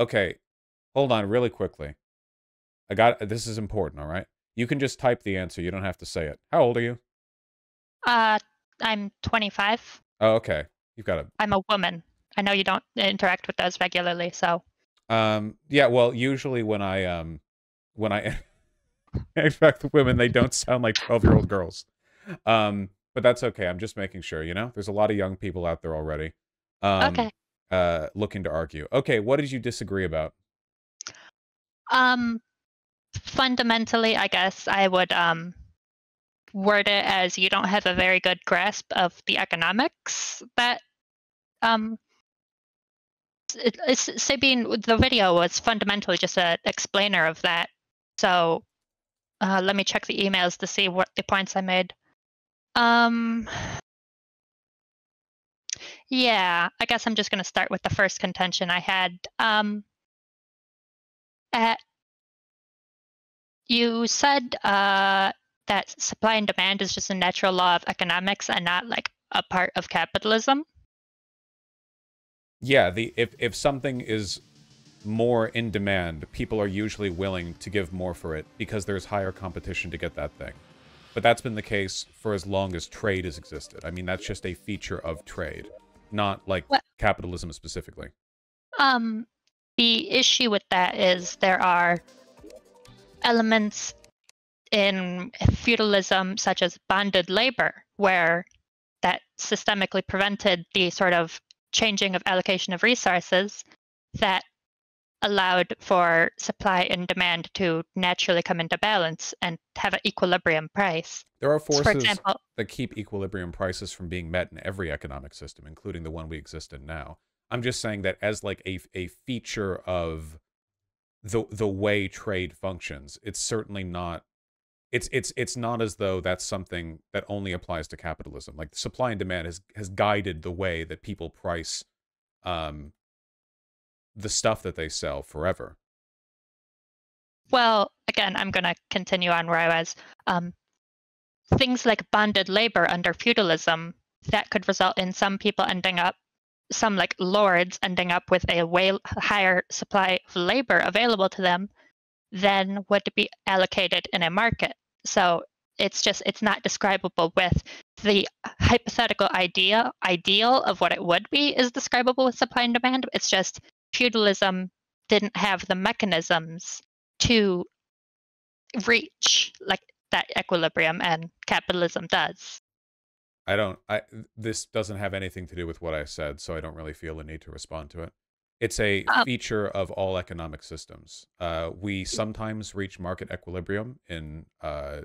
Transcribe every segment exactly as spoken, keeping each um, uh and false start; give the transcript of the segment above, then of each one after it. Okay, hold on really quickly. I got, this is important, all right? You can just type the answer. You don't have to say it. How old are you? Uh, I'm twenty-five. Oh, okay. You've got a... I'm a woman. I know you don't interact with those regularly, so... Um, yeah, well, usually when I, um, when I interact with women, they don't sound like twelve-year-old girls. Um, but that's okay. I'm just making sure, you know? There's a lot of young people out there already. Um, okay. Uh, looking to argue. Okay, what did you disagree about? Um... Fundamentally, I guess I would um, word it as you don't have a very good grasp of the economics that um, it, it's, Sabine, the video was fundamentally just an explainer of that. So uh, let me check the emails to see what the points I made. Um, yeah, I guess I'm just going to start with the first contention I had. Um, at You said uh, that supply and demand is just a natural law of economics and not like a part of capitalism. Yeah, the if, if something is more in demand, people are usually willing to give more for it because there's higher competition to get that thing. But that's been the case for as long as trade has existed. I mean, that's just a feature of trade, not like well, capitalism specifically. Um, the issue with that is there are elements in feudalism, such as bonded labor, where that systemically prevented the sort of changing of allocation of resources that allowed for supply and demand to naturally come into balance and have an equilibrium price. There are forces, for example, that keep equilibrium prices from being met in every economic system, including the one we exist in now. I'm just saying that as like a, a feature of the the way trade functions, it's certainly not it's it's it's not as though that's something that only applies to capitalism. Like supply and demand has has guided the way that people price um the stuff that they sell forever. Well, again, I'm gonna continue on where I was. Um things like bonded labor under feudalism that could result in some people ending up some like lords ending up with a way higher supply of labor available to them than would be allocated in a market. So it's just, it's not describable with the hypothetical idea, ideal of what it would be is describable with supply and demand. It's just feudalism didn't have the mechanisms to reach like that equilibrium, and capitalism does. I don't, I, this doesn't have anything to do with what I said, so I don't really feel the need to respond to it. It's a um, feature of all economic systems. Uh, we sometimes reach market equilibrium in, uh,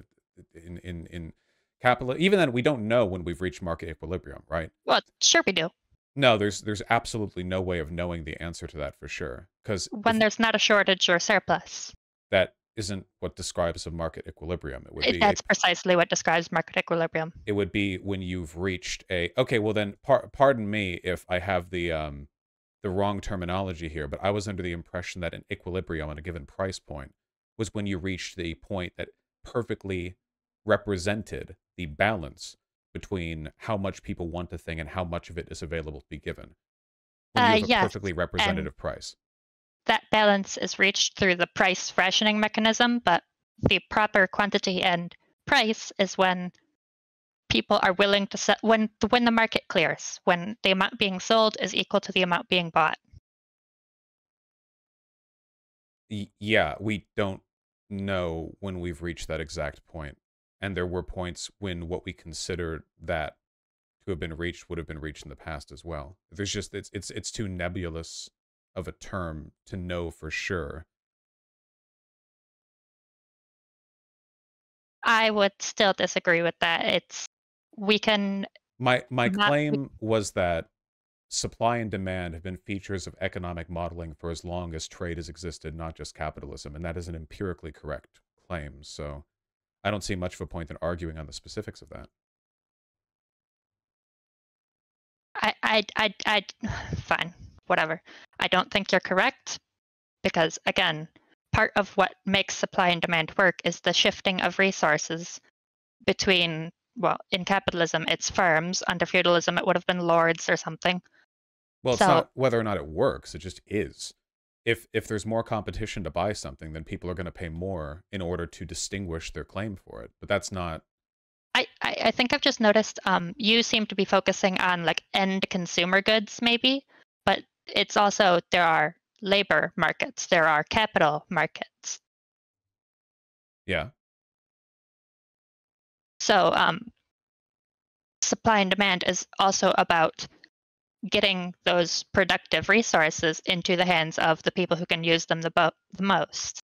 in, in, in capital. Even then, we don't know when we've reached market equilibrium, right? Well, sure we do. No, there's, there's absolutely no way of knowing the answer to that for sure. 'Cause when there's not a shortage or surplus. That isn't what describes a market equilibrium. It would be that's a, precisely what describes market equilibrium. It would be when you've reached a okay. Well, then, par, pardon me if I have the um, the wrong terminology here, but I was under the impression that an equilibrium on a given price point was when you reached the point that perfectly represented the balance between how much people want a thing and how much of it is available to be given. When uh, you have yes, a perfectly representative and price. That balance is reached through the price rationing mechanism, but the proper quantity and price is when people are willing to sell, when, when the market clears, when the amount being sold is equal to the amount being bought. Yeah, we don't know when we've reached that exact point. And there were points when what we considered that to have been reached would have been reached in the past as well. There's just, it's, it's, it's too nebulous of a term to know for sure. I would still disagree with that. It's, we can... My, my claim was that supply and demand have been features of economic modeling for as long as trade has existed, not just capitalism, and that is an empirically correct claim, so I don't see much of a point in arguing on the specifics of that. I, I, I, I, fine. Whatever. I don't think you're correct because, again, part of what makes supply and demand work is the shifting of resources between, well, in capitalism, it's firms. Under feudalism, it would have been lords or something. Well, so, it's not whether or not it works. It just is. if if there's more competition to buy something, then people are going to pay more in order to distinguish their claim for it. But that's not. I, I think I've just noticed um, you seem to be focusing on like end consumer goods maybe, but it's also there are labor markets, there are capital markets. Yeah. So um, supply and demand is also about getting those productive resources into the hands of the people who can use them the, bo the most.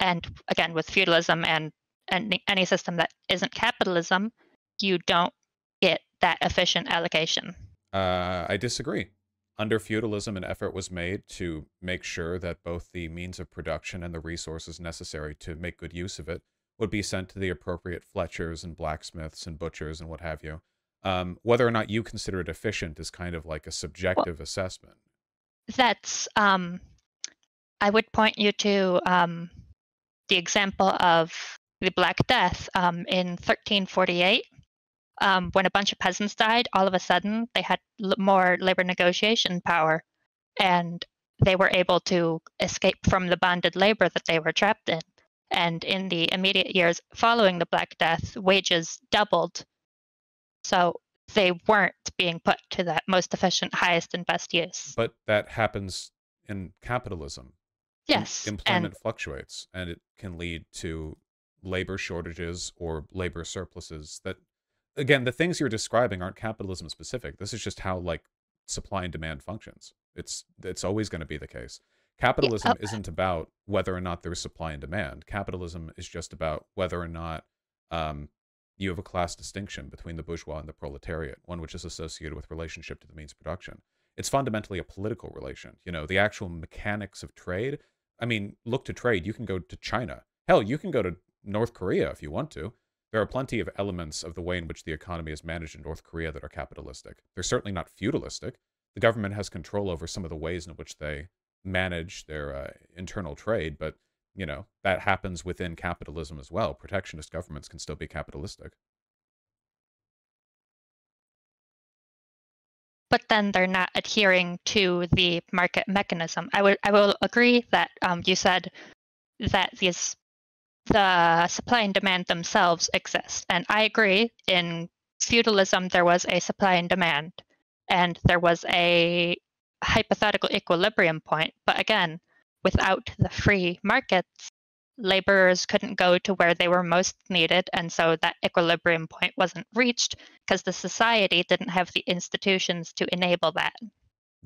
And again, with feudalism and and any system that isn't capitalism, you don't get that efficient allocation. Uh, I disagree. Under feudalism, an effort was made to make sure that both the means of production and the resources necessary to make good use of it would be sent to the appropriate fletchers and blacksmiths and butchers and what have you. Um, whether or not you consider it efficient is kind of like a subjective well, assessment. That's, um, I would point you to um, the example of the Black Death um, in thirteen forty-eight, um, when a bunch of peasants died, all of a sudden they had l more labor negotiation power, and they were able to escape from the bonded labor that they were trapped in. And in the immediate years following the Black Death, wages doubled. So they weren't being put to that most efficient, highest and best use. But that happens in capitalism. Yes. Em employment and fluctuates, and it can lead to labor shortages or labor surpluses. That, again, the things you're describing aren't capitalism specific. This is just how like supply and demand functions. It's it's always going to be the case. Capitalism yeah, oh. isn't about whether or not there's supply and demand. Capitalism is just about whether or not um, you have a class distinction between the bourgeois and the proletariat, one which is associated with relationship to the means of production. It's fundamentally a political relation. You know, the actual mechanics of trade. I mean, look to trade. You can go to China. Hell, you can go to North Korea if you want to. There are plenty of elements of the way in which the economy is managed in North Korea that are capitalistic. They're certainly not feudalistic. The government has control over some of the ways in which they manage their uh, internal trade, but, you know, that happens within capitalism as well. Protectionist governments can still be capitalistic. But then they're not adhering to the market mechanism. I, would, I will agree that um, you said that these the supply and demand themselves exist. And I agree, in feudalism, there was a supply and demand, and there was a hypothetical equilibrium point. But again, without the free markets, laborers couldn't go to where they were most needed. And so that equilibrium point wasn't reached because the society didn't have the institutions to enable that.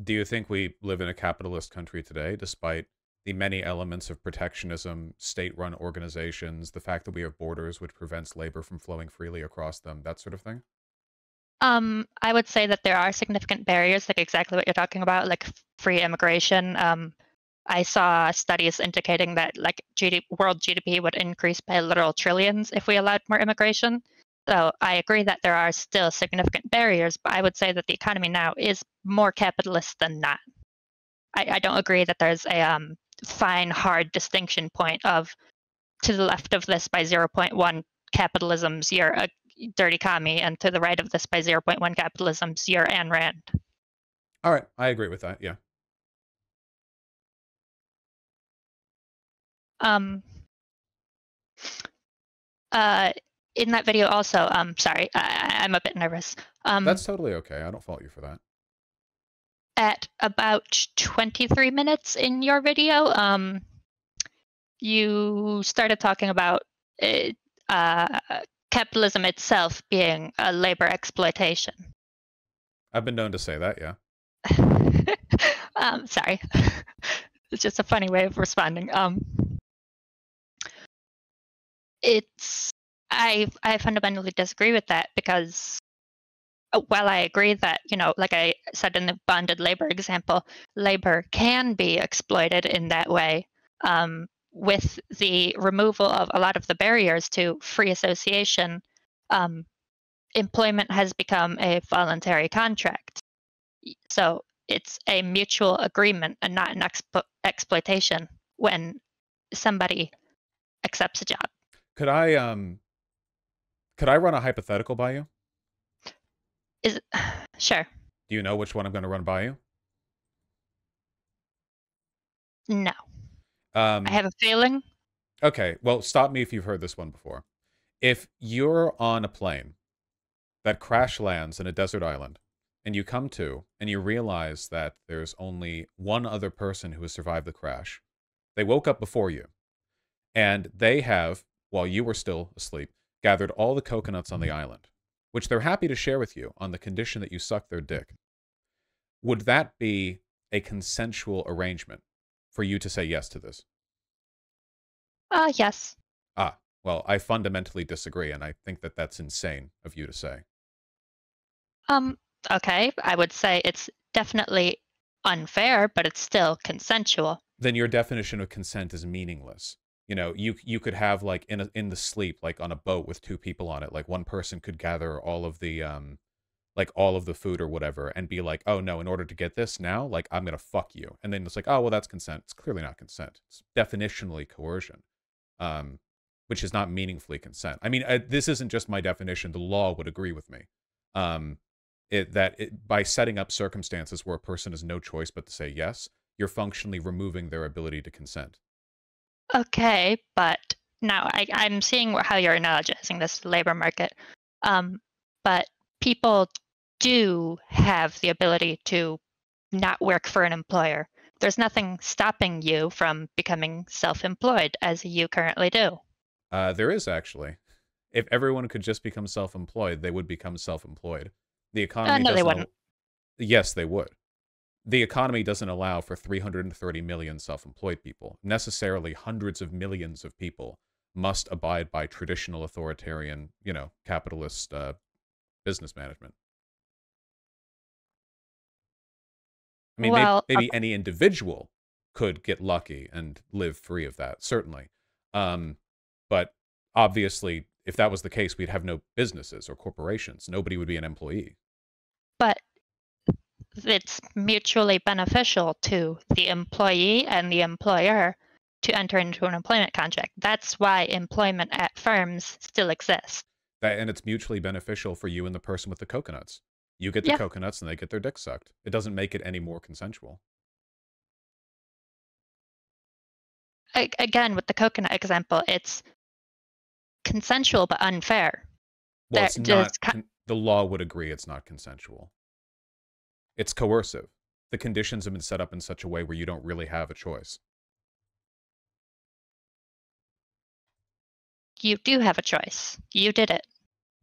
Do you think we live in a capitalist country today, despite the many elements of protectionism, state-run organizations, the fact that we have borders which prevents labor from flowing freely across them, that sort of thing? Um, I would say that there are significant barriers, like exactly what you're talking about, like free immigration. Um, I saw studies indicating that like G D P, world G D P would increase by literal trillions if we allowed more immigration. So I agree that there are still significant barriers, but I would say that the economy now is more capitalist than not. I, I don't agree that there's a um, fine, hard distinction point of to the left of this by zero point one capitalism's you're a dirty commie, and to the right of this by zero point one capitalism's you're Ayn Rand. All right, I agree with that, yeah. Um. Uh, in that video also, um, sorry, I, I'm a bit nervous. Um, That's totally okay, I don't fault you for that. At about twenty-three minutes in your video, um, you started talking about it, uh, capitalism itself being a labor exploitation. I've been known to say that, yeah. um, sorry. It's just a funny way of responding. Um, it's I I fundamentally disagree with that, because while I agree that, you know, like I said in the bonded labor example, labor can be exploited in that way, um, with the removal of a lot of the barriers to free association, um, employment has become a voluntary contract. So it's a mutual agreement and not an expo- exploitation when somebody accepts a job. Could I, um, could I run a hypothetical by you? Is it, sure. Do you know which one I'm going to run by you? No. Um, I have a feeling. Okay. Well, stop me if you've heard this one before. If you're on a plane that crash lands in a desert island and you come to and you realize that there's only one other person who has survived the crash, they woke up before you and they have, while you were still asleep, gathered all the coconuts on the island, which they're happy to share with you on the condition that you suck their dick. Would that be a consensual arrangement for you to say yes to this? Ah, uh, yes. Ah, well, I fundamentally disagree, and I think that that's insane of you to say. Um, okay, I would say it's definitely unfair, but it's still consensual. Then your definition of consent is meaningless. You know, you you could have, like, in a, in the sleep, like on a boat with two people on it, like one person could gather all of the um like all of the food or whatever and be like, oh no, in order to get this now, like, I'm gonna fuck you. And then it's like, oh well, that's consent. It's clearly not consent. It's definitionally coercion, um which is not meaningfully consent. I mean, I, this isn't just my definition. The law would agree with me, um it that it, by setting up circumstances where a person has no choice but to say yes, you're functionally removing their ability to consent. Okay, but now I, I'm seeing how you're analogizing this labor market, um, but people do have the ability to not work for an employer. There's nothing stopping you from becoming self-employed, as you currently do. Uh, there is, actually. If everyone could just become self-employed, they would become self-employed. The economy uh, no, they wouldn't. Yes, they would. The economy doesn't allow for three hundred thirty million self-employed people. Necessarily, hundreds of millions of people must abide by traditional authoritarian, you know, capitalist uh, business management. I mean, well, maybe, maybe okay. Any individual could get lucky and live free of that, certainly. Um, but obviously, if that was the case, we'd have no businesses or corporations. Nobody would be an employee. But it's mutually beneficial to the employee and the employer to enter into an employment contract. That's why employment at firms still exists. That, and it's mutually beneficial for you and the person with the coconuts. You get the yeah. coconuts and they get their dick sucked. It doesn't make it any more consensual. I, again, with the coconut example, it's consensual but unfair. Well, it's not, con the law would agree it's not consensual. It's coercive. The conditions have been set up in such a way where you don't really have a choice. You do have a choice. You did it.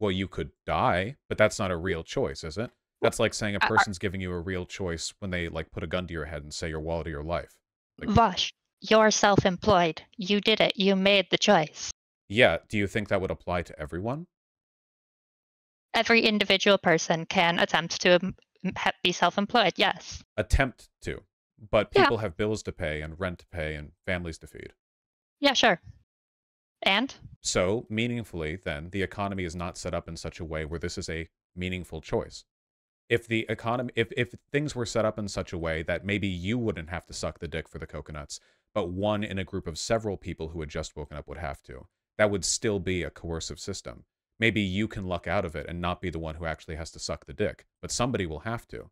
Well, you could die, but that's not a real choice, is it? That's like saying a person's giving you a real choice when they, like, put a gun to your head and say your wallet or your life. Like, Vaush, you're self-employed. You did it. You made the choice. Yeah. Do you think that would apply to everyone? Every individual person can attempt to be self-employed, yes. Attempt to. But people yeah. have bills to pay and rent to pay and families to feed. Yeah, sure. And? So, meaningfully, then, the economy is not set up in such a way where this is a meaningful choice. If the economy, if, if things were set up in such a way that maybe you wouldn't have to suck the dick for the coconuts, but one in a group of several people who had just woken up would have to, that would still be a coercive system. Maybe you can luck out of it and not be the one who actually has to suck the dick, but somebody will have to.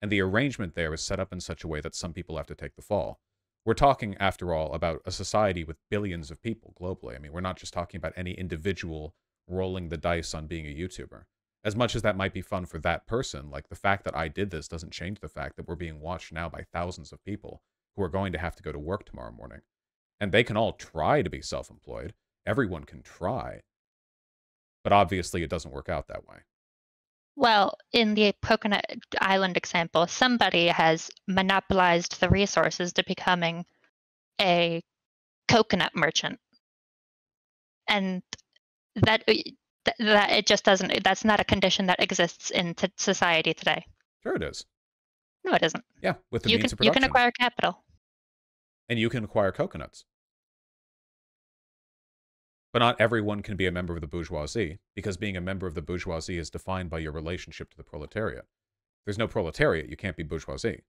And the arrangement there is set up in such a way that some people have to take the fall. We're talking, after all, about a society with billions of people globally. I mean, we're not just talking about any individual rolling the dice on being a YouTuber. As much as that might be fun for that person, like, the fact that I did this doesn't change the fact that we're being watched now by thousands of people who are going to have to go to work tomorrow morning. And they can all try to be self-employed. Everyone can try. But obviously, it doesn't work out that way. Well, in the Coconut Island example, somebody has monopolized the resources to becoming a coconut merchant, and that that it just doesn't. That's not a condition that exists in t society today. Sure, it is. No, it isn't. Yeah, with the you means can, of production, you can acquire capital, and you can acquire coconuts. But not everyone can be a member of the bourgeoisie, because being a member of the bourgeoisie is defined by your relationship to the proletariat. There's no proletariat, you can't be bourgeoisie.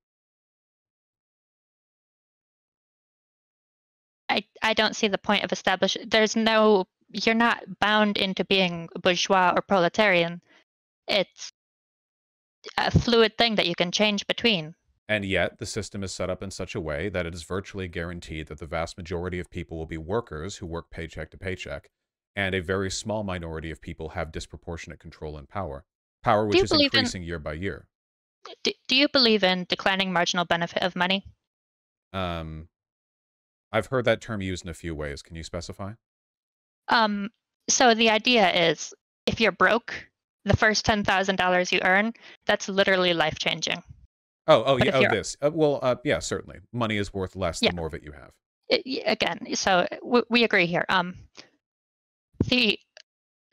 I, I don't see the point of establishing... There's no... You're not bound into being bourgeois or proletarian. It's a fluid thing that you can change between. And yet, the system is set up in such a way that it is virtually guaranteed that the vast majority of people will be workers who work paycheck to paycheck, and a very small minority of people have disproportionate control and power, power which is increasing in, year by year. Do, do you believe in declining marginal benefit of money? Um, I've heard that term used in a few ways. Can you specify? Um, so the idea is, if you're broke, the first ten thousand dollars you earn, that's literally life-changing. Oh, oh, yeah, oh, this. Uh, well, uh, yeah, certainly. Money is worth less yeah. the more of it you have. It, again, so w we agree here. Um, the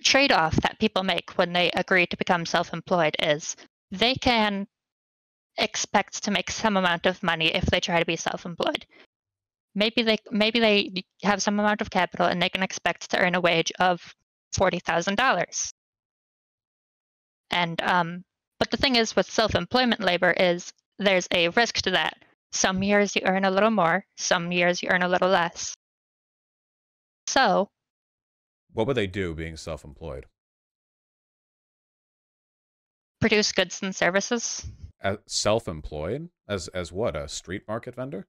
trade-off that people make when they agree to become self-employed is they can expect to make some amount of money if they try to be self-employed. Maybe they maybe they have some amount of capital and they can expect to earn a wage of forty thousand dollars. And um, but the thing is with self-employment labor is there's a risk to that. Some years you earn a little more, some years you earn a little less. So what would they do being self-employed? Produce goods and services. Uh, self-employed? As as what? A street market vendor?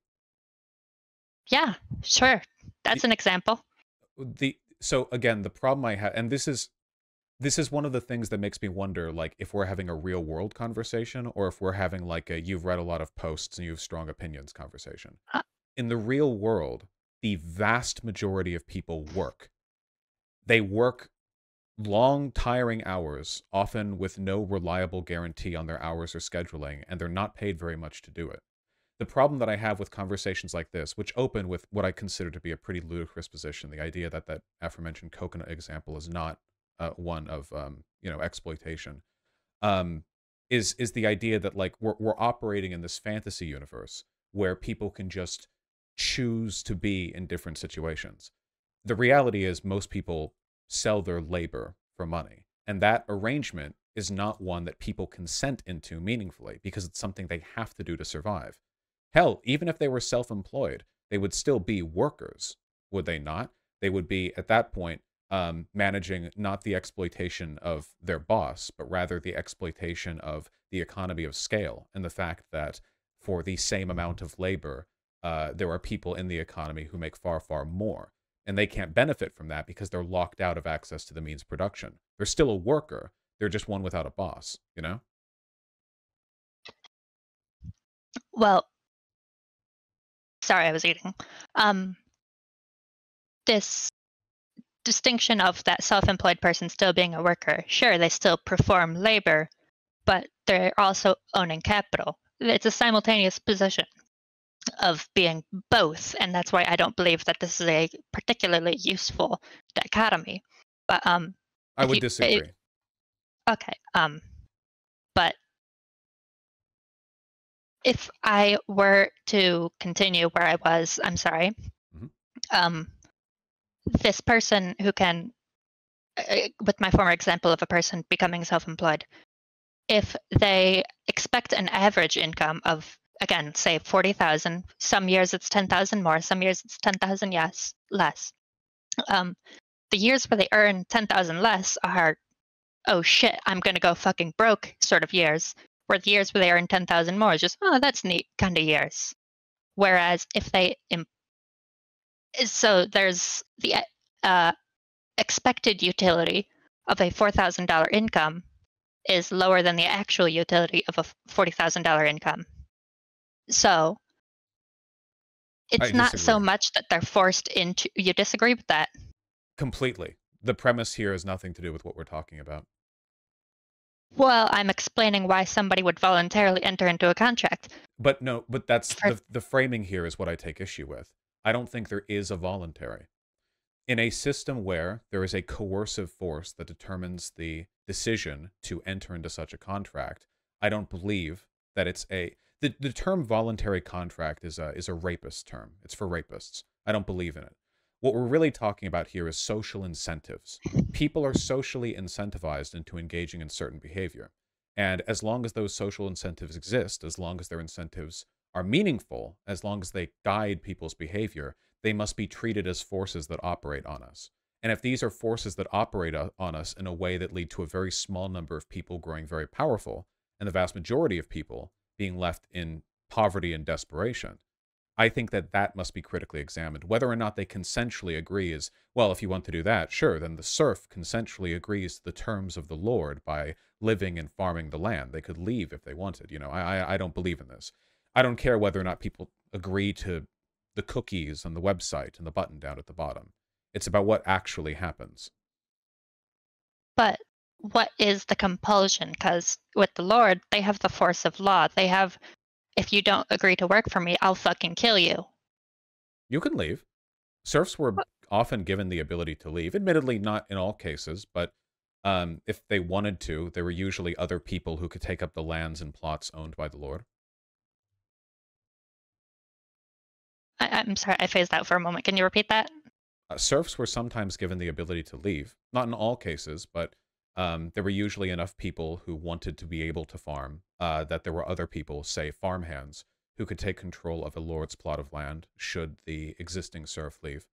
Yeah, sure. That's the, an example. The so again, the problem I have, and this is This is one of the things that makes me wonder, like, if we're having a real-world conversation or if we're having, like, a you've read a lot of posts and you have strong opinions conversation. In the real world, the vast majority of people work. They work long, tiring hours, often with no reliable guarantee on their hours or scheduling, and they're not paid very much to do it. The problem that I have with conversations like this, which open with what I consider to be a pretty ludicrous position, the idea that that aforementioned coconut example is not Uh, one of um, you know exploitation, um, is is the idea that like we're we're operating in this fantasy universe where people can just choose to be in different situations. The reality is most people sell their labor for money, and that arrangement is not one that people consent into meaningfully because it's something they have to do to survive. Hell, even if they were self-employed, they would still be workers, would they not? They would be at that point. Um, managing not the exploitation of their boss, but rather the exploitation of the economy of scale and the fact that for the same amount of labor, uh, there are people in the economy who make far, far more. And they can't benefit from that because they're locked out of access to the means of production. They're still a worker. They're just one without a boss, you know? Well, sorry, I was eating. Um, this... distinction of that self-employed person still being a worker. Sure, they still perform labor, but they're also owning capital. It's a simultaneous position of being both, and that's why I don't believe that this is a particularly useful dichotomy. But um, I would you, disagree. It, okay, um, but if I were to continue where I was, I'm sorry. Mm-hmm. Um. This person who can, uh, with my former example of a person becoming self-employed, if they expect an average income of, again, say forty thousand, some years it's ten thousand more, some years it's ten thousand yes, less. Um, the years where they earn ten thousand less are, oh shit, I'm going to go fucking broke sort of years, where the years where they earn ten thousand more is just, oh, that's neat kind of years. Whereas if they improve, so there's the uh, expected utility of a four thousand dollar income is lower than the actual utility of a forty thousand dollar income. So it's not so much that they're forced into, you disagree with that? Completely. The premise here has nothing to do with what we're talking about. Well, I'm explaining why somebody would voluntarily enter into a contract. But no, but that's For, the, the framing here is what I take issue with. I don't think there is a voluntary. In a system where there is a coercive force that determines the decision to enter into such a contract, I don't believe that it's a... The, the term voluntary contract is a, is a rapist term. It's for rapists. I don't believe in it. What we're really talking about here is social incentives. People are socially incentivized into engaging in certain behavior. And as long as those social incentives exist, as long as their incentives are meaningful, as long as they guide people's behavior, they must be treated as forces that operate on us. And if these are forces that operate on us in a way that lead to a very small number of people growing very powerful, and the vast majority of people being left in poverty and desperation. I think that that must be critically examined. Whether or not they consensually agree is, well, if you want to do that, sure, then the serf consensually agrees to the terms of the Lord by living and farming the land. They could leave if they wanted. You know, I, I don't believe in this. I don't care whether or not people agree to the cookies and the website and the button down at the bottom. It's about what actually happens. But what is the compulsion? Because with the Lord, they have the force of law. They have... If you don't agree to work for me, I'll fucking kill you. You can leave. Serfs were often given the ability to leave. Admittedly, not in all cases, but um, if they wanted to, there were usually other people who could take up the lands and plots owned by the Lord. I I'm sorry, I phased out for a moment. Can you repeat that? Uh, serfs were sometimes given the ability to leave. Not in all cases, but... Um, there were usually enough people who wanted to be able to farm uh, that there were other people, say farmhands, who could take control of a lord's plot of land should the existing serf leave.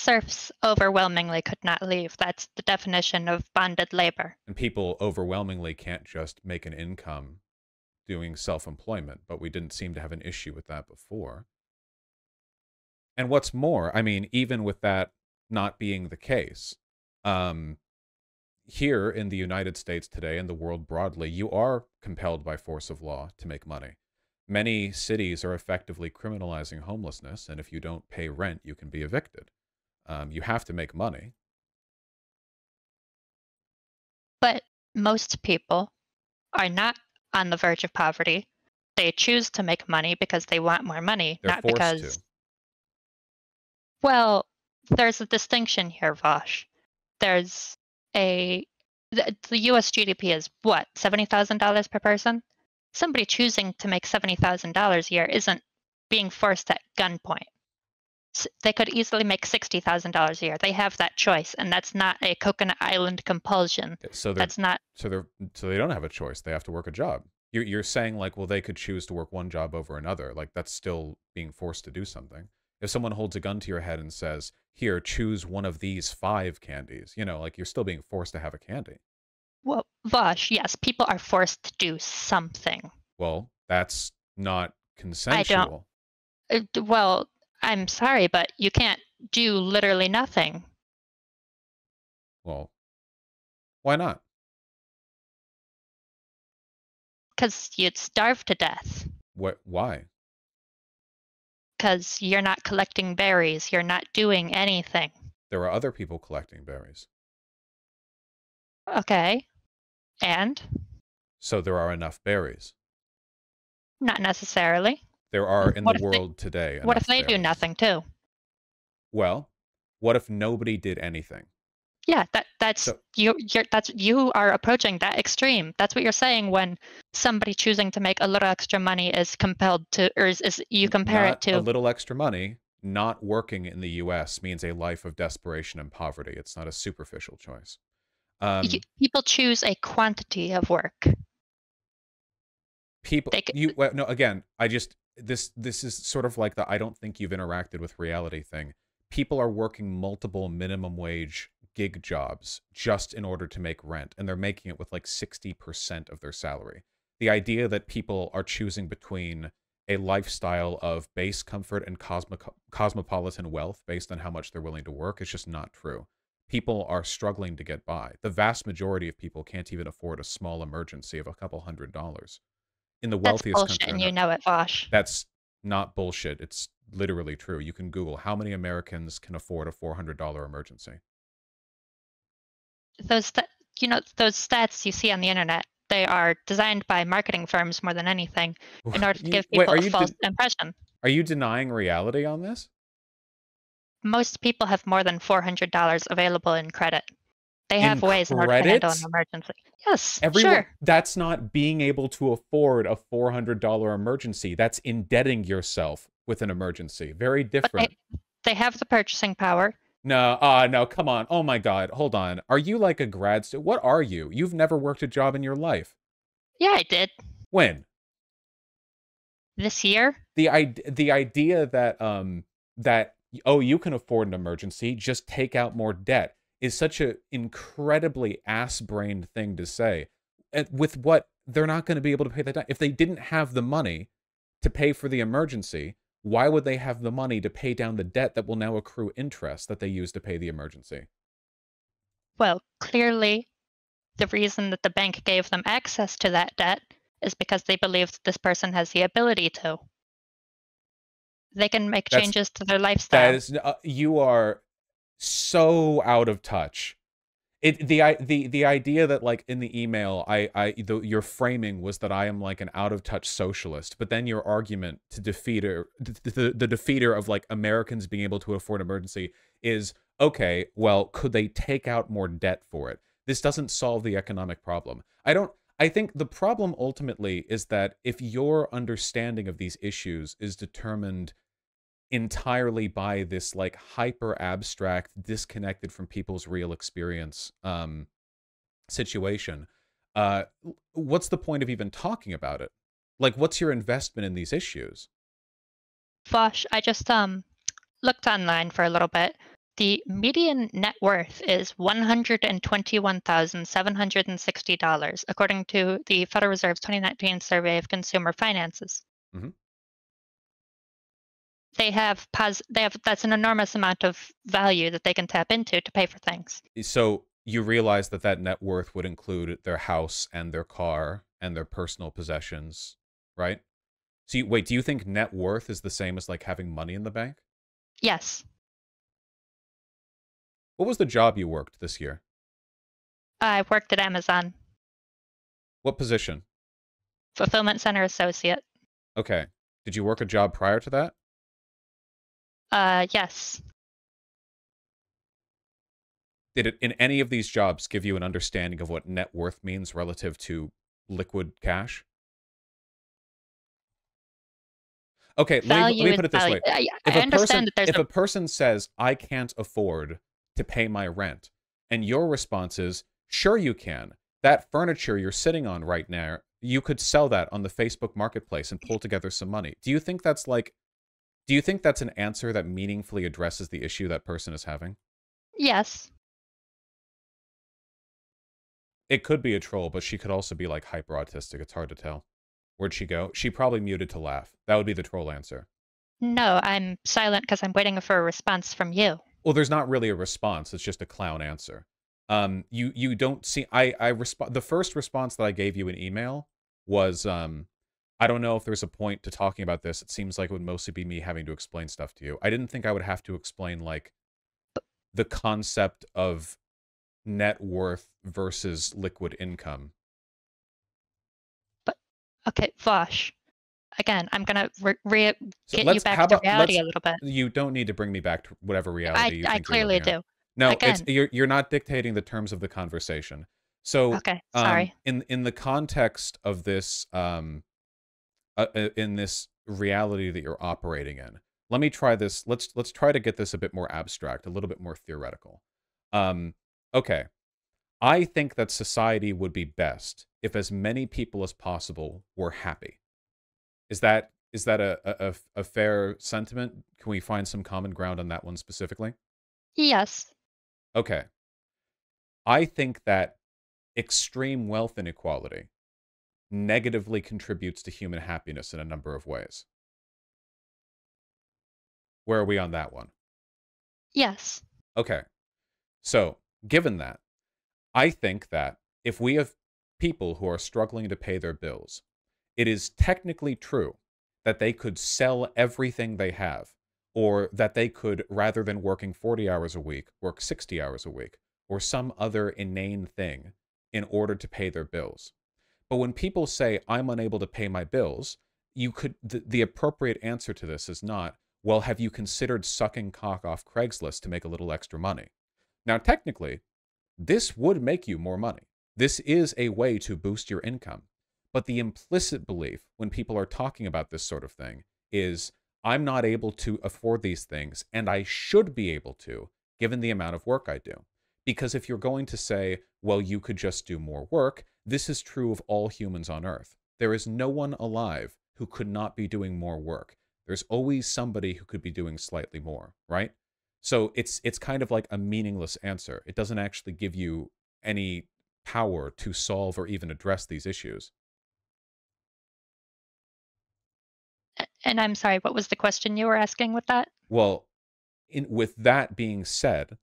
Serfs overwhelmingly could not leave. That's the definition of bonded labor. And people overwhelmingly can't just make an income doing self-employment, but we didn't seem to have an issue with that before. And what's more, I mean, even with that not being the case, um, here in the United States today and the world broadly, you are compelled by force of law to make money. Many cities are effectively criminalizing homelessness, and if you don't pay rent, you can be evicted. Um, you have to make money. But most people are not on the verge of poverty. They choose to make money because they want more money, not because... to. Well, there's a distinction here, Vaush. There's... A, the, the U S G D P is what, seventy thousand dollars per person? Somebody choosing to make seventy thousand dollars a year isn't being forced at gunpoint. So they could easily make sixty thousand dollars a year. They have that choice, and that's not a Coconut Island compulsion. So that's not. So they're so they don't have a choice. They have to work a job. You're you're saying like, well, they could choose to work one job over another. Like that's still being forced to do something. If someone holds a gun to your head and says, here, choose one of these five candies, you know, like you're still being forced to have a candy. Well, Vaush, yes, people are forced to do something. Well, that's not consensual. I don't, well, I'm sorry, but you can't do literally nothing. Well, why not? Because you'd starve to death. What? Why? Because you're not collecting berries. You're not doing anything. There are other people collecting berries. Okay. And? So there are enough berries. Not necessarily. There are in the world today. What if they do nothing too? Well, what if nobody did anything? Yeah, that that's so, you. You're, that's you are approaching that extreme. That's what you're saying when somebody choosing to make a little extra money is compelled to, or is, is you compare it to a little extra money. Not working in the U S means a life of desperation and poverty. It's not a superficial choice. Um, you, people choose a quantity of work. People, they, you well, no. Again, I just this this is sort of like the I don't think you've interacted with reality thing. People are working multiple minimum wage gig jobs just in order to make rent, and they're making it with like sixty percent of their salary. The idea that people are choosing between a lifestyle of base comfort and cosmo cosmopolitan wealth based on how much they're willing to work is just not true. People are struggling to get by. The vast majority of people can't even afford a small emergency of a couple hundred dollars. In the wealthiest country. That's bullshit, and you know it, Vaush. That's not bullshit. It's literally true. You can Google how many Americans can afford a four hundred dollar emergency. Those, you know, those stats you see on the internet, they are designed by marketing firms more than anything in order to give people Wait, a false impression. Are you denying reality on this? Most people have more than four hundred dollars available in credit. They have in ways in order to handle an emergency. Yes, Everyone, sure. That's not being able to afford a four hundred dollar emergency. That's indebting yourself with an emergency. Very different. They, they have the purchasing power. No, uh, no, come on. Oh my God. Hold on. Are you like a grad student? What are you? You've never worked a job in your life. Yeah, I did. When? This year? The idea, the idea that, um, that, oh, you can afford an emergency, just take out more debt is such an incredibly ass-brained thing to say. at, with what they're not going to be able to pay that down. If they didn't have the money to pay for the emergency, why would they have the money to pay down the debt that will now accrue interest that they use to pay the emergency? Well, clearly, the reason that the bank gave them access to that debt is because they believe that this person has the ability to. They can make That's, changes to their lifestyle. That is, uh, you are so out of touch. It the the the idea that, like, in the email, I I the, your framing was that I am like an out of touch socialist, but then your argument to defeat or the, the the defeater of, like, Americans being able to afford emergency is, okay, well, could they take out more debt for it? This doesn't solve the economic problem. I don't. I think the problem ultimately is that if your understanding of these issues is determined entirely by this, like, hyper abstract, disconnected from people's real experience um situation, uh what's the point of even talking about it? Like, what's your investment in these issues? Vaush, I just um looked online for a little bit. The median net worth is one hundred twenty-one thousand seven hundred sixty dollars, according to the Federal Reserve's twenty nineteen survey of consumer finances. Mm-hmm. They have pos they have that's an enormous amount of value that they can tap into to pay for things. So you realize that that net worth would include their house and their car and their personal possessions, right? So you, wait, do you think net worth is the same as, like, having money in the bank? Yes. What was the job you worked this year? I worked at Amazon. What position? Fulfillment center associate. Okay. Did you work a job prior to that? Uh, yes. Did it, in any of these jobs, give you an understanding of what net worth means relative to liquid cash? Okay, let me, let me put it this way. I, I if understand person, that there's If no... a person says, I can't afford to pay my rent, and your response is, sure you can. That furniture you're sitting on right now, you could sell that on the Facebook marketplace and pull together some money. Do you think that's like... Do you think that's an answer that meaningfully addresses the issue that person is having? Yes. It could be a troll, but she could also be, like, hyper autistic. It's hard to tell. Where'd she go? She probably muted to laugh. That would be the troll answer. No, I'm silent because I'm waiting for a response from you. Well, there's not really a response. It's just a clown answer. Um, you you don't see. I I resp- The first response that I gave you in email was, um. I don't know if there's a point to talking about this. It seems like it would mostly be me having to explain stuff to you. I didn't think I would have to explain, like, the concept of net worth versus liquid income. But, okay, Vaush. Again, I'm going to re get you back to reality a little bit. You don't need to bring me back to whatever reality you think you're living in. I clearly do. No, it's, you're, you're not dictating the terms of the conversation. So, okay, sorry. Um, in, in the context of this... Um, Uh, in this reality that you're operating in, let me try this. Let's let's try to get this a bit more abstract, a little bit more theoretical. Um, okay, I think that society would be best if as many people as possible were happy. Is that is that a a, a fair sentiment? Can we find some common ground on that one specifically? Yes. Okay. I think that extreme wealth inequality negatively contributes to human happiness in a number of ways. Where are we on that one? Yes. Okay. So, given that, I think that if we have people who are struggling to pay their bills, it is technically true that they could sell everything they have, or that they could, rather than working forty hours a week, work sixty hours a week, or some other inane thing in order to pay their bills. But when people say, I'm unable to pay my bills, you could the, the appropriate answer to this is not, well, have you considered sucking cock off Craigslist to make a little extra money? Now, technically, this would make you more money. This is a way to boost your income. But the implicit belief when people are talking about this sort of thing is, I'm not able to afford these things, and I should be able to, given the amount of work I do. Because if you're going to say, well, you could just do more work, this is true of all humans on Earth. There is no one alive who could not be doing more work. There's always somebody who could be doing slightly more, right? So it's, it's kind of like a meaningless answer. It doesn't actually give you any power to solve or even address these issues. And I'm sorry, what was the question you were asking with that? Well, in, with that being said,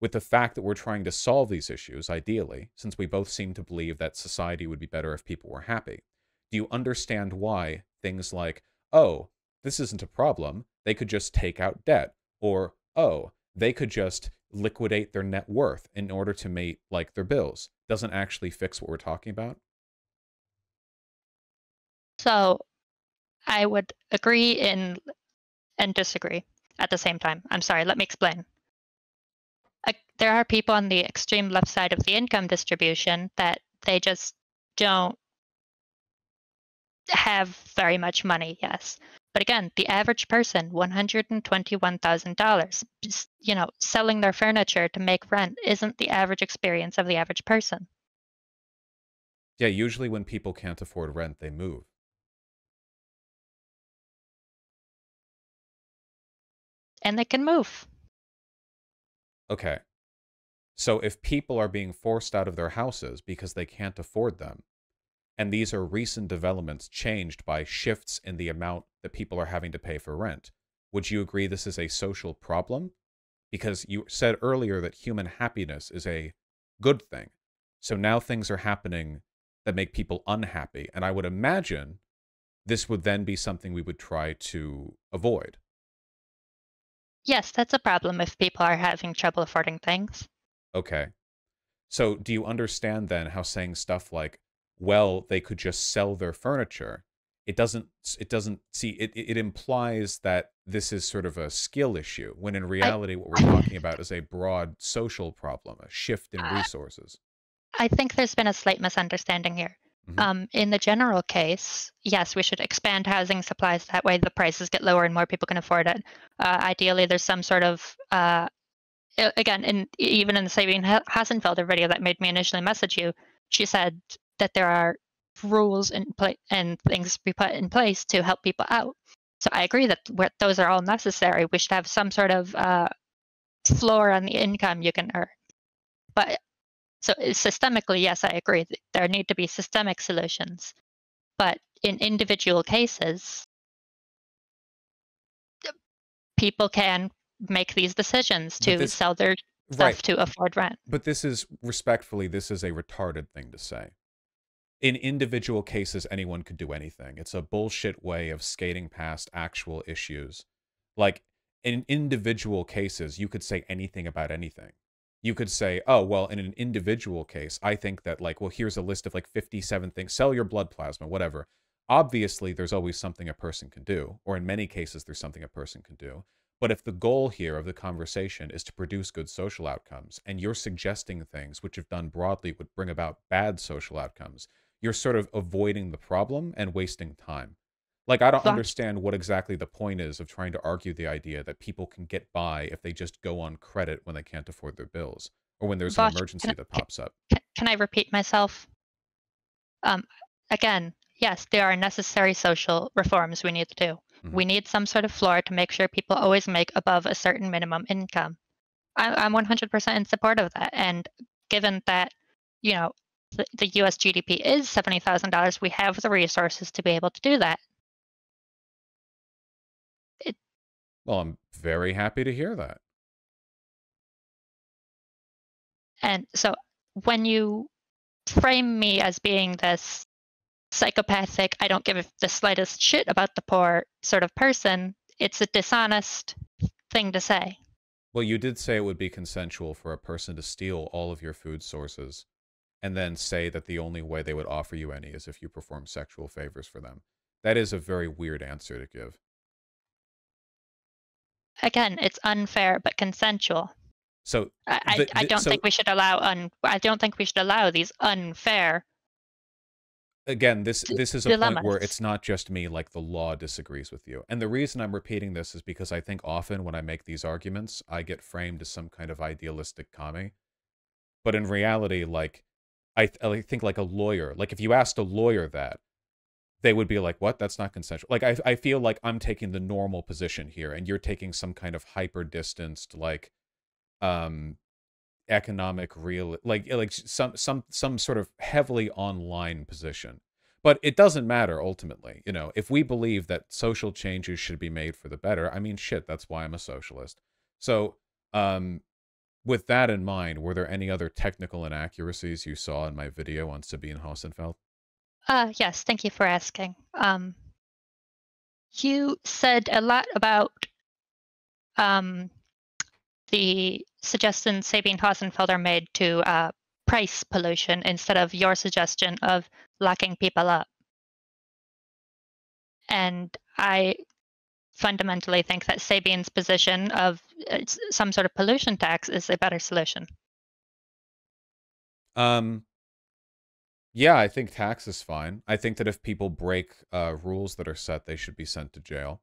with the fact that we're trying to solve these issues, ideally, since we both seem to believe that society would be better if people were happy, do you understand why things like, oh, this isn't a problem, they could just take out debt, or, oh, they could just liquidate their net worth in order to meet, like, their bills, doesn't actually fix what we're talking about? So I would agree in and disagree at the same time. I'm sorry, let me explain. Uh, there are people on the extreme left side of the income distribution that they just don't have very much money, yes. But again, the average person, one hundred twenty-one thousand dollars, you know, selling their furniture to make rent isn't the average experience of the average person. Yeah, usually when people can't afford rent, they move. And they can move. Okay. So if people are being forced out of their houses because they can't afford them, and these are recent developments changed by shifts in the amount that people are having to pay for rent, would you agree this is a social problem? Because you said earlier that human happiness is a good thing. So now things are happening that make people unhappy. And I would imagine this would then be something we would try to avoid. Yes, that's a problem if people are having trouble affording things. Okay. So do you understand then how saying stuff like, well, they could just sell their furniture, it doesn't, it doesn't see, it, it implies that this is sort of a skill issue, when in reality I, what we're talking about is a broad social problem, a shift in resources. I think there's been a slight misunderstanding here. Mm-hmm. Um, in the general case, yes, we should expand housing supplies. That way the prices get lower and more people can afford it. Uh, ideally, there's some sort of, uh, again, in, even in the Sabine Hossenfelder video that made me initially message you, she said that there are rules in pla and things to be put in place to help people out. So I agree that where those are all necessary. We should have some sort of uh, floor on the income you can earn. But so systemically, yes, I agree. There need to be systemic solutions. But in individual cases, people can make these decisions to this, sell their stuff right. to afford rent. But this is, respectfully, this is a retarded thing to say. In individual cases, anyone could do anything. It's a bullshit way of skating past actual issues. Like, in individual cases, you could say anything about anything. You could say, oh, well, in an individual case, I think that, like, well, here's a list of, like, fifty-seven things. Sell your blood plasma, whatever. Obviously, there's always something a person can do, or in many cases, there's something a person can do. But if the goal here of the conversation is to produce good social outcomes, and you're suggesting things which, if done broadly, would bring about bad social outcomes, you're sort of avoiding the problem and wasting time. Like, I don't understand what exactly the point is of trying to argue the idea that people can get by if they just go on credit when they can't afford their bills, or when there's Vaush, an emergency I, that pops up. Can, can I repeat myself? Um, again, yes, there are necessary social reforms we need to do. Mm-hmm. We need some sort of floor to make sure people always make above a certain minimum income. I, I'm one hundred percent in support of that. And given that, you know, the, the U S G D P is seventy thousand dollars, we have the resources to be able to do that. Well, I'm very happy to hear that. And so when you frame me as being this psychopathic, I don't give the slightest shit about the poor sort of person, it's a dishonest thing to say. Well, you did say it would be consensual for a person to steal all of your food sources and then say that the only way they would offer you any is if you perform sexual favors for them. That is a very weird answer to give. Again, it's unfair but consensual. So the, the, I, I don't so, think we should allow un. I don't think we should allow these unfair. Again, this this is a dilemmas. point where it's not just me. Like, the law disagrees with you, and the reason I'm repeating this is because I think often when I make these arguments, I get framed as some kind of idealistic commie. But in reality, like, I th I think like a lawyer. Like, if you asked a lawyer that, they would be like, what? That's not consensual. Like, I, I feel like I'm taking the normal position here, and you're taking some kind of hyper-distanced, like, um, economic real, like like some some some sort of heavily online position. But it doesn't matter ultimately, you know, if we believe that social changes should be made for the better. I mean, shit, that's why I'm a socialist. So um, with that in mind, were there any other technical inaccuracies you saw in my video on Sabine Hossenfeld? Uh, yes, thank you for asking. Um, you said a lot about um, the suggestion Sabine Hossenfelder made to uh, price pollution instead of your suggestion of locking people up. And I fundamentally think that Sabine's position of some sort of pollution tax is a better solution. Um, yeah, I think tax is fine. I think that if people break uh, rules that are set, they should be sent to jail.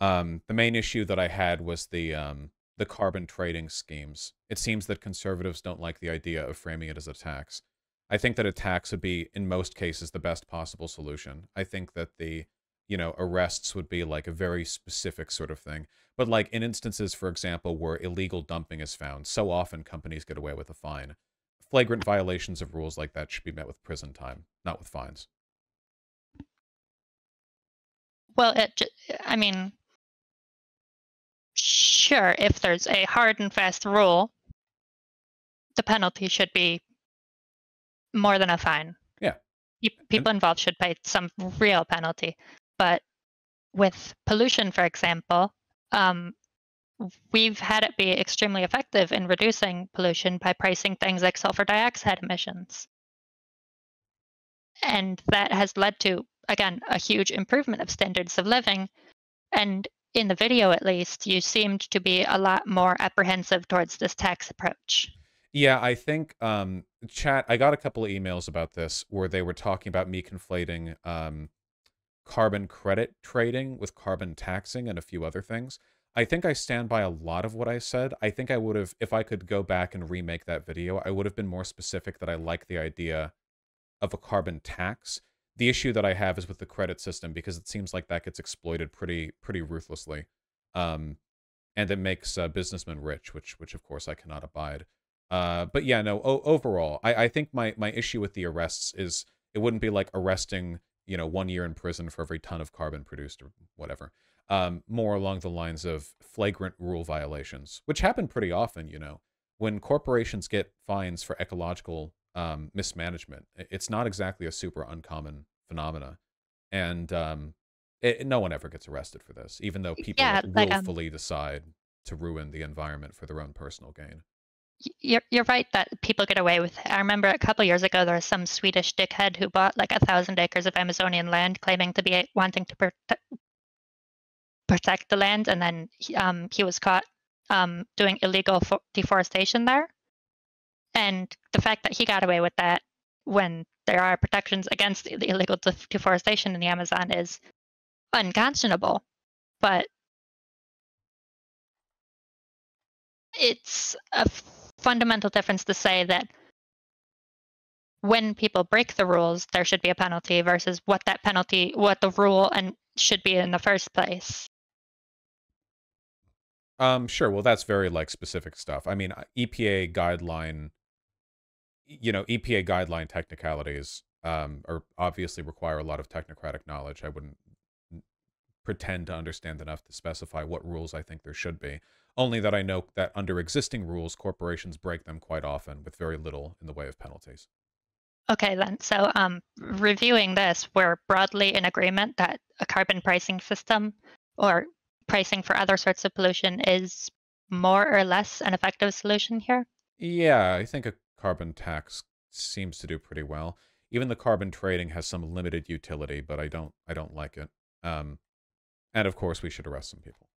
Um, the main issue that I had was the um, the carbon trading schemes. It seems that conservatives don't like the idea of framing it as a tax. I think that a tax would be, in most cases, the best possible solution. I think that the, you know, arrests would be like a very specific sort of thing. But like in instances, for example, where illegal dumping is found, so often companies get away with a fine. Flagrant violations of rules like that should be met with prison time, not with fines. Well, it, I mean, sure, if there's a hard and fast rule, the penalty should be more than a fine. Yeah. People involved should pay some real penalty. But with pollution, for example, um, we've had it be extremely effective in reducing pollution by pricing things like sulfur dioxide emissions. And that has led to, again, a huge improvement of standards of living. And in the video, at least, you seemed to be a lot more apprehensive towards this tax approach. Yeah, I think, um, chat, I got a couple of emails about this where they were talking about me conflating um, carbon credit trading with carbon taxing and a few other things. I think I stand by a lot of what I said. I think I would have, if I could go back and remake that video, I would have been more specific that I like the idea of a carbon tax. The issue that I have is with the credit system, because it seems like that gets exploited pretty, pretty ruthlessly. Um, and it makes uh, businessmen rich, which, which of course I cannot abide. Uh, but yeah, no, o overall, I, I think my, my issue with the arrests is it wouldn't be like arresting, you know, one year in prison for every ton of carbon produced or whatever. Um, more along the lines of flagrant rule violations, which happen pretty often, you know. When corporations get fines for ecological um, mismanagement, it's not exactly a super uncommon phenomena. And um, it, no one ever gets arrested for this, even though people yeah, like, willfully um... decide to ruin the environment for their own personal gain. You're, you're right that people get away with it. I remember a couple years ago, there was some Swedish dickhead who bought like a thousand acres of Amazonian land, claiming to be wanting to protect, protect the land. And then um, he was caught um, doing illegal deforestation there. And the fact that he got away with that when there are protections against the illegal de deforestation in the Amazon is unconscionable. But it's a fundamental difference to say that when people break the rules, there should be a penalty versus what that penalty, what the rule and should be in the first place. Um, sure. Well, that's very like specific stuff. I mean, E P A guideline, you know, E P A guideline technicalities um, are obviously require a lot of technocratic knowledge. I wouldn't pretend to understand enough to specify what rules I think there should be. Only that I know that under existing rules, corporations break them quite often with very little in the way of penalties. Okay, then. So um, reviewing this, we're broadly in agreement that a carbon pricing system or pricing for other sorts of pollution is more or less an effective solution here? Yeah, I think a carbon tax seems to do pretty well. Even the carbon trading has some limited utility, but I don't, I don't like it. Um, and of course, we should arrest some people.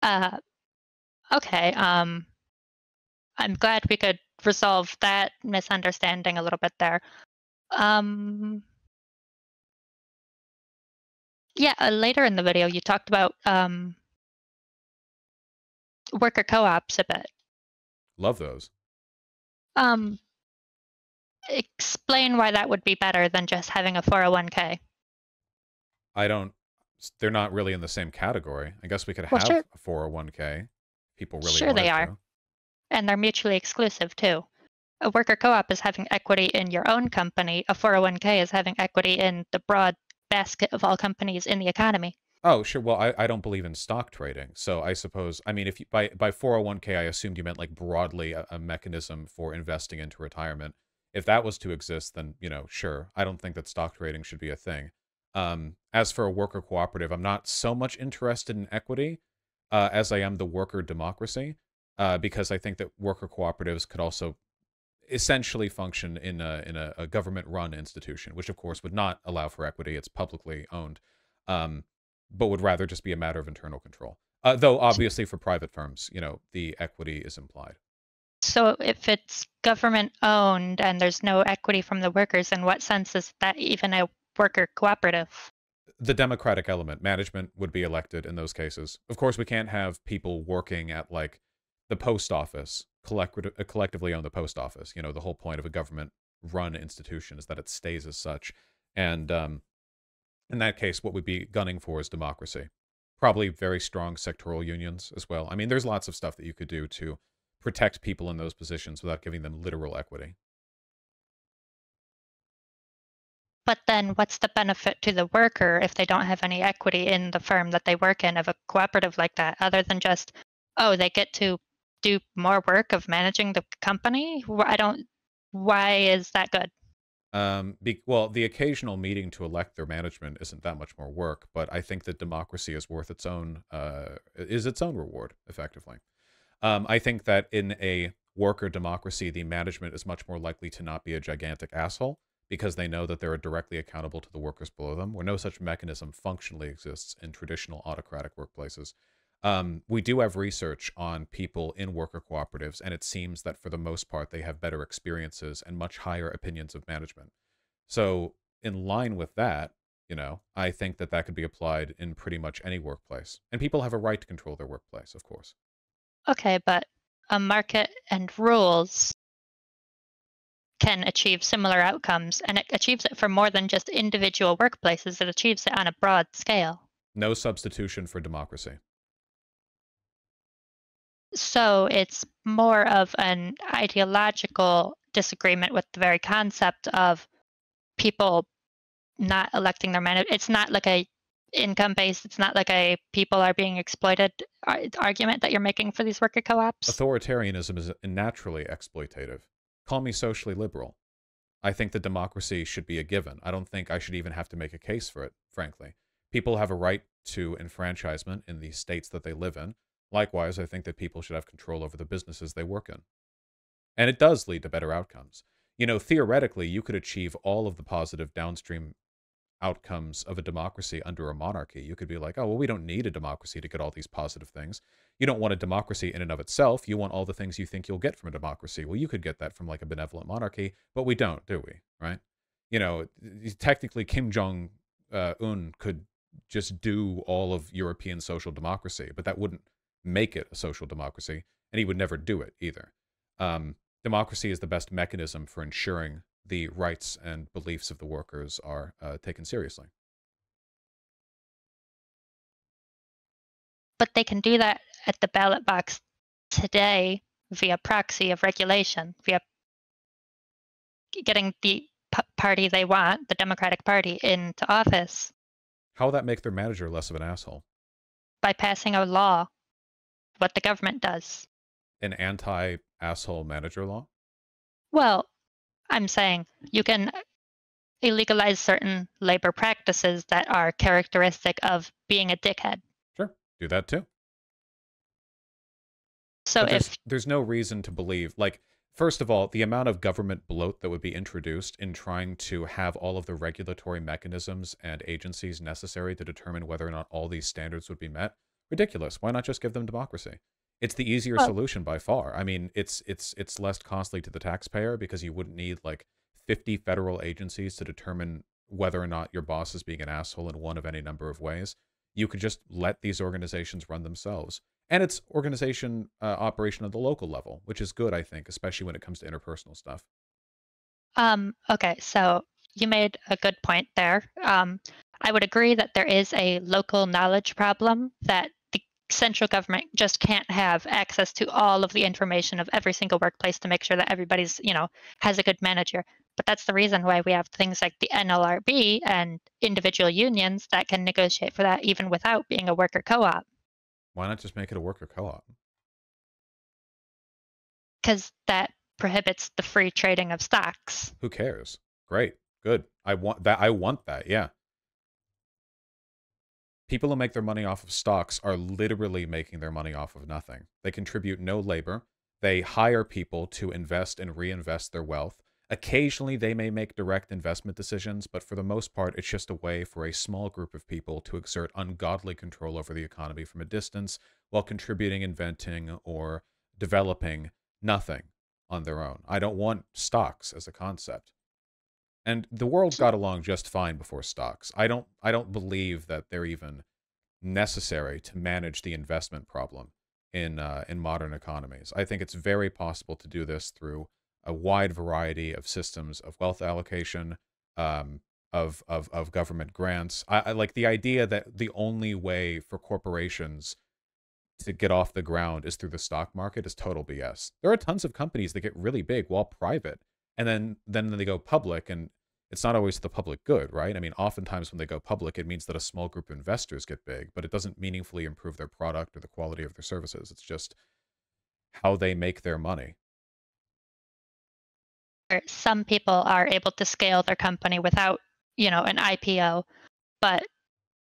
Uh, okay, um, I'm glad we could resolve that misunderstanding a little bit there. Um, yeah, uh, later in the video, you talked about um, worker co-ops a bit. Love those. Um, explain why that would be better than just having a four oh one K. I don't. They're not really in the same category. I guess we could well, have sure. a four oh one K. People really sure they are. To. and they're mutually exclusive too. A worker co-op is having equity in your own company. A four oh one k is having equity in the broad basket of all companies in the economy. Oh, sure. Well, I, I don't believe in stock trading. So I suppose, I mean, if you, by, by four oh one k, I assumed you meant like broadly a, a mechanism for investing into retirement. If that was to exist, then, you know, sure. I don't think that stock trading should be a thing. Um, as for a worker cooperative, I'm not so much interested in equity uh, as I am the worker democracy, uh, because I think that worker cooperatives could also essentially function in a, in a, a government-run institution, which, of course, would not allow for equity. It's publicly owned, um, but would rather just be a matter of internal control. Uh, though, obviously, for private firms, you know, the equity is implied. So if it's government-owned and there's no equity from the workers, in what sense is that even a worker cooperative? The democratic element. Management would be elected in those cases. Of course, we can't have people working at, like, the post office, collect uh, collectively own the post office. You know, the whole point of a government-run institution is that it stays as such. And um, in that case, what we'd be gunning for is democracy. Probably very strong sectoral unions as well. I mean, there's lots of stuff that you could do to protect people in those positions without giving them literal equity. But then what's the benefit to the worker if they don't have any equity in the firm that they work in of a cooperative like that, other than just, oh, they get to do more work of managing the company? I don't, why is that good? Um, be, well, the occasional meeting to elect their management isn't that much more work, but I think that democracy is worth its own, uh, is its own reward, effectively. Um, I think that in a worker democracy, the management is much more likely to not be a gigantic asshole because they know that they're directly accountable to the workers below them, where no such mechanism functionally exists in traditional autocratic workplaces. Um, we do have research on people in worker cooperatives, and it seems that for the most part, they have better experiences and much higher opinions of management. So in line with that, you know, I think that that could be applied in pretty much any workplace. And people have a right to control their workplace, of course. Okay, but a market and rules can achieve similar outcomes, and it achieves it for more than just individual workplaces. It achieves it on a broad scale. No substitution for democracy. So it's more of an ideological disagreement with the very concept of people not electing their manager. It's not like a income based, it's not like a people are being exploited argument that you're making for these worker co-ops. Authoritarianism is naturally exploitative. Call me socially liberal. I think that democracy should be a given. I don't think I should even have to make a case for it, frankly. People have a right to enfranchisement in the states that they live in. Likewise, I think that people should have control over the businesses they work in. And it does lead to better outcomes. You know, theoretically, you could achieve all of the positive downstream outcomes of a democracy under a monarchy. You could be like, oh, well, we don't need a democracy to get all these positive things. You don't want a democracy in and of itself. You want all the things you think you'll get from a democracy. Well, you could get that from like a benevolent monarchy, but we don't, do we? Right? You know, technically, Kim Jong-un could just do all of European social democracy, but that wouldn't make it a social democracy, and he would never do it either. Um, democracy is the best mechanism for ensuring the rights and beliefs of the workers are uh, taken seriously. But they can do that at the ballot box today via proxy of regulation, via getting the party they want, the Democratic Party, into office. How will that make their manager less of an asshole? By passing a law, what the government does. An anti-asshole manager law? Well, I'm saying you can illegalize certain labor practices that are characteristic of being a dickhead. Sure, do that too. So if there's, there's no reason to believe, like, first of all, the amount of government bloat that would be introduced in trying to have all of the regulatory mechanisms and agencies necessary to determine whether or not all these standards would be met, ridiculous. Why not just give them democracy? It's the easier oh. solution by far. I mean, it's it's it's less costly to the taxpayer because you wouldn't need like fifty federal agencies to determine whether or not your boss is being an asshole in one of any number of ways. You could just let these organizations run themselves. And it's organization uh, operation at the local level, which is good, I think, especially when it comes to interpersonal stuff. Um, okay, so you made a good point there. Um, I would agree that there is a local knowledge problem that central government just can't have access to all of the information of every single workplace to make sure that everybody's, you know, has a good manager. But that's the reason why we have things like the N L R B and individual unions that can negotiate for that even without being a worker co-op. Why not just make it a worker co-op? Because that prohibits the free trading of stocks. Who cares? Great. Good. I want that. I want that. Yeah. People who make their money off of stocks are literally making their money off of nothing. They contribute no labor. They hire people to invest and reinvest their wealth. Occasionally, they may make direct investment decisions, but for the most part, it's just a way for a small group of people to exert ungodly control over the economy from a distance while contributing, inventing, or developing nothing on their own. I don't want stocks as a concept. And the world got along just fine before stocks. I don't, I don't believe that they're even necessary to manage the investment problem in, uh, in modern economies. I think it's very possible to do this through a wide variety of systems of wealth allocation, um, of, of, of government grants. I, I like the idea that the only way for corporations to get off the ground is through the stock market is total B S. There are tons of companies that get really big while private, and then, then they go public, and it's not always the public good, right? I mean, oftentimes when they go public, it means that a small group of investors get big, but it doesn't meaningfully improve their product or the quality of their services. It's just how they make their money. Some people are able to scale their company without, you know, an I P O, but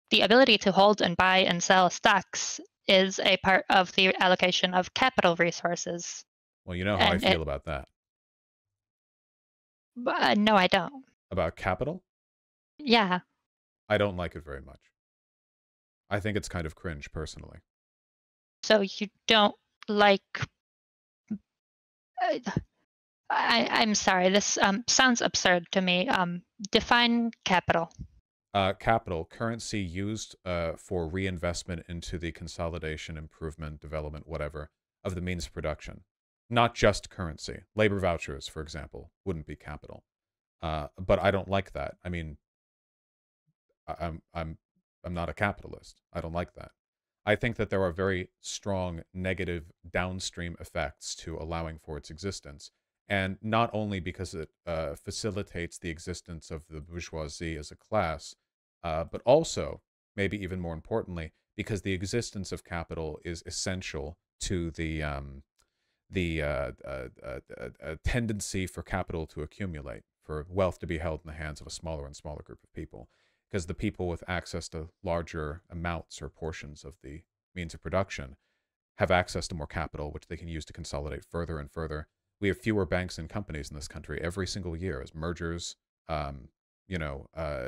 the ability to hold and buy and sell stocks is a part of the allocation of capital resources. Well, you know how and I feel it, about that. Uh, no, I don't. About capital? Yeah. I don't like it very much. I think it's kind of cringe, personally. So you don't like... I, I'm sorry, this um, sounds absurd to me. Um, define capital. Uh, capital, currency used uh, for reinvestment into the consolidation, improvement, development, whatever, of the means of production. Not just currency. Labor vouchers, for example, wouldn't be capital. Uh, but I don't like that. I mean, I'm, I'm, I'm not a capitalist. I don't like that. I think that there are very strong negative downstream effects to allowing for its existence. And not only because it uh, facilitates the existence of the bourgeoisie as a class, uh, but also, maybe even more importantly, because the existence of capital is essential to the um, the uh, uh, uh, uh, tendency for capital to accumulate, for wealth to be held in the hands of a smaller and smaller group of people, because the people with access to larger amounts or portions of the means of production have access to more capital, which they can use to consolidate further and further. We have fewer banks and companies in this country every single year as mergers, um, you know, uh,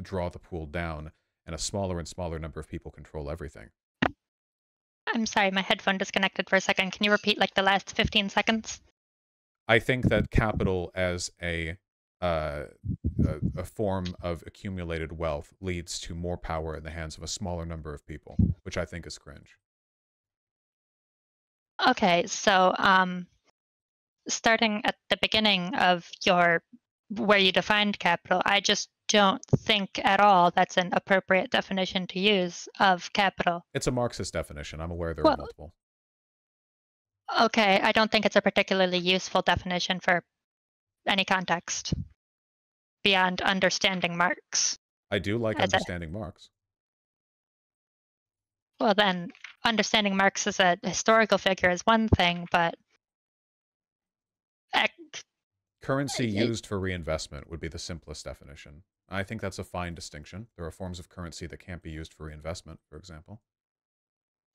draw the pool down, and a smaller and smaller number of people control everything. I'm sorry, my headphone disconnected for a second. Can you repeat like the last fifteen seconds? I think that capital as a, uh, a, a form of accumulated wealth leads to more power in the hands of a smaller number of people, which I think is cringe. Okay, so... Um... starting at the beginning of your, where you defined capital, I just don't think at all that's an appropriate definition to use of capital. It's a Marxist definition. I'm aware there well, are multiple. Okay, I don't think it's a particularly useful definition for any context beyond understanding Marx. I do like understanding a, Marx. Well then, understanding Marx as a historical figure is one thing, but currency used for reinvestment would be the simplest definition. I think that's a fine distinction. There are forms of currency that can't be used for reinvestment, for example.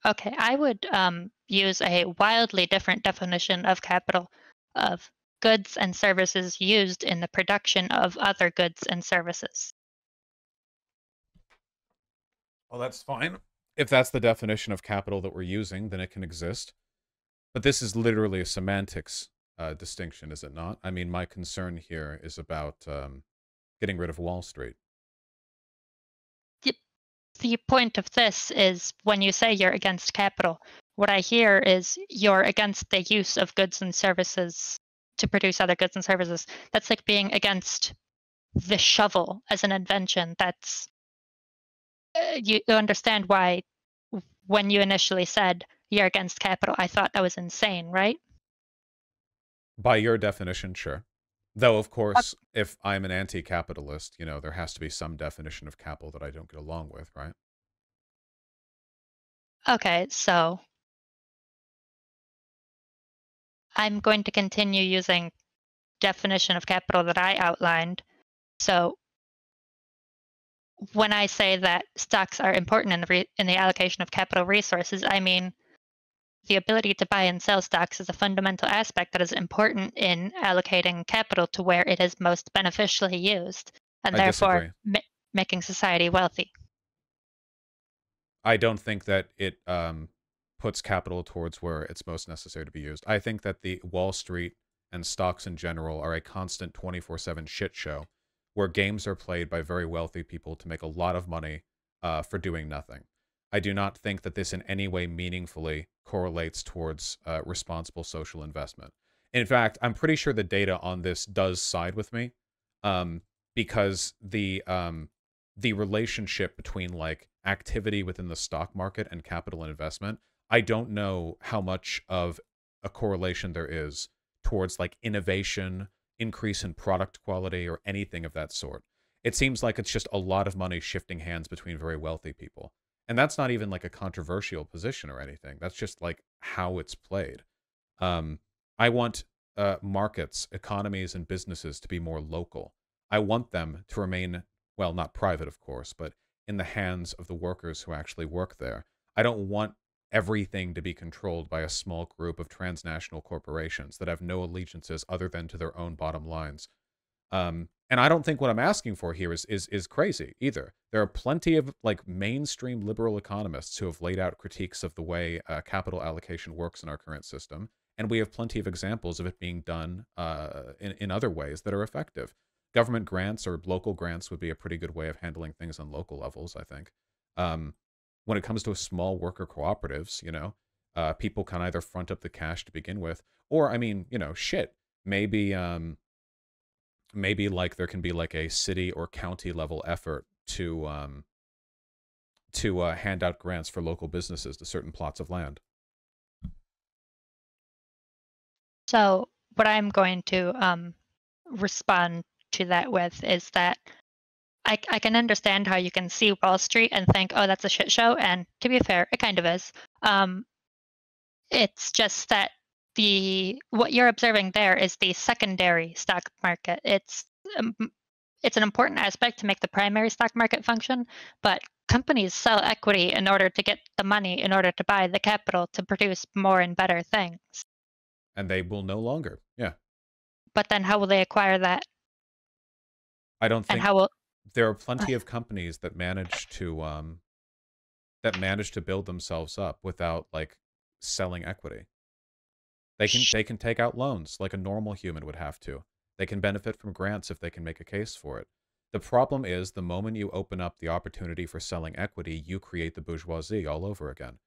Okay, I would um, use a wildly different definition of capital of goods and services used in the production of other goods and services. Well, that's fine. If that's the definition of capital that we're using, then it can exist. But this is literally a semantics Uh, distinction, is it not? I mean, my concern here is about um, getting rid of Wall Street. The, the point of this is when you say you're against capital, what I hear is you're against the use of goods and services to produce other goods and services. That's like being against the shovel as an invention. That's, uh, you understand why when you initially said you're against capital, I thought that was insane, right? By your definition, sure. Though, of course, okay. if I'm an anti-capitalist, you know, there has to be some definition of capital that I don't get along with, right? Okay, so I'm going to continue using definition of capital that I outlined. So when I say that stocks are important in the re in the allocation of capital resources, I mean the ability to buy and sell stocks is a fundamental aspect that is important in allocating capital to where it is most beneficially used, and I therefore ma making society wealthy. I don't think that it um, puts capital towards where it's most necessary to be used. I think that the Wall Street and stocks in general are a constant twenty-four seven shit show where games are played by very wealthy people to make a lot of money uh, for doing nothing. I do not think that this in any way meaningfully correlates towards uh, responsible social investment. In fact, I'm pretty sure the data on this does side with me um, because the um, the relationship between like activity within the stock market and capital investment, I don't know how much of a correlation there is towards like innovation, increase in product quality, or anything of that sort. It seems like it's just a lot of money shifting hands between very wealthy people. And that's not even like a controversial position or anything. That's just like how it's played. Um, I want uh, markets, economies, and businesses to be more local. I want them to remain, well, not private, of course, but in the hands of the workers who actually work there. I don't want everything to be controlled by a small group of transnational corporations that have no allegiances other than to their own bottom lines. Um, and I don't think what I'm asking for here is, is, is crazy either. There are plenty of like mainstream liberal economists who have laid out critiques of the way uh, capital allocation works in our current system. And we have plenty of examples of it being done uh, in, in other ways that are effective. Government grants or local grants would be a pretty good way of handling things on local levels, I think. Um, when it comes to small worker cooperatives, you know, uh, people can either front up the cash to begin with, or I mean, you know, shit, maybe, um, maybe like there can be like a city or county level effort to, um, to uh, hand out grants for local businesses to certain plots of land. So what I'm going to um, respond to that with is that I, I can understand how you can see Wall Street and think, oh, that's a shit show. And to be fair, it kind of is. Um, it's just that the what you're observing there is the secondary stock market. It's um, it's an important aspect to make the primary stock market function, but companies sell equity in order to get the money, in order to buy the capital to produce more and better things. And they will no longer, yeah. But then how will they acquire that? I don't think... And how will... There are plenty of companies that manage to um, that manage to build themselves up without like selling equity. They can they can take out loans like a normal human would have to. They can benefit from grants if they can make a case for it. The problem is the moment you open up the opportunity for selling equity, you create the bourgeoisie all over again.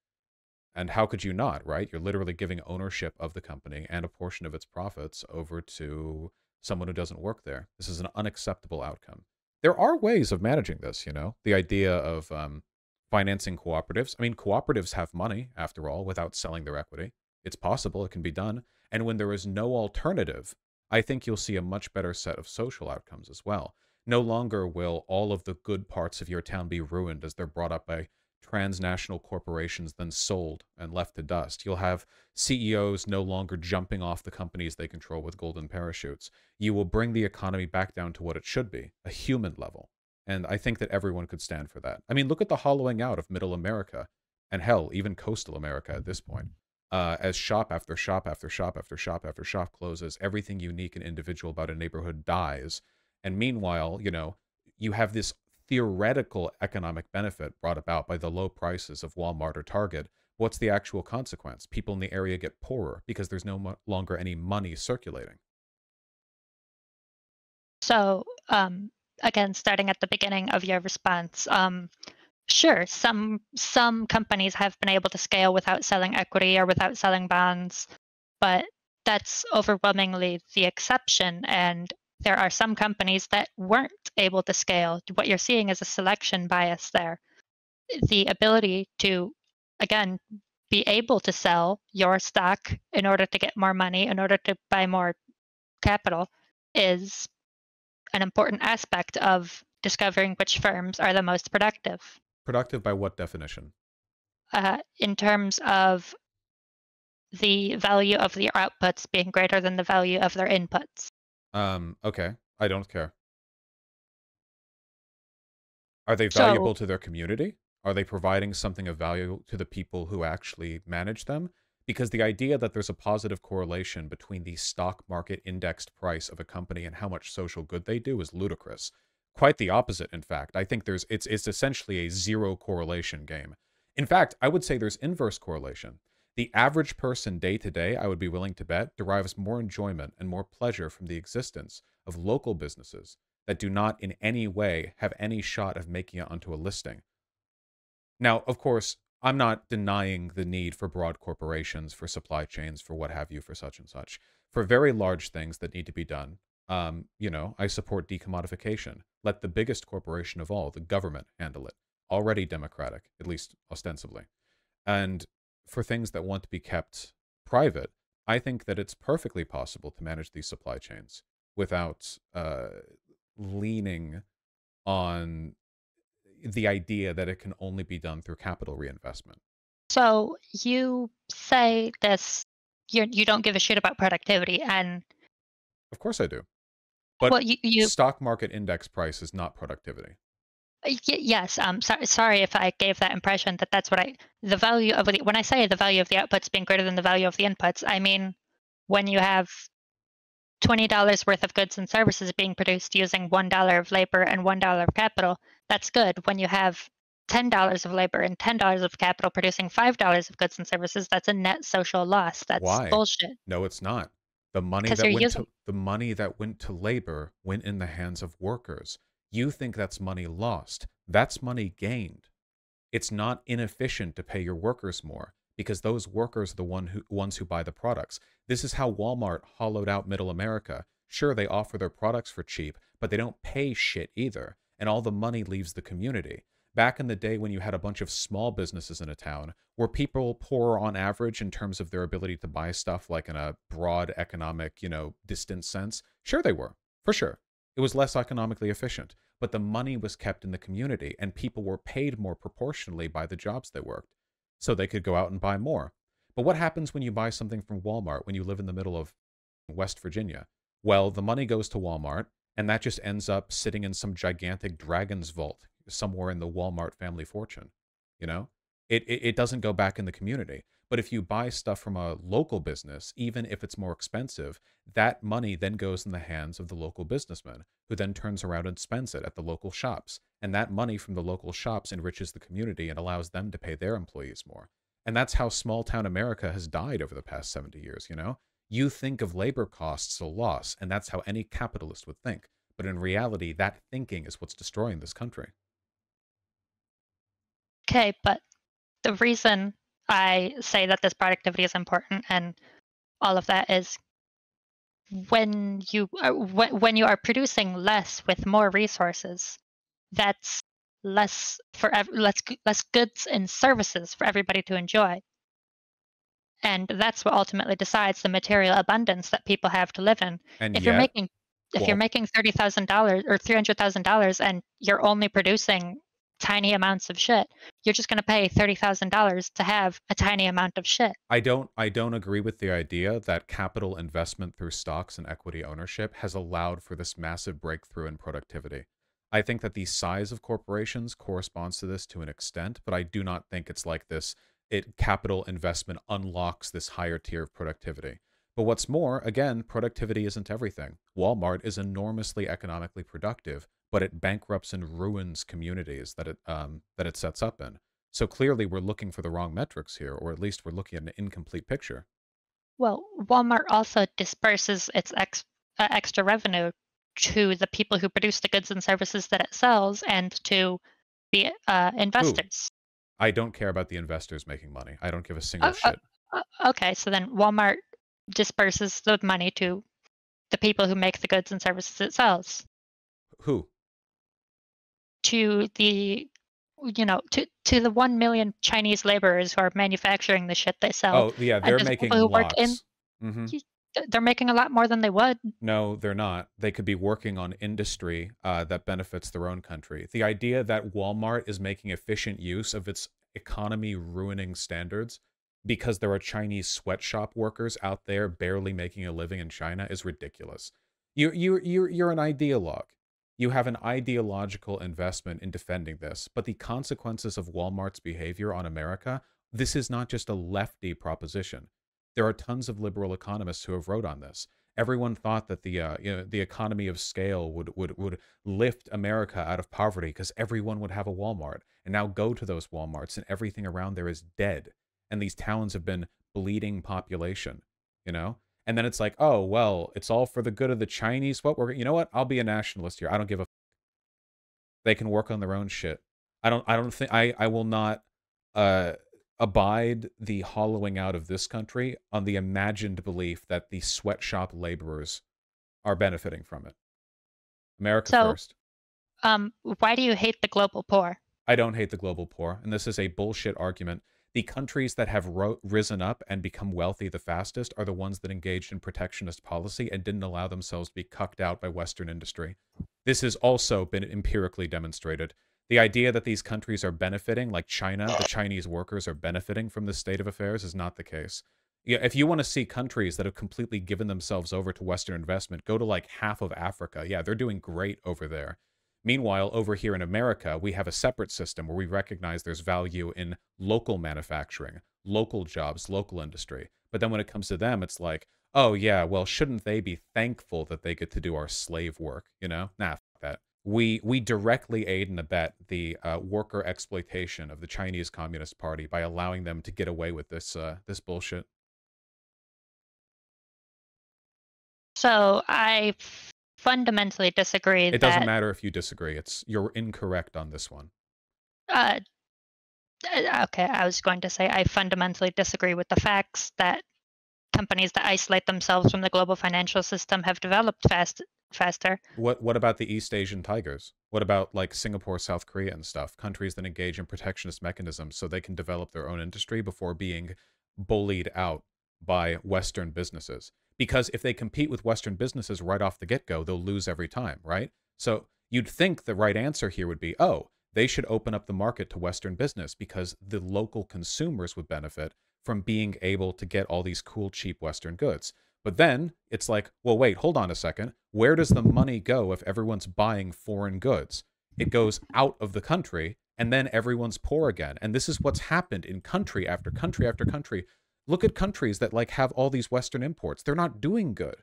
And how could you not, right? You're literally giving ownership of the company and a portion of its profits over to someone who doesn't work there. This is an unacceptable outcome. There are ways of managing this, you know, the idea of um, financing cooperatives. I mean, cooperatives have money, after all, without selling their equity. It's possible. It can be done. And when there is no alternative, I think you'll see a much better set of social outcomes as well. No longer will all of the good parts of your town be ruined as they're brought up by transnational corporations, then sold and left to dust. You'll have C E Os no longer jumping off the companies they control with golden parachutes. You will bring the economy back down to what it should be, a human level. And I think that everyone could stand for that. I mean, look at the hollowing out of middle America and hell, even coastal America at this point. Uh, as shop after shop after shop after shop after shop closes, everything unique and individual about a neighborhood dies. And meanwhile, you know, you have this theoretical economic benefit brought about by the low prices of Walmart or Target. What's the actual consequence? People in the area get poorer because there's no longer any money circulating. So, um, again, starting at the beginning of your response, um, sure, some some companies have been able to scale without selling equity or without selling bonds, but that's overwhelmingly the exception. And there are some companies that weren't able to scale. What you're seeing is a selection bias there. The ability to again, be able to sell your stock in order to get more money, in order to buy more capital, is an important aspect of discovering which firms are the most productive. Productive by what definition? Uh, in terms of the value of their outputs being greater than the value of their inputs. Um, okay, I don't care. Are they valuable so, to their community? Are they providing something of value to the people who actually manage them? Because the idea that there's a positive correlation between the stock market indexed price of a company and how much social good they do is ludicrous. Quite the opposite, in fact. I think there's it's, it's essentially a zero correlation game. In fact, I would say there's inverse correlation. The average person day to day, I would be willing to bet, derives more enjoyment and more pleasure from the existence of local businesses that do not in any way have any shot of making it onto a listing. Now, of course, I'm not denying the need for broad corporations, for supply chains, for what have you, for such and such. For very large things that need to be done, um, you know, I support decommodification. Let the biggest corporation of all, the government, handle it. Already democratic, at least ostensibly. And for things that want to be kept private, I think that it's perfectly possible to manage these supply chains without uh, leaning on the idea that it can only be done through capital reinvestment. So you say this, you're, you don't give a shit about productivity, and... Of course I do. But well, you, you... stock market index price is not productivity. Yes, um, so, sorry if I gave that impression that that's what I, the value of, the, when I say the value of the outputs being greater than the value of the inputs, I mean, when you have twenty dollars worth of goods and services being produced using one dollar of labor and one dollar of capital, that's good. When you have ten dollars of labor and ten dollars of capital producing five dollars of goods and services, that's a net social loss. That's Why? bullshit. No, it's not. The money that went using... to, the money that went to labor went in the hands of workers. You think that's money lost. That's money gained. It's not inefficient to pay your workers more because those workers are the one who, ones who buy the products. This is how Walmart hollowed out middle America. Sure, they offer their products for cheap, but they don't pay shit either, and all the money leaves the community. Back in the day when you had a bunch of small businesses in a town, were people poorer on average in terms of their ability to buy stuff like in a broad economic, you know, distant sense? Sure they were, for sure. It was less economically efficient, but the money was kept in the community and people were paid more proportionally by the jobs they worked, so they could go out and buy more. But what happens when you buy something from Walmart when you live in the middle of West Virginia? Well, the money goes to Walmart, and that just ends up sitting in some gigantic dragon's vault somewhere in the Walmart family fortune. You know, it, it, it doesn't go back in the community. But if you buy stuff from a local business, even if it's more expensive, that money then goes in the hands of the local businessman, who then turns around and spends it at the local shops. And that money from the local shops enriches the community and allows them to pay their employees more. And that's how small-town America has died over the past seventy years, you know? You think of labor costs as a loss, and that's how any capitalist would think. But in reality, that thinking is what's destroying this country. Okay, but the reason I say that this productivity is important and all of that is when you are, when you are producing less with more resources, that's less for less less goods and services for everybody to enjoy, and that's what ultimately decides the material abundance that people have to live in. And if yet, you're making if well, you're making thirty thousand dollars or three hundred thousand dollars and you're only producing tiny amounts of shit, you're just going to pay thirty thousand dollars to have a tiny amount of shit. I don't, I don't agree with the idea that capital investment through stocks and equity ownership has allowed for this massive breakthrough in productivity. I think that the size of corporations corresponds to this to an extent, but I do not think it's like this. It capital investment unlocks this higher tier of productivity. But what's more, again, productivity isn't everything. Walmart is enormously economically productive, but it bankrupts and ruins communities that it, um, that it sets up in. So clearly we're looking for the wrong metrics here, or at least we're looking at an incomplete picture. Well, Walmart also disperses its ex uh, extra revenue to the people who produce the goods and services that it sells and to the uh, investors. Ooh. I don't care about the investors making money. I don't give a single oh, shit. Uh, okay, so then Walmart disperses the money to the people who make the goods and services it sells. Who? To the you know, to to the one million Chinese laborers who are manufacturing the shit they sell. Oh yeah, they're making lots. In, mm-hmm. They're making a lot more than they would. No, they're not. They could be working on industry uh, that benefits their own country. The idea that Walmart is making efficient use of its economy-ruining standards because there are Chinese sweatshop workers out there barely making a living in China is ridiculous. You, you, you're, you're an ideologue. You have an ideological investment in defending this, but the consequences of Walmart's behavior on America, this is not just a lefty proposition. There are tons of liberal economists who have wrote on this. Everyone thought that the uh, you know, the economy of scale would would would lift America out of poverty because everyone would have a Walmart. And now go to those Walmarts and everything around there is dead. And these towns have been bleeding population, you know? And then it's like, oh, well, it's all for the good of the Chinese. What we're, you know what? I'll be a nationalist here. I don't give a f. They can work on their own shit. I don't I don't think I I will not uh abide the hollowing out of this country on the imagined belief that the sweatshop laborers are benefiting from it. America so, first. Um, why do you hate the global poor? I don't hate the global poor, and this is a bullshit argument. The countries that have ro risen up and become wealthy the fastest are the ones that engaged in protectionist policy and didn't allow themselves to be cucked out by Western industry. This has also been empirically demonstrated. The idea that these countries are benefiting, like China, the Chinese workers are benefiting from this state of affairs is not the case. You know, if you want to see countries that have completely given themselves over to Western investment, go to like half of Africa. Yeah, they're doing great over there. Meanwhile, over here in America, we have a separate system where we recognize there's value in local manufacturing, local jobs, local industry. But then when it comes to them, it's like, oh yeah, well, shouldn't they be thankful that they get to do our slave work? You know? Nah, f that. We, we directly aid and abet the uh, worker exploitation of the Chinese Communist Party by allowing them to get away with this, uh, this bullshit. So I fundamentally disagree. It doesn't matter if you disagree. It's, you're incorrect on this one. Uh, okay, I was going to say I fundamentally disagree with the facts that companies that isolate themselves from the global financial system have developed fast. faster. What what about the East Asian tigers? What about like Singapore, South Korea and stuff? Countries that engage in protectionist mechanisms so they can develop their own industry before being bullied out by Western businesses. Because if they compete with Western businesses right off the get-go, they'll lose every time, right? So you'd think the right answer here would be, oh, they should open up the market to Western business because the local consumers would benefit from being able to get all these cool, cheap Western goods. But then it's like, well, wait, hold on a second. Where does the money go if everyone's buying foreign goods? It goes out of the country, and then everyone's poor again. And this is what's happened in country after country after country. Look at countries that like have all these Western imports. They're not doing good.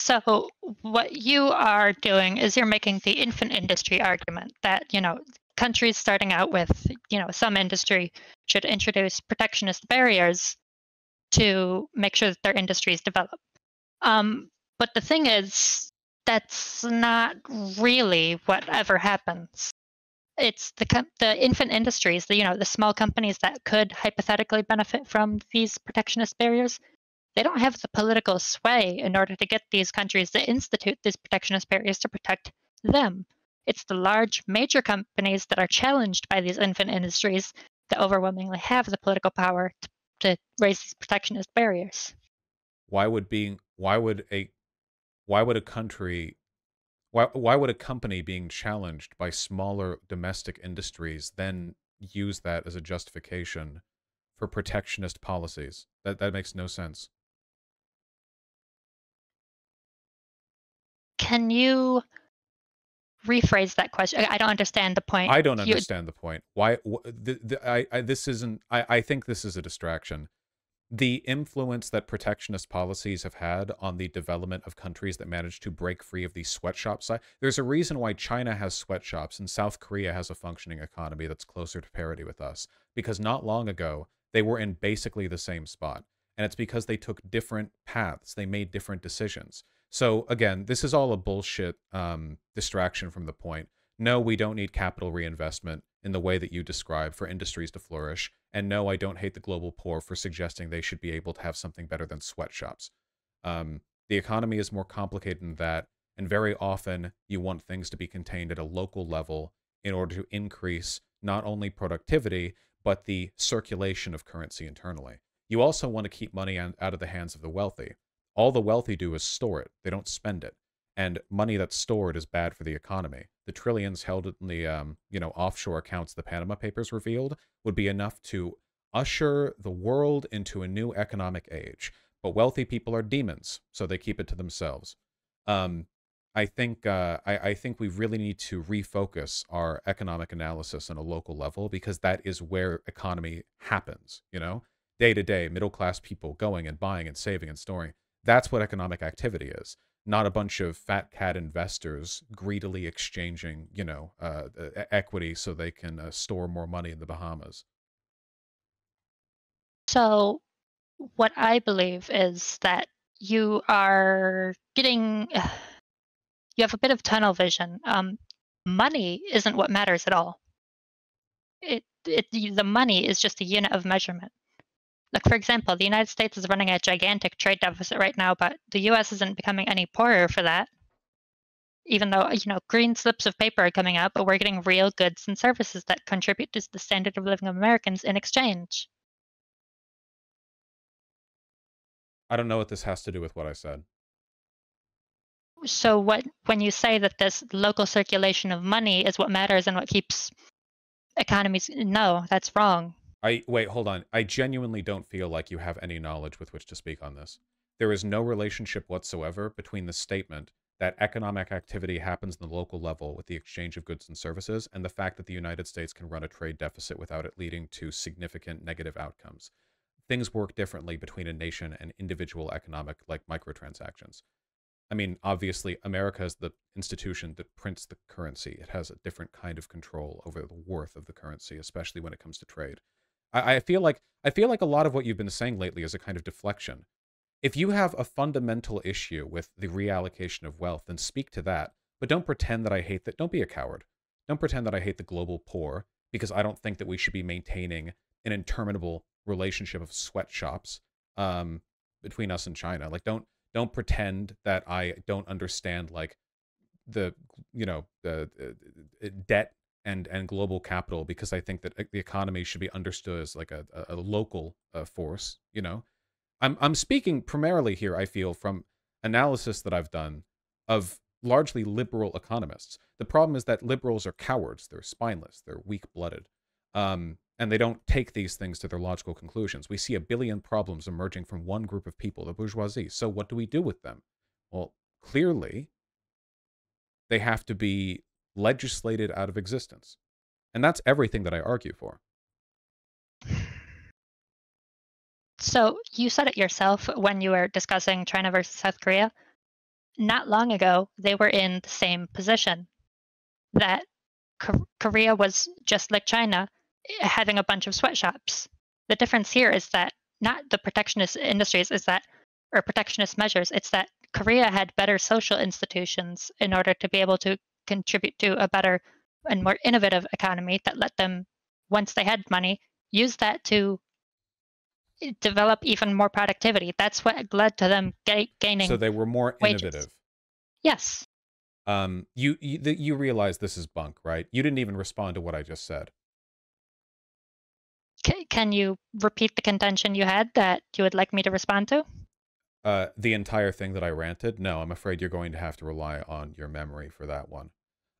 So what you are doing is you're making the infant industry argument that, you know, countries starting out with, you know, some industry should introduce protectionist barriers to make sure that their industries develop. Um, but the thing is, that's not really what ever happens. It's the, the infant industries, the, you know, the small companies that could hypothetically benefit from these protectionist barriers, they don't have the political sway in order to get these countries to institute these protectionist barriers to protect them. It's the large major companies that are challenged by these infant industries that overwhelmingly have the political power to to raise these protectionist barriers. Why would being why would a why would a country why why would a company being challenged by smaller domestic industries then use that as a justification for protectionist policies? That that makes no sense. Can you rephrase that question? I don't understand the point. I don't understand you... the point. Why? Wh the, the, I, I, this isn't. I, I think this is a distraction. The influence that protectionist policies have had on the development of countries that manage to break free of the sweatshop side. There's a reason why China has sweatshops and South Korea has a functioning economy that's closer to parity with us. Because not long ago they were in basically the same spot, and it's because they took different paths. They made different decisions. So again, this is all a bullshit um, distraction from the point. No, we don't need capital reinvestment in the way that you describe for industries to flourish. And no, I don't hate the global poor for suggesting they should be able to have something better than sweatshops. Um, the economy is more complicated than that. And very often you want things to be contained at a local level in order to increase not only productivity, but the circulation of currency internally. You also want to keep money out of the hands of the wealthy. All the wealthy do is store it. They don't spend it. And money that's stored is bad for the economy. The trillions held in the um, you know, offshore accounts the Panama Papers revealed would be enough to usher the world into a new economic age. But wealthy people are demons, so they keep it to themselves. Um, I think uh, I, I think we really need to refocus our economic analysis on a local level, because that is where economy happens. You know, day to day, middle class people going and buying and saving and storing. That's what economic activity is. Not a bunch of fat cat investors greedily exchanging, you know, uh, equity so they can uh, store more money in the Bahamas. So what I believe is that you are getting, you have a bit of tunnel vision. Um, money isn't what matters at all. It, it, the money is just a unit of measurement. Like, for example, the United States is running a gigantic trade deficit right now, but the U S isn't becoming any poorer for that. Even though, you know, green slips of paper are coming out, but we're getting real goods and services that contribute to the standard of living of Americans in exchange. I don't know what this has to do with what I said. So what, when you say that this local circulation of money is what matters and what keeps economies, no, that's wrong. I, wait, hold on. I genuinely don't feel like you have any knowledge with which to speak on this. There is no relationship whatsoever between the statement that economic activity happens in the local level with the exchange of goods and services and the fact that the United States can run a trade deficit without it leading to significant negative outcomes. Things work differently between a nation and individual economic, like, microtransactions. I mean, obviously, America is the institution that prints the currency. It has a different kind of control over the worth of the currency, especially when it comes to trade. I feel like I feel like a lot of what you've been saying lately is a kind of deflection. If you have a fundamental issue with the reallocation of wealth, then speak to that. But don't pretend that I hate that. Don't be a coward. Don't pretend that I hate the global poor, because I don't think that we should be maintaining an interminable relationship of sweatshops um, between us and China. Like, don't don't pretend that I don't understand, like, the you know the, the debt. And, and global capital, because I think that the economy should be understood as like a, a local uh, force, you know? I'm, I'm speaking primarily here, I feel, from analysis that I've done of largely liberal economists. The problem is that liberals are cowards. They're spineless. They're weak-blooded. Um, and they don't take these things to their logical conclusions. We see a billion problems emerging from one group of people, the bourgeoisie. So what do we do with them? Well, clearly, they have to be legislated out of existence. And that's everything that I argue for. So you said it yourself when you were discussing China versus South Korea. Not long ago, they were in the same position, that Korea was just like China, having a bunch of sweatshops. The difference here is that not the protectionist industries is that, or protectionist measures, it's that Korea had better social institutions in order to be able to contribute to a better and more innovative economy that let them, once they had money, use that to develop even more productivity. That's what led to them ga gaining. So they were more wages. Innovative. Yes. Um, you, you you realize this is bunk, right? You didn't even respond to what I just said. C can you repeat the contention you had that you would like me to respond to? Uh, the entire thing that I ranted? No, I'm afraid you're going to have to rely on your memory for that one.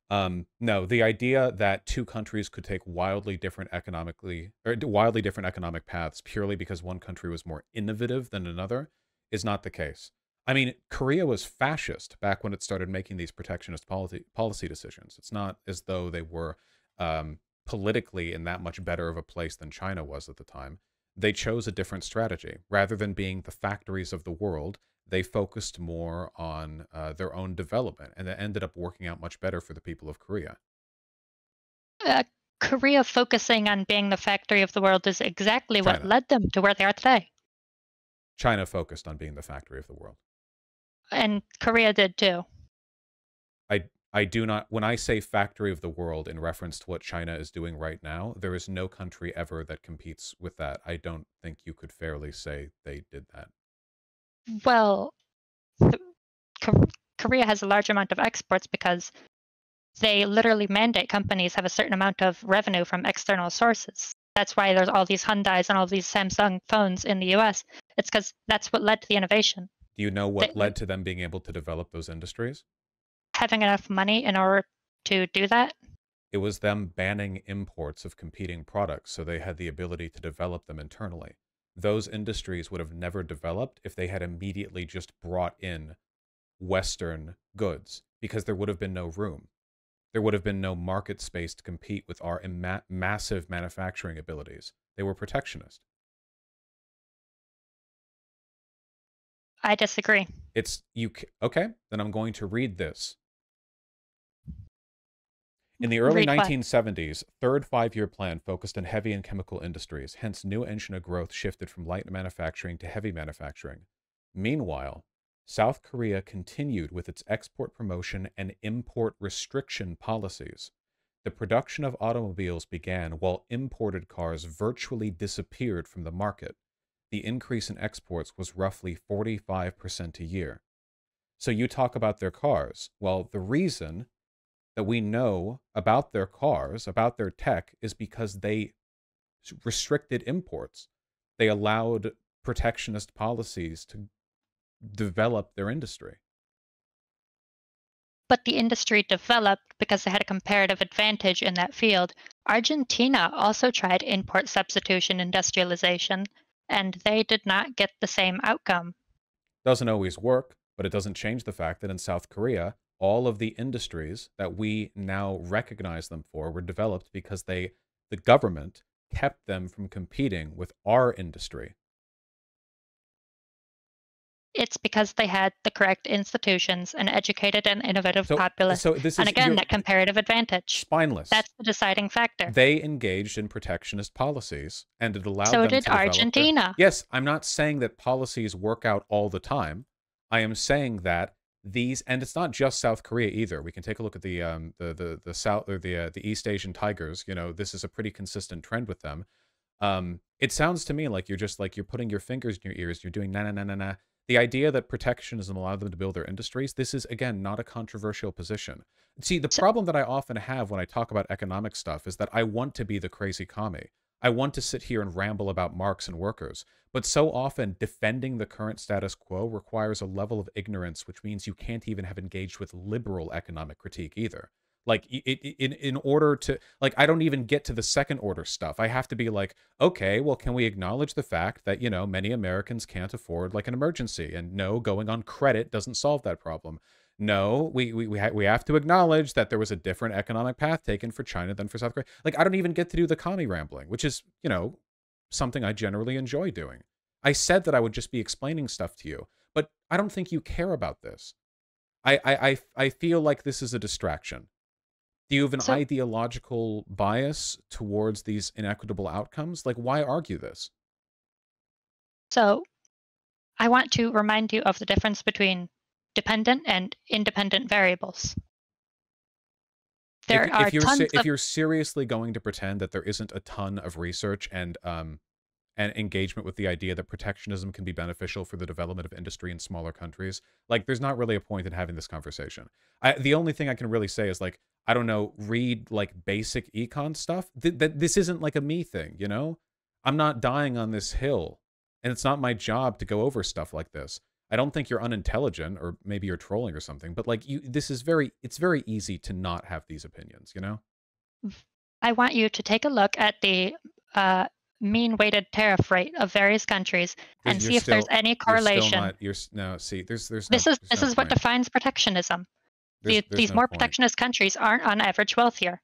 Um, no, the idea that two countries could take wildly different economically, or wildly different economic paths purely because one country was more innovative than another is not the case. I mean, Korea was fascist back when it started making these protectionist policy, policy decisions. It's not as though they were um, politically in that much better of a place than China was at the time. They chose a different strategy. Rather than being the factories of the world, they focused more on uh, their own development, and that ended up working out much better for the people of Korea. Uh, Korea focusing on being the factory of the world is exactly China. What led them to where they are today. China focused on being the factory of the world. And Korea did too. I, I do not, when I say factory of the world in reference to what China is doing right now, there is no country ever that competes with that. I don't think you could fairly say they did that. Well, Korea has a large amount of exports because they literally mandate companies have a certain amount of revenue from external sources. That's why there's all these Hyundais and all these Samsung phones in the U S. It's because that's what led to the innovation. Do you know what they, led to them being able to develop those industries? Having enough money in order to do that. It was them banning imports of competing products, so they had the ability to develop them internally. Those industries would have never developed if they had immediately just brought in Western goods, because there would have been no room. There would have been no market space to compete with our imma- massive manufacturing abilities. They were protectionist. I disagree. It's you. Okay, then I'm going to read this. In the early nineteen seventies, third five-year plan focused on heavy and chemical industries. Hence, new engine of growth shifted from light manufacturing to heavy manufacturing. Meanwhile, South Korea continued with its export promotion and import restriction policies. The production of automobiles began while imported cars virtually disappeared from the market. The increase in exports was roughly forty-five percent a year. So you talk about their cars. Well, the reason that we know about their cars, about their tech, is because they restricted imports. They allowed protectionist policies to develop their industry. But the industry developed because they had a comparative advantage in that field. Argentina also tried import substitution industrialization, and they did not get the same outcome. Doesn't always work, but it doesn't change the fact that in South Korea, all of the industries that we now recognize them for were developed because they, the government kept them from competing with our industry. It's because they had the correct institutions and educated and innovative so, populace. So this is, and again, that comparative advantage. Spineless. That's the deciding factor. They engaged in protectionist policies, and it allowed so them to So did Argentina. Their, yes, I'm not saying that policies work out all the time. I am saying that these, and it's not just South Korea either. We can take a look at the um, the the the South or the uh, the East Asian tigers. You know, this is a pretty consistent trend with them. Um, it sounds to me like you're just like you're putting your fingers in your ears. You're doing na na na na na. The idea that protectionism allowed them to build their industries. This is again not a controversial position. See, the problem that I often have when I talk about economic stuff is that I want to be the crazy commie. I want to sit here and ramble about Marx and workers, but so often defending the current status quo requires a level of ignorance, which means you can't even have engaged with liberal economic critique either. Like, in, in order to, like, I don't even get to the second order stuff. I have to be like, okay, well, can we acknowledge the fact that, you know, many Americans can't afford, like, an emergency? And no, going on credit doesn't solve that problem. No, we we we, ha we have to acknowledge that there was a different economic path taken for China than for South Korea. Like, I don't even get to do the commie rambling, which is, you know, something I generally enjoy doing. I said that I would just be explaining stuff to you, but I don't think you care about this. I I I, I feel like this is a distraction. Do you have an so, ideological bias towards these inequitable outcomes? Like, why argue this? So, I want to remind you of the difference between dependent and independent variables. There if, are if you're tons if you're seriously going to pretend that there isn't a ton of research and um and engagement with the idea that protectionism can be beneficial for the development of industry in smaller countries, like, there's not really a point in having this conversation. I, the only thing I can really say is, like, I don't know, read, like, basic econ stuff. Th that this isn't like a me thing, you know. I'm not dying on this hill, and it's not my job to go over stuff like this. I don't think you're unintelligent, or maybe you're trolling or something, but, like, you, this is very, it's very easy to not have these opinions, you know? I want you to take a look at the uh, mean weighted tariff rate of various countries and see if still, there's any correlation. Not, you're, no, see, there's, there's no, this is, there's this no is point. What defines protectionism. There's, the, there's these no more point. Protectionist countries aren't on average wealthier.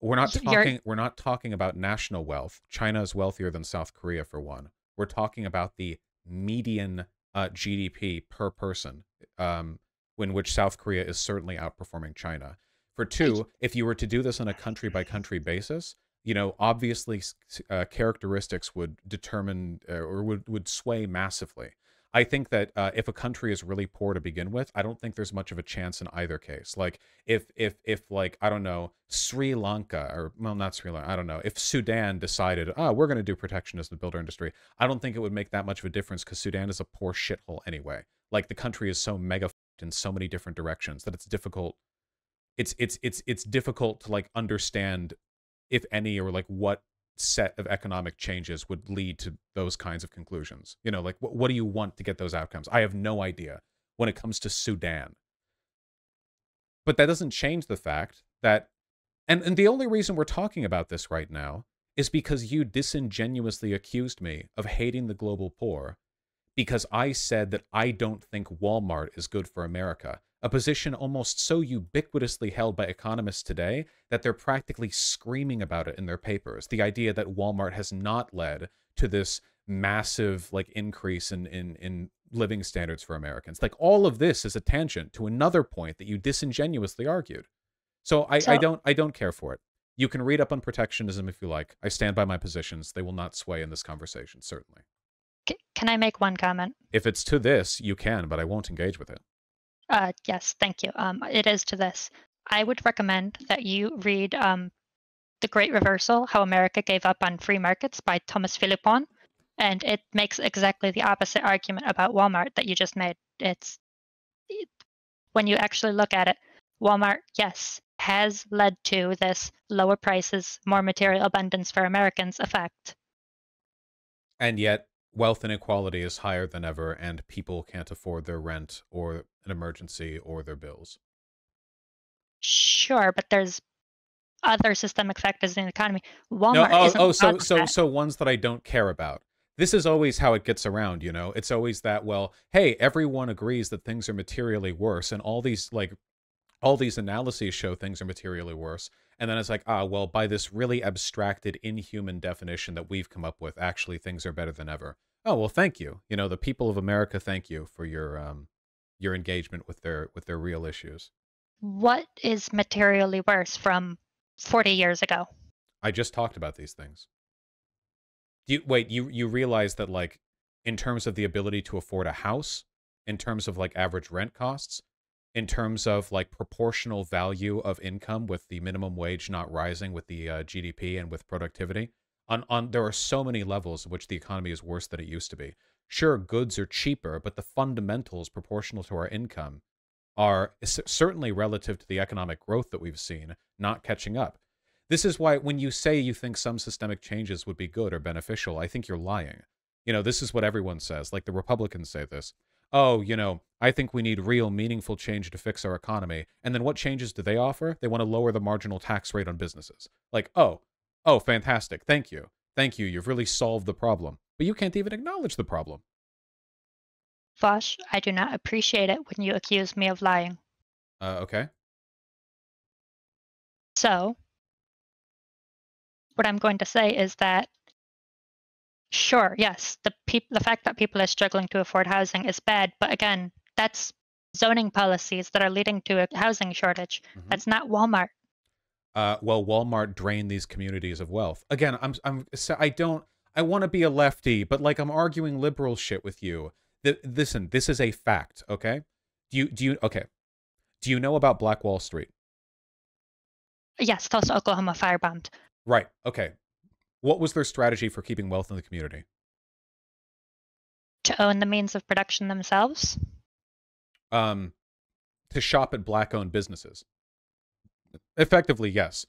We're not talking, you're, we're not talking about national wealth. China is wealthier than South Korea, for one. We're talking about the median uh, G D P per person, um, in which South Korea is certainly outperforming China. For two, if you were to do this on a country-by-country basis, you know, obviously uh, characteristics would determine uh, or would, would sway massively. I think that uh, if a country is really poor to begin with, I don't think there's much of a chance in either case. Like, if, if, if like, I don't know, Sri Lanka, or, well, not Sri Lanka, I don't know, if Sudan decided, oh, we're going to do protectionism and build our industry, I don't think it would make that much of a difference, because Sudan is a poor shithole anyway. Like, the country is so mega f***ed in so many different directions that it's difficult. it's it's it's it's difficult to like understand if any or like what set of economic changes would lead to those kinds of conclusions. You know, like what, what do you want to get those outcomes? I have no idea when it comes to Sudan. But that doesn't change the fact that, and, and the only reason we're talking about this right now is because you disingenuously accused me of hating the global poor because I said that I don't think Walmart is good for America, a position almost so ubiquitously held by economists today that they're practically screaming about it in their papers. The idea that Walmart has not led to this massive like increase in, in, in living standards for Americans. Like all of this is a tangent to another point that you disingenuously argued. So I, so I don't I don't care for it. You can read up on protectionism if you like. I stand by my positions. They will not sway in this conversation, certainly. Can I make one comment? If it's to this, you can, but I won't engage with it. Uh, yes, thank you. Um, it is to this. I would recommend that you read um, The Great Reversal, How America Gave Up on Free Markets by Thomas Philippon. And it makes exactly the opposite argument about Walmart that you just made. It's it, when you actually look at it, Walmart, yes, has led to this lower prices, more material abundance for Americans effect. And yet wealth inequality is higher than ever, and people can't afford their rent or an emergency or their bills. Sure, but there's other systemic factors in the economy. Walmart no, oh, isn't oh, so so that. so ones that I don't care about. This is always how it gets around, you know. It's always that, well, hey, everyone agrees that things are materially worse, and all these like all these analyses show things are materially worse. And then it's like, ah, well, by this really abstracted, inhuman definition that we've come up with, actually things are better than ever. Oh, well, thank you. You know, the people of America, thank you for your um, your engagement with their with their real issues. What is materially worse from forty years ago? I just talked about these things. You wait, you you realize that, like, in terms of the ability to afford a house, in terms of like average rent costs, in terms of like proportional value of income with the minimum wage not rising with the uh, G D P and with productivity. On, on, there are so many levels in which the economy is worse than it used to be. Sure, goods are cheaper, but the fundamentals proportional to our income are certainly relative to the economic growth that we've seen, not catching up. This is why when you say you think some systemic changes would be good or beneficial, I think you're lying. You know, this is what everyone says, like the Republicans say this. Oh, you know, I think we need real, meaningful change to fix our economy. And then what changes do they offer? They want to lower the marginal tax rate on businesses. Like, oh, oh, fantastic. Thank you. Thank you. You've really solved the problem. But you can't even acknowledge the problem. Vaush, I do not appreciate it when you accuse me of lying. Uh, okay. So, what I'm going to say is that sure, yes, the peop the fact that people are struggling to afford housing is bad, but again, that's zoning policies that are leading to a housing shortage. Mm-hmm. That's not Walmart. Uh, well, Walmart drained these communities of wealth. Again, I'm, I'm, so I don't, I want to be a lefty, but like I'm arguing liberal shit with you. The, listen, this is a fact, okay? Do you, do you, okay? Do you know about Black Wall Street? Yes, Tulsa, Oklahoma, firebombed. Right. Okay. What was their strategy for keeping wealth in the community? To own the means of production themselves? Um, to shop at black-owned businesses. Effectively, yes.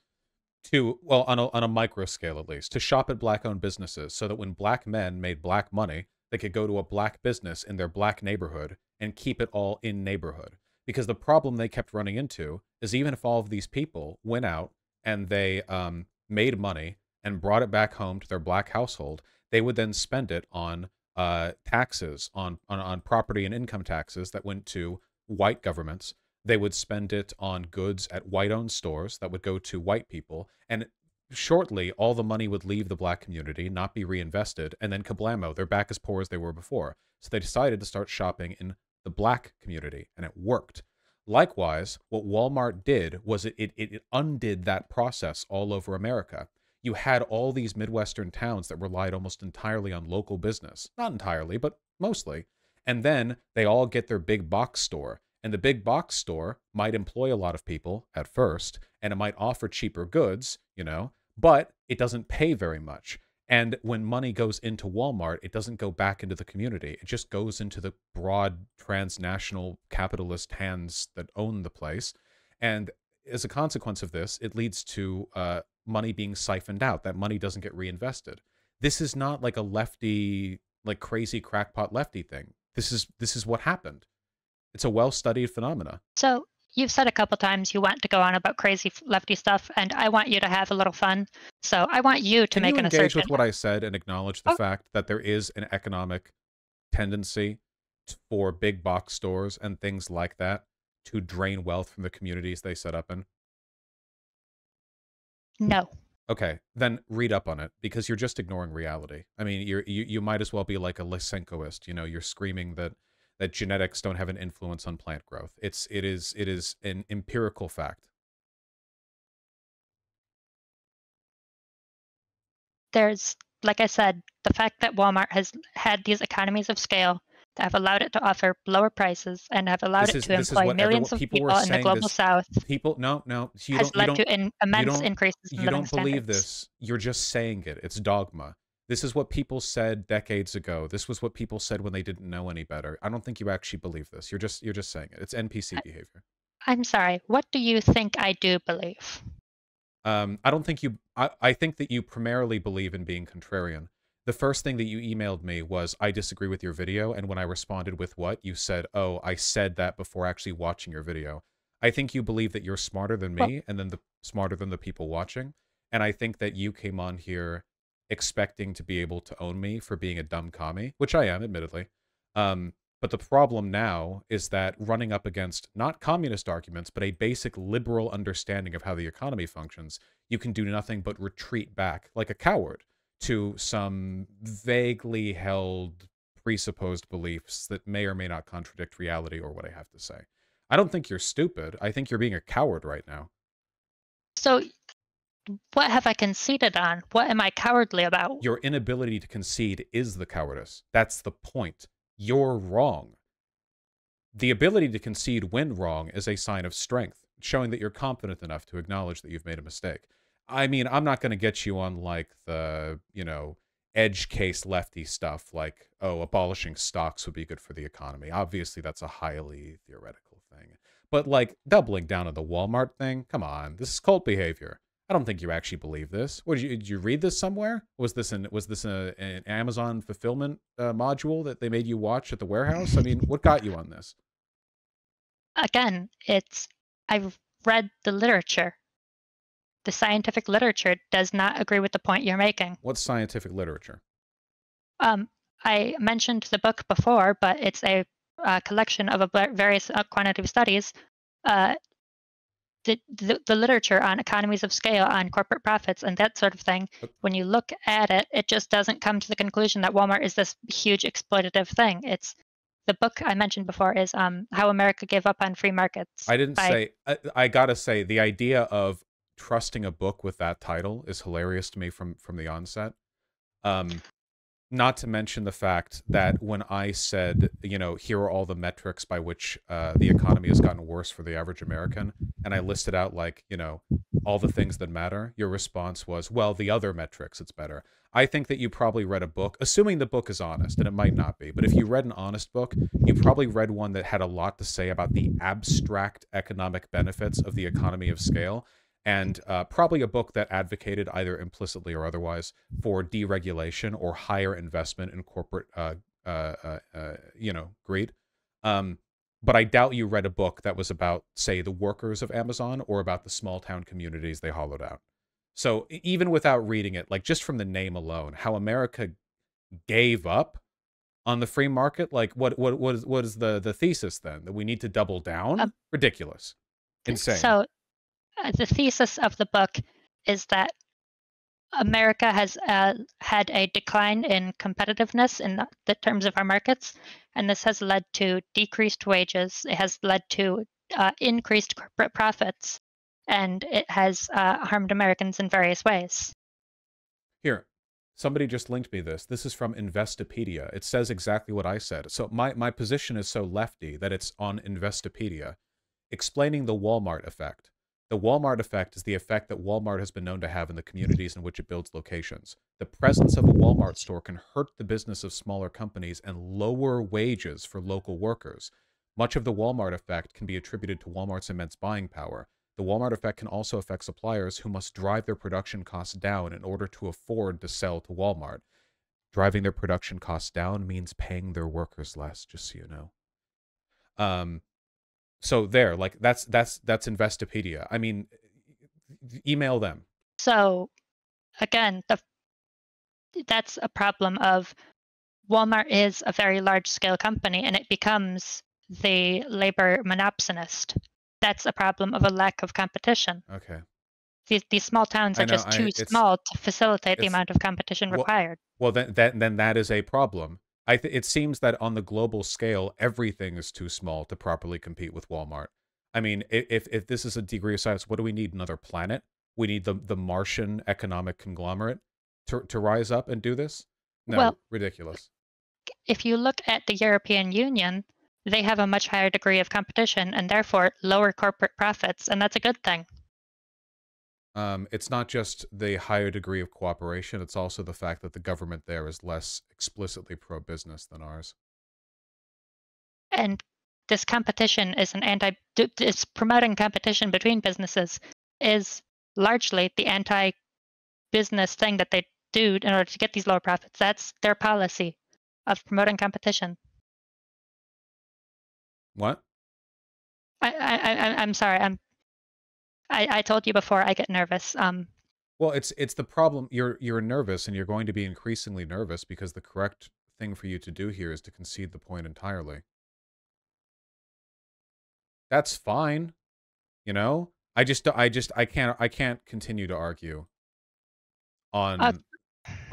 To, well, on a, on a micro scale at least, to shop at black-owned businesses so that when black men made black money, they could go to a black business in their black neighborhood and keep it all in neighborhood. Because the problem they kept running into is even if all of these people went out and they um, made money and brought it back home to their black household, they would then spend it on uh, taxes, on, on, on property and income taxes that went to white governments. They would spend it on goods at white-owned stores that would go to white people. And shortly, all the money would leave the black community, not be reinvested, and then kablamo, they're back as poor as they were before. So they decided to start shopping in the black community, and it worked. Likewise, what Walmart did was it, it, it undid that process all over America. You had all these Midwestern towns that relied almost entirely on local business. Not entirely, but mostly. And then they all get their big box store. And the big box store might employ a lot of people at first, and it might offer cheaper goods, you know, but it doesn't pay very much. And when money goes into Walmart, it doesn't go back into the community. It just goes into the broad transnational capitalist hands that own the place. And as a consequence of this, it leads to uh, money being siphoned out. That money doesn't get reinvested. This is not like a lefty, like crazy crackpot lefty thing. This is this is what happened. It's a well-studied phenomena. So you've said a couple times you want to go on about crazy lefty stuff, and I want you to have a little fun. So I want you to Can make you an assertion. engage with what I said and acknowledge the oh. fact that there is an economic tendency for big box stores and things like that to drain wealth from the communities they set up in? No. Okay, then read up on it, because you're just ignoring reality. I mean, you're, you you might as well be like a Lysenkoist. You know, you're screaming that that genetics don't have an influence on plant growth. It's it is it is an empirical fact. There's, like I said, the fact that Walmart has had these economies of scale that have allowed it to offer lower prices and have allowed is, it to employ millions everyone, people of people in the global this, south. People, no, no, you has don't, led you don't, to in, immense increases in You don't believe standards. This. You're just saying it. It's dogma. This is what people said decades ago. This was what people said when they didn't know any better. I don't think you actually believe this. You're just, you're just saying it. It's N P C I, behavior. I'm sorry. What do you think I do believe? Um, I don't think you. I, I think that you primarily believe in being contrarian. The first thing that you emailed me was, I disagree with your video, and when I responded with what, you said, oh, I said that before actually watching your video. I think you believe that you're smarter than me, well, and then the smarter than the people watching, and I think that you came on here expecting to be able to own me for being a dumb commie, which I am, admittedly. Um, but the problem now is that running up against not communist arguments, but a basic liberal understanding of how the economy functions, you can do nothing but retreat back like a coward to some vaguely held presupposed beliefs that may or may not contradict reality or what I have to say. I don't think you're stupid. I think you're being a coward right now. So what have I conceded on? What am I cowardly about? Your inability to concede is the cowardice. That's the point. You're wrong. The ability to concede when wrong is a sign of strength, showing that you're confident enough to acknowledge that you've made a mistake. I mean, I'm not going to get you on, like, the, you know, edge case lefty stuff, like, oh, abolishing stocks would be good for the economy. Obviously, that's a highly theoretical thing. But, like, doubling down on the Walmart thing? Come on, this is cult behavior. I don't think you actually believe this. What, did, you, did you read this somewhere? Was this an, was this a, an Amazon fulfillment uh, module that they made you watch at the warehouse? I mean, what got you on this? Again, it's, I've read the literature. The scientific literature does not agree with the point you're making. What's scientific literature? Um, I mentioned the book before, but it's a uh, collection of a, various uh, quantitative studies. Uh, the, the, the literature on economies of scale, on corporate profits, and that sort of thing, okay. When you look at it, it just doesn't come to the conclusion that Walmart is this huge exploitative thing. It's The book I mentioned before is um, How America Gave Up on Free Markets. I didn't by, say, I, I gotta say, the idea of trusting a book with that title is hilarious to me from from the onset. Um, not to mention the fact that when I said, you know, here are all the metrics by which uh, the economy has gotten worse for the average American, and I listed out, like, you know, all the things that matter, your response was, well, the other metrics, it's better. I think that you probably read a book, assuming the book is honest, and it might not be, but if you read an honest book, you probably read one that had a lot to say about the abstract economic benefits of the economy of scale, and uh, probably a book that advocated, either implicitly or otherwise, for deregulation or higher investment in corporate, uh, uh, uh, uh, you know, greed. Um, but I doubt you read a book that was about, say, the workers of Amazon or about the small town communities they hollowed out. So even without reading it, like just from the name alone, how America gave up on the free market, like what what what is, what is the the thesis then? That we need to double down? Um, Ridiculous, insane. So the thesis of the book is that America has uh, had a decline in competitiveness in the, the terms of our markets, and this has led to decreased wages. It has led to uh, increased corporate profits, and it has uh, harmed Americans in various ways. Here, somebody just linked me this. This is from Investopedia. It says exactly what I said. So my, my position is so lefty that it's on Investopedia, explaining the Walmart effect. The Walmart effect is the effect that Walmart has been known to have in the communities in which it builds locations. The presence of a Walmart store can hurt the business of smaller companies and lower wages for local workers. Much of the Walmart effect can be attributed to Walmart's immense buying power. The The Walmart effect can also affect suppliers who must drive their production costs down in order to afford to sell to Walmart. Driving their production costs down means paying their workers less, just so you know. Um, so there, like that's that's that's Investopedia. I mean, email them. So again, the, that's a problem of Walmart is a very large-scale company, and it becomes the labor monopsonist. That's a problem of a lack of competition. Okay. These, these small towns are know, just too I, small to facilitate the amount of competition well, required. Well, then, then, then that is a problem. I th it seems that on the global scale, everything is too small to properly compete with Walmart. I mean, if, if this is a degree of science, what do we need? Another planet? We need the, the Martian economic conglomerate to, to rise up and do this? No, well, ridiculous. If you look at the European Union, they have a much higher degree of competition and therefore lower corporate profits, and that's a good thing. Um, it's not just the higher degree of cooperation, it's also the fact that the government there is less explicitly pro-business than ours. And this competition is an anti... It's promoting competition between businesses is largely the anti-business thing that they do in order to get these lower profits. That's their policy of promoting competition. What? I, I, I, I'm sorry. I'm, I, I told you before I get nervous. Um, well, it's, it's the problem. You're, you're nervous, and you're going to be increasingly nervous because the correct thing for you to do here is to concede the point entirely. That's fine. You know, I just, I just, I can't, I can't continue to argue on, uh,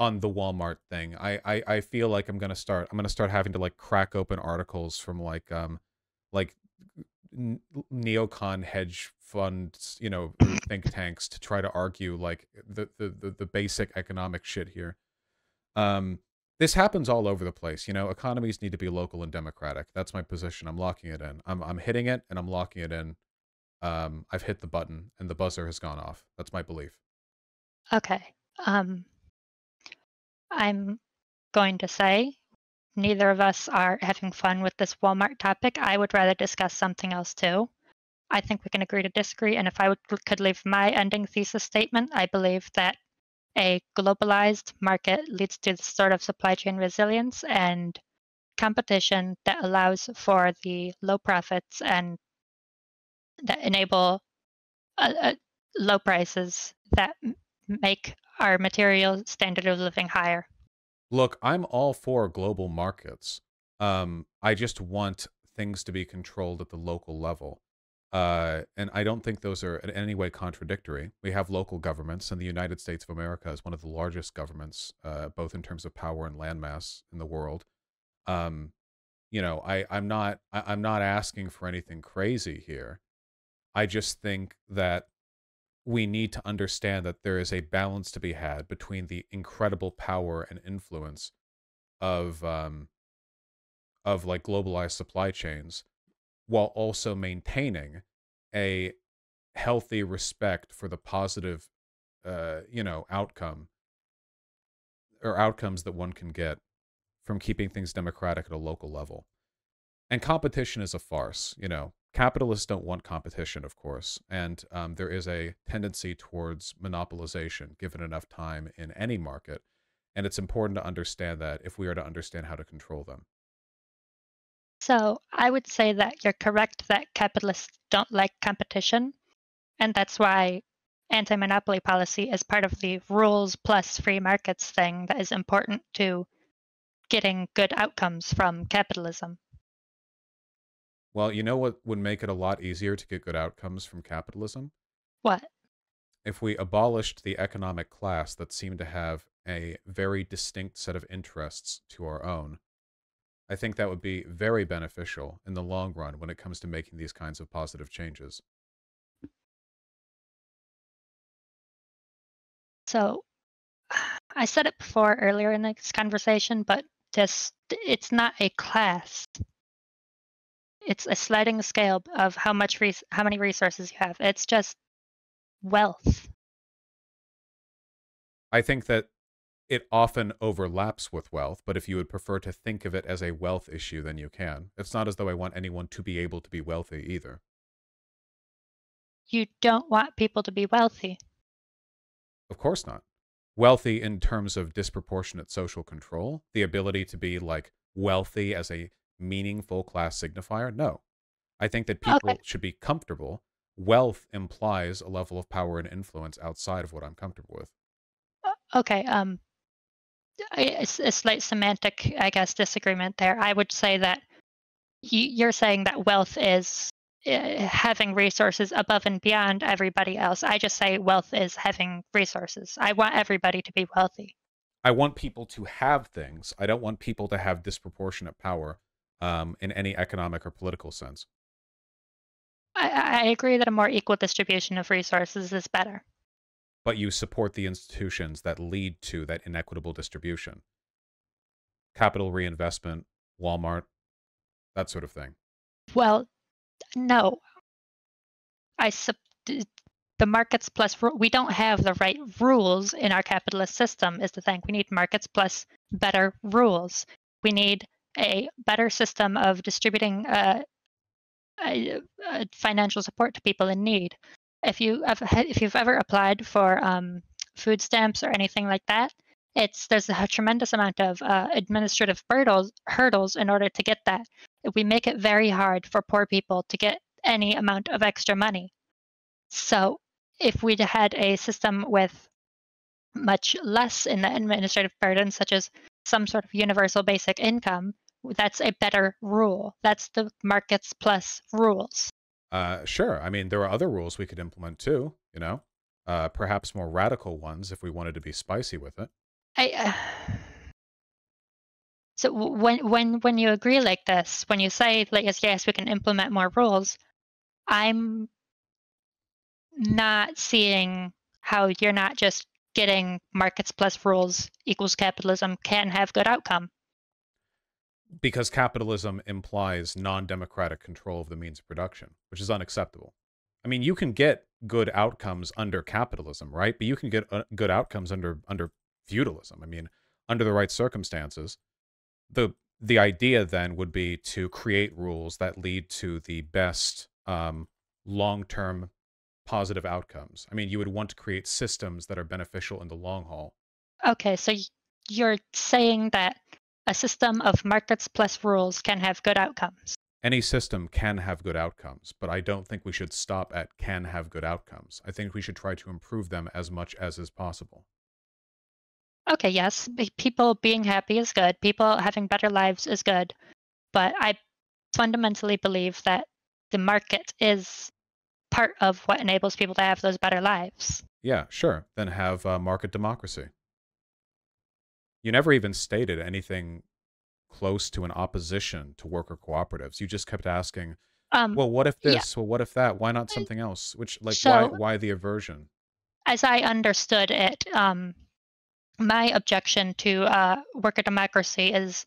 on the Walmart thing. I, I, I feel like I'm going to start, I'm going to start having to like crack open articles from like, um, like n neocon hedge funds, you know, think tanks to try to argue like the, the, the basic economic shit here. Um, this happens all over the place. You know, economies need to be local and democratic. That's my position. I'm locking it in. I'm, I'm hitting it and I'm locking it in. Um, I've hit the button and the buzzer has gone off. That's my belief. Okay. Um, I'm going to say, neither of us are having fun with this Walmart topic. I would rather discuss something else too. I think we can agree to disagree. And if I would, could leave my ending thesis statement, I believe that a globalized market leads to the sort of supply chain resilience and competition that allows for the low profits and that enable uh, uh, low prices that make our material standard of living higher. Look, I'm all for global markets. Um, I just want things to be controlled at the local level. Uh, and I don't think those are in any way contradictory. We have local governments, and the United States of America is one of the largest governments, uh, both in terms of power and landmass in the world. Um, you know, I, I'm not, I, I'm not asking for anything crazy here. I just think that we need to understand that there is a balance to be had between the incredible power and influence of, um, of like globalized supply chains, while also maintaining a healthy respect for the positive, uh, you know, outcome or outcomes that one can get from keeping things democratic at a local level. And competition is a farce, you know. Capitalists don't want competition, of course, and um, there is a tendency towards monopolization given enough time in any market, and it's important to understand that if we are to understand how to control them. So I would say that you're correct that capitalists don't like competition, and that's why anti-monopoly policy is part of the rules plus free markets thing that is important to getting good outcomes from capitalism. Well, you know what would make it a lot easier to get good outcomes from capitalism? What? If we abolished the economic class that seemed to have a very distinct set of interests to our own. I think that would be very beneficial in the long run when it comes to making these kinds of positive changes. So, I said it before earlier in this conversation, but this, it's not a class. It's a sliding scale of how much res how many resources you have. It's just wealth. I think that it often overlaps with wealth, but if you would prefer to think of it as a wealth issue, then you can. It's not as though I want anyone to be able to be wealthy either. you don't want people to be wealthy. Of course not. Wealthy in terms of disproportionate social control, the ability to be like wealthy as a meaningful class signifier. No, I think that people okay. should be comfortable. Wealth implies a level of power and influence outside of what I'm comfortable with. Okay. Um, it's a slight semantic, I guess, disagreement there. I would say that you're saying that wealth is having resources above and beyond everybody else. I just say wealth is having resources. I want everybody to be wealthy. I want people to have things. I don't want people to have disproportionate power um, in any economic or political sense. I, I agree that a more equal distribution of resources is better. But you support the institutions that lead to that inequitable distribution. Capital reinvestment, Walmart, that sort of thing. Well, no. I sub the markets plus, we don't have the right rules in our capitalist system is the thing. We need markets plus better rules. We need a better system of distributing uh, uh, financial support to people in need. If you if you've ever applied for um, food stamps or anything like that, it's there's a tremendous amount of uh, administrative hurdles hurdles in order to get that. We make it very hard for poor people to get any amount of extra money. So if we'd had a system with much less in the administrative burden, such as some sort of universal basic income, that's a better rule. That's the markets plus rules. Uh, sure. I mean, there are other rules we could implement too, you know, uh, perhaps more radical ones if we wanted to be spicy with it. I, uh... So when, when, when you agree like this, when you say, like, yes, yes, we can implement more rules, I'm not seeing how you're not just getting markets plus rules equals capitalism can have good outcome. Because capitalism implies non-democratic control of the means of production, which is unacceptable. I mean, you can get good outcomes under capitalism, right? But you can get uh, good outcomes under, under feudalism. I mean, under the right circumstances, the the idea then would be to create rules that lead to the best um, long-term positive outcomes. I mean, you would want to create systems that are beneficial in the long haul. Okay, so you're saying that a system of markets plus rules can have good outcomes. Any system can have good outcomes, but I don't think we should stop at can have good outcomes. I think we should try to improve them as much as is possible. Okay, yes, people being happy is good. People having better lives is good. But I fundamentally believe that the market is part of what enables people to have those better lives. Yeah, sure. Then have uh, market democracy. You never even stated anything close to an opposition to worker cooperatives. You just kept asking, um, well, what if this? Yeah. Well, what if that? Why not something else? Which, like, so, why, why the aversion? As I understood it, um, my objection to uh, worker democracy is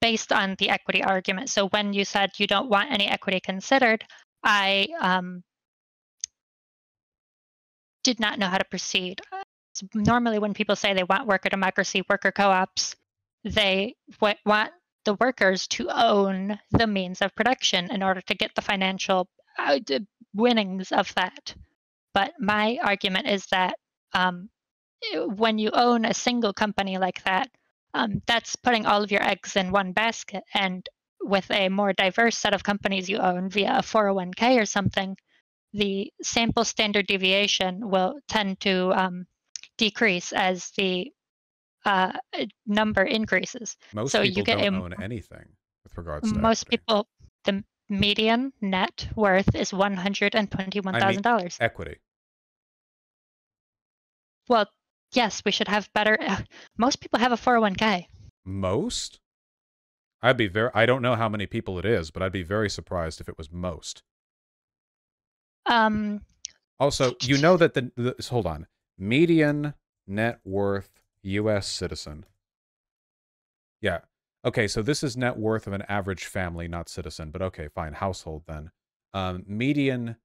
based on the equity argument. So when you said you don't want any equity considered, I um, did not know how to proceed. So normally when people say they want worker democracy, worker co-ops, they w want the workers to own the means of production in order to get the financial uh, winnings of that. But my argument is that um, when you own a single company like that, um, that's putting all of your eggs in one basket. And with a more diverse set of companies you own via a four oh one K or something, the sample standard deviation will tend to um, decrease as the uh, number increases. Most so people you get don't a, own anything with regards to most equity. People, the median net worth is one hundred twenty-one thousand dollars. I mean, equity. Well, yes, we should have better. Most people have a four oh one K. Most? I'd be very. I don't know how many people it is, but I'd be very surprised if it was most. Um. Also, you know that the, the hold on median net worth U S citizen. Yeah. Okay. So this is net worth of an average family, not citizen, but okay, fine, household then. Um, median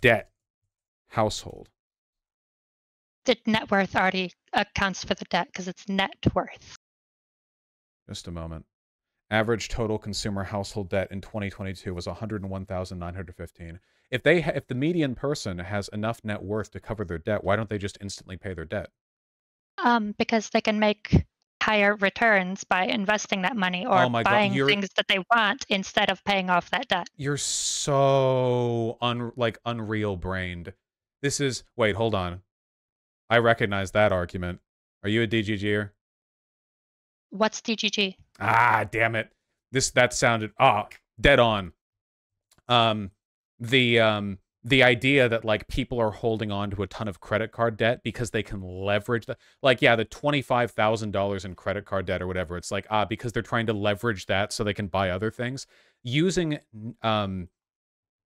debt household. The net worth already accounts for the debt because it's net worth. Just a moment. Average total consumer household debt in twenty twenty-two was one hundred one thousand nine hundred fifteen. If they ha if the median person has enough net worth to cover their debt, why don't they just instantly pay their debt? Um, because they can make higher returns by investing that money or oh buying things that they want instead of paying off that debt. You're so un like unreal brained. This is wait, hold on. I recognize that argument. Are you a D G G-er? What's D G G? Ah, damn it. This that sounded ah dead on. Um the um the idea that like people are holding on to a ton of credit card debt because they can leverage that, like yeah, the twenty-five thousand dollars in credit card debt or whatever. It's like ah because they're trying to leverage that so they can buy other things. Using um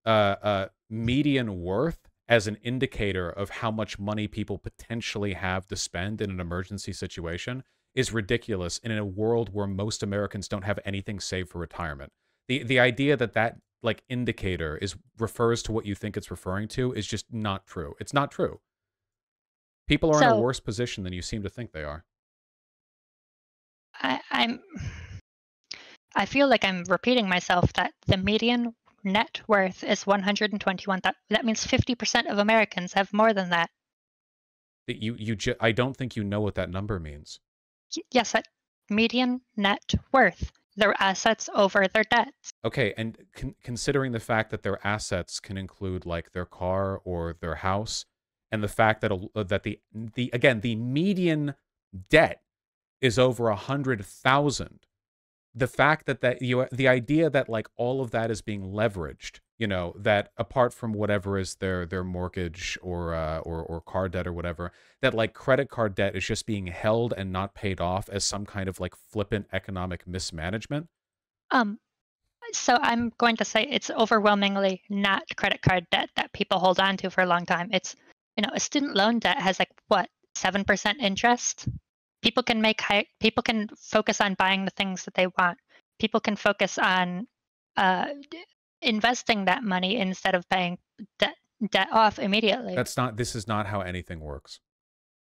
uh uh median worth as an indicator of how much money people potentially have to spend in an emergency situation is ridiculous in a world where most Americans don't have anything saved for retirement. The the idea that that like indicator is refers to what you think it's referring to is just not true. It's not true. People are so, in a worse position than you seem to think they are. I, I'm I feel like I'm repeating myself that the median net worth is one hundred twenty-one thousand. That, that means fifty percent of Americans have more than that. You you ju I don't think you know what that number means. Yes, that median net worth, their assets over their debts. Okay, and con considering the fact that their assets can include like their car or their house, and the fact that uh, that the the again the median debt is over a hundred thousand, the fact that that you the idea that like all of that is being leveraged, you know, that apart from whatever is their their mortgage or uh, or or car debt or whatever, that like credit card debt is just being held and not paid off as some kind of like flippant economic mismanagement. Um, so I'm going to say it's overwhelmingly not credit card debt that people hold on to for a long time. It's, you know, a student loan debt has like what seven percent interest. People can make high. People can focus on buying the things that they want. People can focus on uh. investing that money instead of paying debt debt off immediately. That's not, this is not how anything works.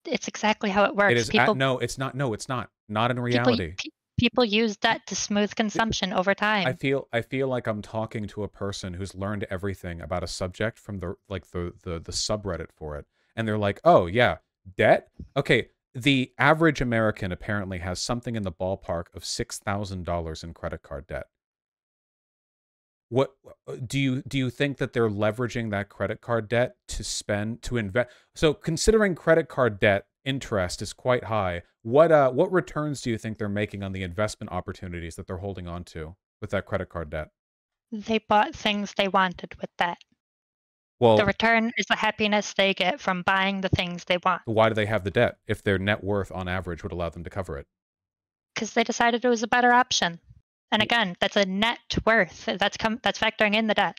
It's exactly how it works. It is people, at, no, it's not, no, it's not, not in reality. People, people use debt to smooth consumption over time. I feel, I feel like I'm talking to a person who's learned everything about a subject from the, like the, the, the subreddit for it. And they're like, oh yeah, debt? Okay. The average American apparently has something in the ballpark of six thousand dollars in credit card debt. What do you do you think that they're leveraging that credit card debt to spend to invest? So considering credit card debt interest is quite high, what uh what returns do you think they're making on the investment opportunities that they're holding on to with that credit card debt? They bought things they wanted with that. Well, the return is the happiness they get from buying the things they want. Why do they have the debt if their net worth on average would allow them to cover it? Because they decided it was a better option. And again, that's a net worth. That's com that's factoring in the debt.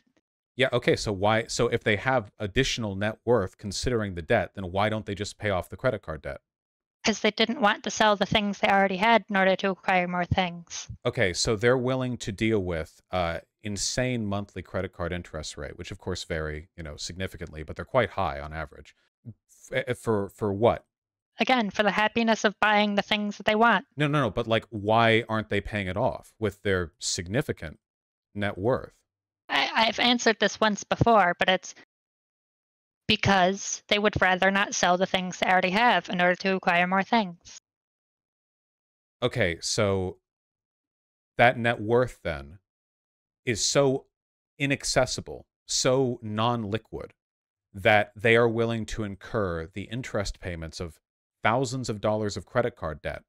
Yeah. Okay. So why? So if they have additional net worth considering the debt, then why don't they just pay off the credit card debt? Because they didn't want to sell the things they already had in order to acquire more things. Okay. So they're willing to deal with uh, insane monthly credit card interest rate, which of course vary, you know, significantly, but they're quite high on average. F for for what? Again, for the happiness of buying the things that they want. No, no, no. But like, why aren't they paying it off with their significant net worth? I, I've answered this once before, but it's because they would rather not sell the things they already have in order to acquire more things. Okay, so that net worth then is so inaccessible, so non-liquid, that they are willing to incur the interest payments of thousands of dollars of credit card debt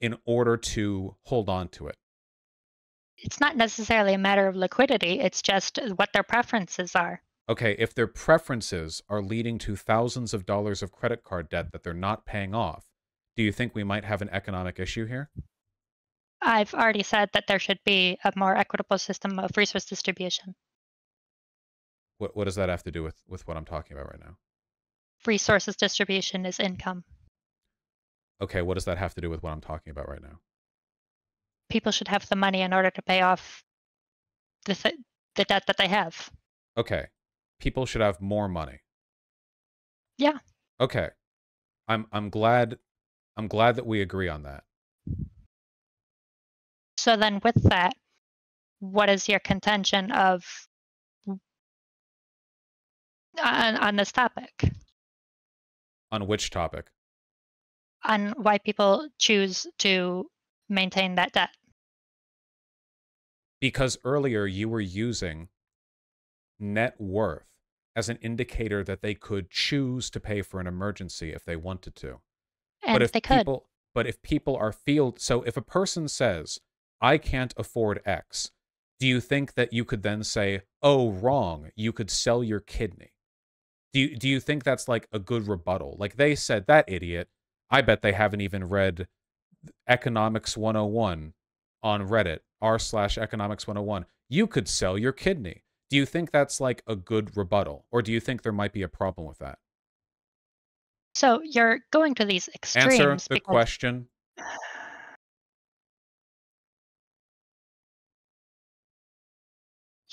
in order to hold on to it. It's not necessarily a matter of liquidity. It's just what their preferences are. Okay, if their preferences are leading to thousands of dollars of credit card debt that they're not paying off, do you think we might have an economic issue here? I've already said that there should be a more equitable system of resource distribution. What, what does that have to do with, with what I'm talking about right now? Resources distribution is income. Okay, what does that have to do with what I'm talking about right now? People should have the money in order to pay off the, th the debt that they have. Okay, people should have more money. Yeah. Okay, I'm I'm glad I'm glad that we agree on that. So then with that, what is your contention of on, on this topic? On which topic? On why people choose to maintain that debt. Because earlier you were using net worth as an indicator that they could choose to pay for an emergency if they wanted to. And but if they could. People, but if people are field, so if a person says, I can't afford X, do you think that you could then say, oh, wrong, you could sell your kidney? Do you, do you think that's like a good rebuttal? Like they said, that idiot, I bet they haven't even read Economics one oh one on Reddit, r slash Economics one oh one. You could sell your kidney. Do you think that's like a good rebuttal? Or do you think there might be a problem with that? So you're going to these extremes. Answer the because... question.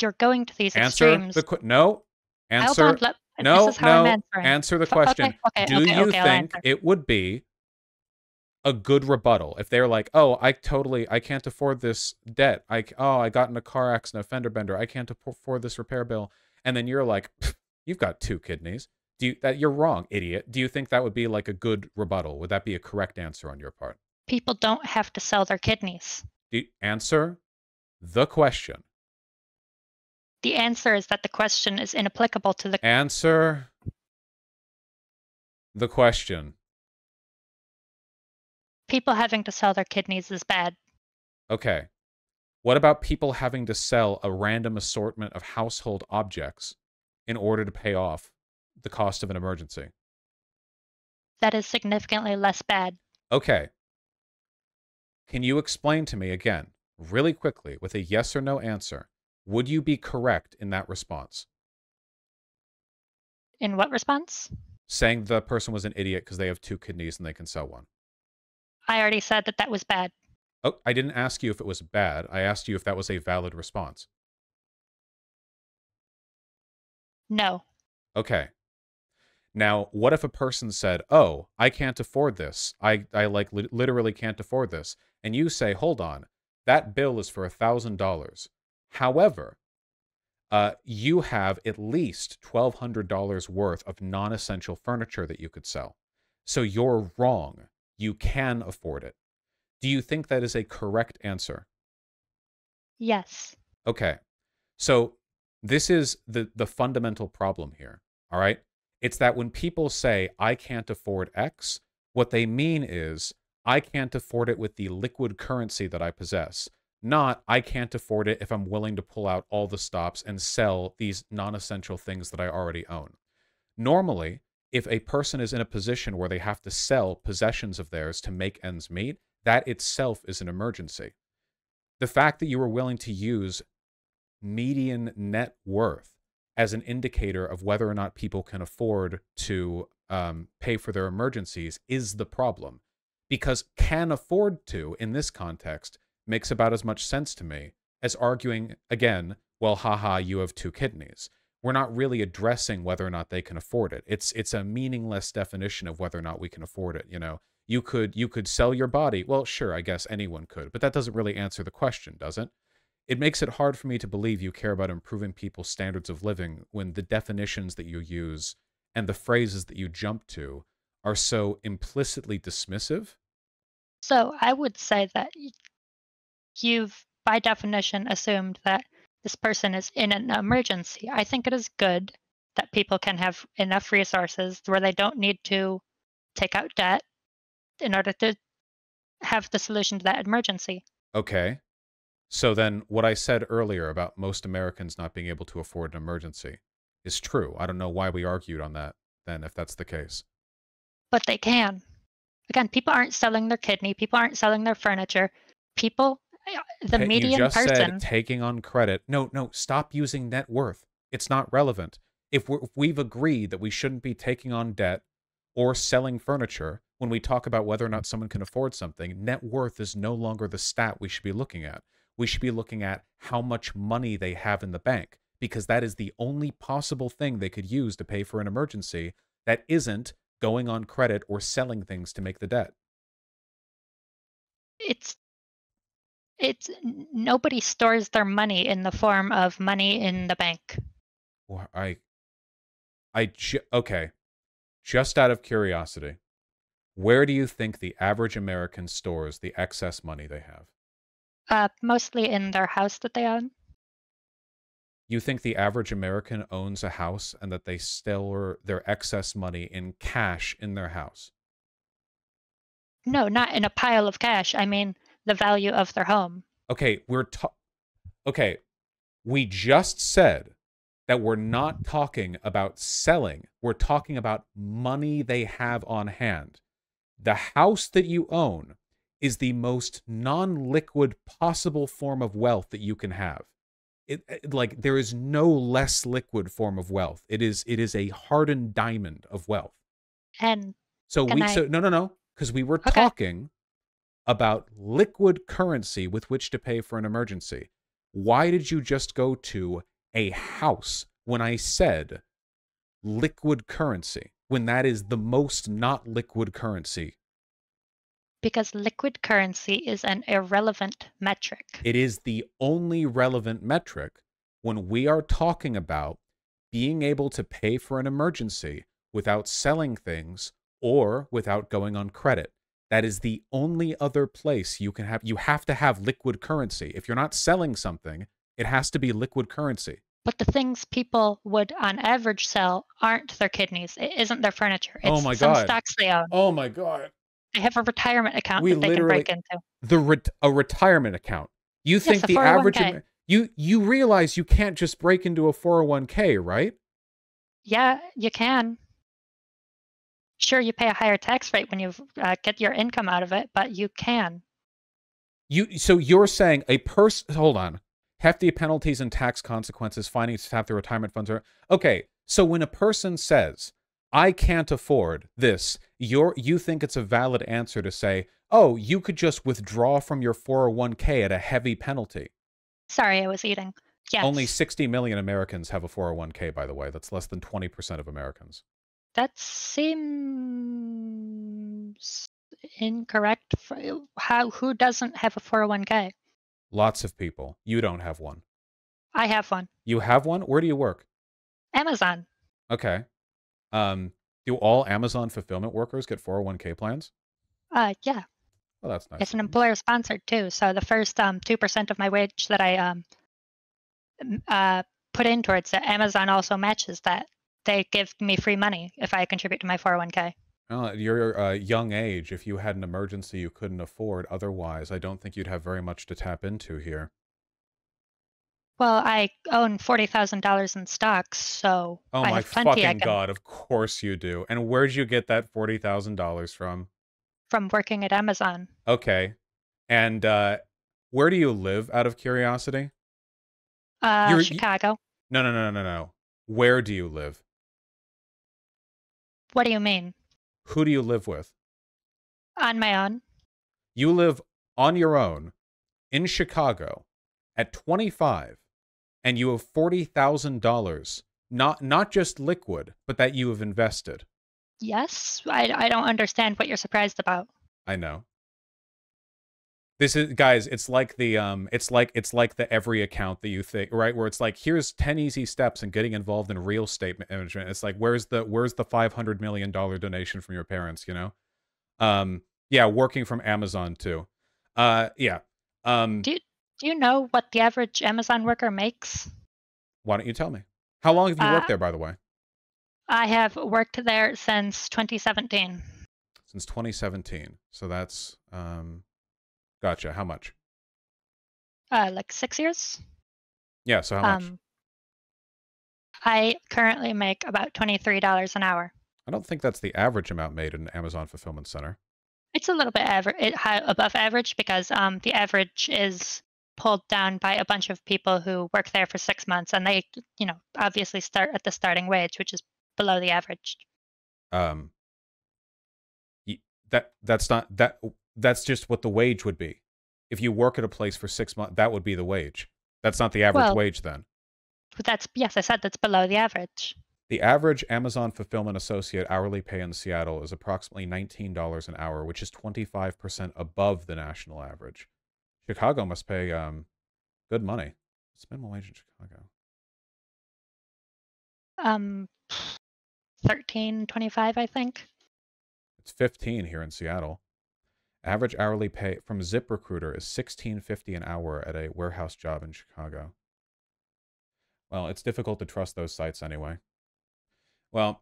You're going to these Answer extremes. The qu no. Answer. Hold on, let... No, no. Answer the question. Okay, okay, do okay, you okay, think it would be a good rebuttal if they're like, oh, I totally, I can't afford this debt. I, oh, I got in a car accident, a fender bender. I can't afford this repair bill. And then you're like, you've got two kidneys. Do you, that you're wrong, idiot. Do you think that would be like a good rebuttal? Would that be a correct answer on your part? People don't have to sell their kidneys. Do you, answer the question. The answer is that the question is inapplicable to the... Answer the question. People having to sell their kidneys is bad. Okay. What about people having to sell a random assortment of household objects in order to pay off the cost of an emergency? That is significantly less bad. Okay. Can you explain to me again, really quickly, with a yes or no answer, would you be correct in that response? In what response? Saying the person was an idiot because they have two kidneys and they can sell one. I already said that that was bad. Oh, I didn't ask you if it was bad. I asked you if that was a valid response. No. Okay. Now, what if a person said, oh, I can't afford this. I, I like li literally can't afford this. And you say, hold on, that bill is for a thousand dollars. However, uh, you have at least twelve hundred dollars worth of non-essential furniture that you could sell. So you're wrong. You can afford it. Do you think that is a correct answer? Yes. Okay. So this is the, the fundamental problem here, all right? It's that when people say, I can't afford X, what they mean is, I can't afford it with the liquid currency that I possess. Not, I can't afford it if I'm willing to pull out all the stops and sell these non-essential things that I already own. Normally, if a person is in a position where they have to sell possessions of theirs to make ends meet, that itself is an emergency. The fact that you were willing to use median net worth as an indicator of whether or not people can afford to um, pay for their emergencies is the problem. Because can afford to, in this context, makes about as much sense to me as arguing, again, well, haha, you have two kidneys. We're not really addressing whether or not they can afford it. It's it's a meaningless definition of whether or not we can afford it. You know, you could you could sell your body. Well, sure, I guess anyone could, but that doesn't really answer the question, does it? It makes it hard for me to believe you care about improving people's standards of living when the definitions that you use and the phrases that you jump to are so implicitly dismissive. So I would say that you've, by definition, assumed that this person is in an emergency. I think it is good that people can have enough resources where they don't need to take out debt in order to have the solution to that emergency. Okay. So then what I said earlier about most Americans not being able to afford an emergency is true. I don't know why we argued on that then, if that's the case. But they can. Again, people aren't selling their kidney. People aren't selling their furniture. People... The median you just person said, taking on credit. No, no, stop using net worth. It's not relevant. If, we're, if we've agreed that we shouldn't be taking on debt or selling furniture when we talk about whether or not someone can afford something, net worth is no longer the stat we should be looking at. We should be looking at how much money they have in the bank, because that is the only possible thing they could use to pay for an emergency that isn't going on credit or selling things to make the debt. It's It's nobody stores their money in the form of money in the bank. Well, I, I ju okay. Just out of curiosity, where do you think the average American stores the excess money they have? Uh, mostly in their house that they own. You think the average American owns a house and that they store their excess money in cash in their house? No, not in a pile of cash. I mean, the value of their home. Okay, we're ta- Okay, we just said that we're not talking about selling. We're talking about money they have on hand. The house that you own is the most non-liquid possible form of wealth that you can have. It, it, like, there is no less liquid form of wealth. It is, it is a hardened diamond of wealth. And so we, I... so no, no, no, because we were okay. talking about liquid currency with which to pay for an emergency. Why did you just go to a house when I said liquid currency, when that is the most not liquid currency? Because liquid currency is an irrelevant metric. It is the only relevant metric when we are talking about being able to pay for an emergency without selling things or without going on credit. That is the only other place you can have, you have to have liquid currency. If you're not selling something, it has to be liquid currency. But the things people would, on average, sell aren't their kidneys. It isn't their furniture. It's oh my some God. stocks they own. Oh my God. They have a retirement account we that they can break into. The re a retirement account. You yes, think the average you you realize you can't just break into a four oh one K, right? Yeah, you can. Sure, you pay a higher tax rate when you uh, get your income out of it, but you can. You so you're saying a person? Hold on, hefty penalties and tax consequences. Finding staff their retirement funds are okay. So when a person says, I can't afford this, You're, you think it's a valid answer to say, oh, you could just withdraw from your four oh one K at a heavy penalty. Sorry, I was eating. Yes. Only sixty million Americans have a four oh one K, by the way. That's less than twenty percent of Americans. That seems incorrect. For how, who doesn't have a four oh one K? Lots of people. You don't have one. I have one. You have one? Where do you work? Amazon. Okay. Um, do all Amazon fulfillment workers get four oh one K plans? Uh, yeah. Well, that's nice. It's an employer-sponsored, too. So the first um, two percent of my wage that I um, uh, put in towards it, Amazon also matches that. They give me free money if I contribute to my four oh one K. Well, at your uh, young age, if you had an emergency you couldn't afford, otherwise I don't think you'd have very much to tap into here. Well, I own forty thousand dollars in stocks, so oh I have plenty. Oh my fucking I can... God, of course you do. And where'd you get that forty thousand dollars from? From working at Amazon. Okay. And uh, where do you live, out of curiosity? Uh, You're... Chicago. No, no, no, no, no. Where do you live? What do you mean? Who do you live with? On my own. You live on your own in Chicago at twenty-five. And you have forty thousand dollars, not not just liquid, but that you have invested. Yes, I, I don't understand what you're surprised about. I know. This is, guys, it's like the um, it's like it's like the every account that you think, right? Where it's like, here's ten easy steps in getting involved in real estate management. It's like, where's the where's the five hundred million dollar donation from your parents? You know, um, yeah, working from Amazon too. Uh, yeah. Um, do you Do you know what the average Amazon worker makes? Why don't you tell me? How long have you uh, worked there, by the way? I have worked there since twenty seventeen. Since twenty seventeen. So that's, um, gotcha. How much? Uh, like six years. Yeah, so how much? Um, I currently make about twenty-three dollars an hour. I don't think that's the average amount made in an Amazon fulfillment center. It's a little bit aver- it, high, above average because um, the average is pulled down by a bunch of people who work there for six months, and they, you know, obviously start at the starting wage, which is below the average. Um, that that's not that that's just what the wage would be. If you work at a place for six months, that would be the wage. That's not the average well, wage, then. But that's yes, I said that's below the average. The average Amazon fulfillment associate hourly pay in Seattle is approximately nineteen dollars an hour, which is twenty-five percent above the national average. Chicago must pay um, good money. What's minimum wage in Chicago? Um, thirteen twenty-five, I think. It's fifteen here in Seattle. Average hourly pay from ZipRecruiter is sixteen fifty an hour at a warehouse job in Chicago. Well, it's difficult to trust those sites anyway. Well,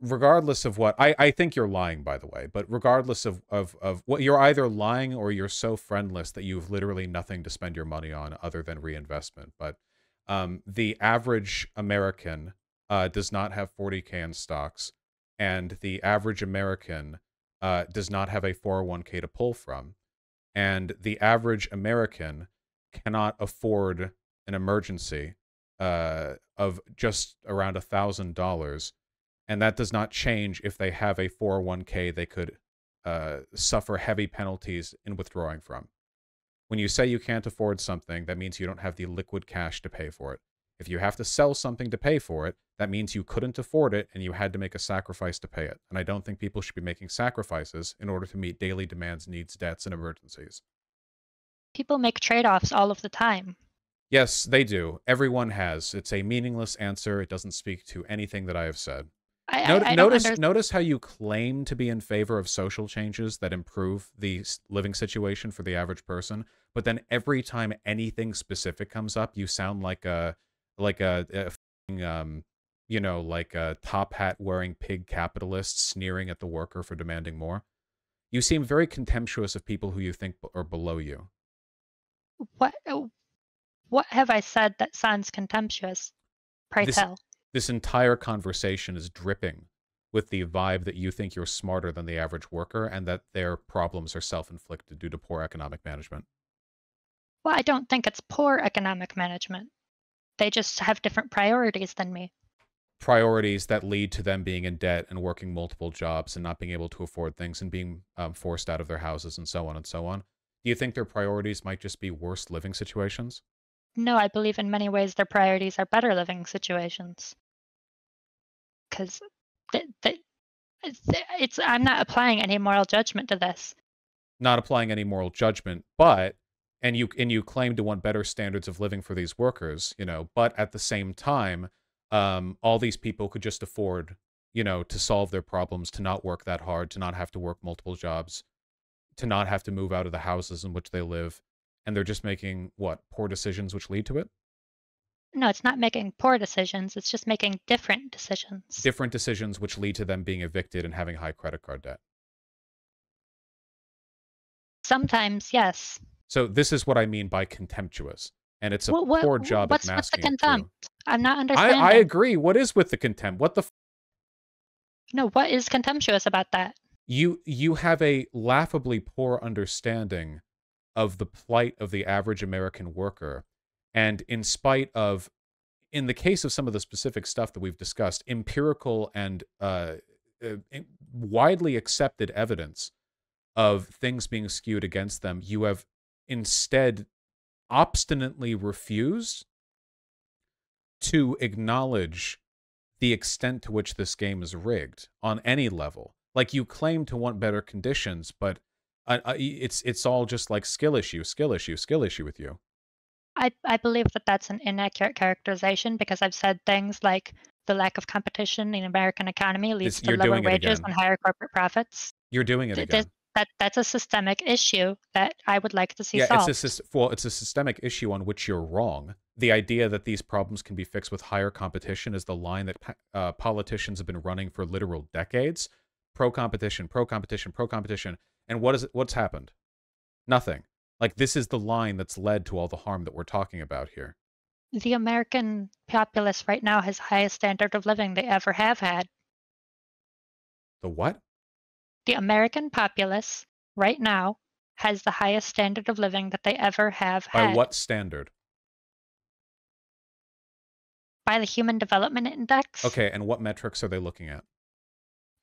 regardless of what, I, I think you're lying, by the way, but regardless of, of, of what, you're either lying or you're so friendless that you've literally nothing to spend your money on other than reinvestment. But um, the average American uh, does not have forty K in stocks, and the average American uh, does not have a four oh one K to pull from, and the average American cannot afford an emergency uh, of just around a thousand dollars. And that does not change if they have a four oh one K they could uh, suffer heavy penalties in withdrawing from. When you say you can't afford something, that means you don't have the liquid cash to pay for it. If you have to sell something to pay for it, that means you couldn't afford it and you had to make a sacrifice to pay it. And I don't think people should be making sacrifices in order to meet daily demands, needs, debts, and emergencies. People make trade-offs all of the time. Yes, they do. Everyone has. It's a meaningless answer. It doesn't speak to anything that I have said. I, Not, I, I notice, notice how you claim to be in favor of social changes that improve the living situation for the average person, but then every time anything specific comes up, you sound like a, like a, a um, you know, like a top hat wearing pig capitalist sneering at the worker for demanding more. You seem very contemptuous of people who you think are below you. What, what have I said that sounds contemptuous? Pray this, tell. This entire conversation is dripping with the vibe that you think you're smarter than the average worker and that their problems are self-inflicted due to poor economic management. Well, I don't think it's poor economic management. They just have different priorities than me. Priorities that lead to them being in debt and working multiple jobs and not being able to afford things and being um, forced out of their houses and so on and so on. Do you think their priorities might just be worse living situations? No, I believe in many ways their priorities are better living situations. Because it's, I'm not applying any moral judgment to this. Not applying any moral judgment, but, and you, and you claim to want better standards of living for these workers, you know, but at the same time, um, all these people could just afford, you know, to solve their problems, to not work that hard, to not have to work multiple jobs, to not have to move out of the houses in which they live. And they're just making, what, poor decisions which lead to it? No, it's not making poor decisions. It's just making different decisions. Different decisions which lead to them being evicted and having high credit card debt. Sometimes, yes. So this is what I mean by contemptuous. And it's a well, what, poor job what's at masking. What's with the contempt? I'm not understanding. I, I agree. What is with the contempt? What the f No, what is contemptuous about that? You, you have a laughably poor understanding of the plight of the average American worker. And in spite of, in the case of some of the specific stuff that we've discussed, empirical and uh, uh, widely accepted evidence of things being skewed against them, you have instead obstinately refused to acknowledge the extent to which this game is rigged on any level. Like, you claim to want better conditions, but uh, it's, it's all just like skill issue, skill issue, skill issue with you. I, I believe that that's an inaccurate characterization because I've said things like the lack of competition in American economy leads it's, to lower wages again. and higher corporate profits. You're doing it Th again. That, that's a systemic issue that I would like to see yeah, solved. It's a, well, it's a systemic issue on which you're wrong. The idea that these problems can be fixed with higher competition is the line that uh, politicians have been running for literal decades. Pro-competition, pro-competition, pro-competition. And what is it, what's happened? Nothing. Like, this is the line that's led to all the harm that we're talking about here. The American populace right now has the highest standard of living they ever have had. The what? The American populace right now has the highest standard of living that they ever have had. By what standard? By the Human Development Index. Okay, and what metrics are they looking at?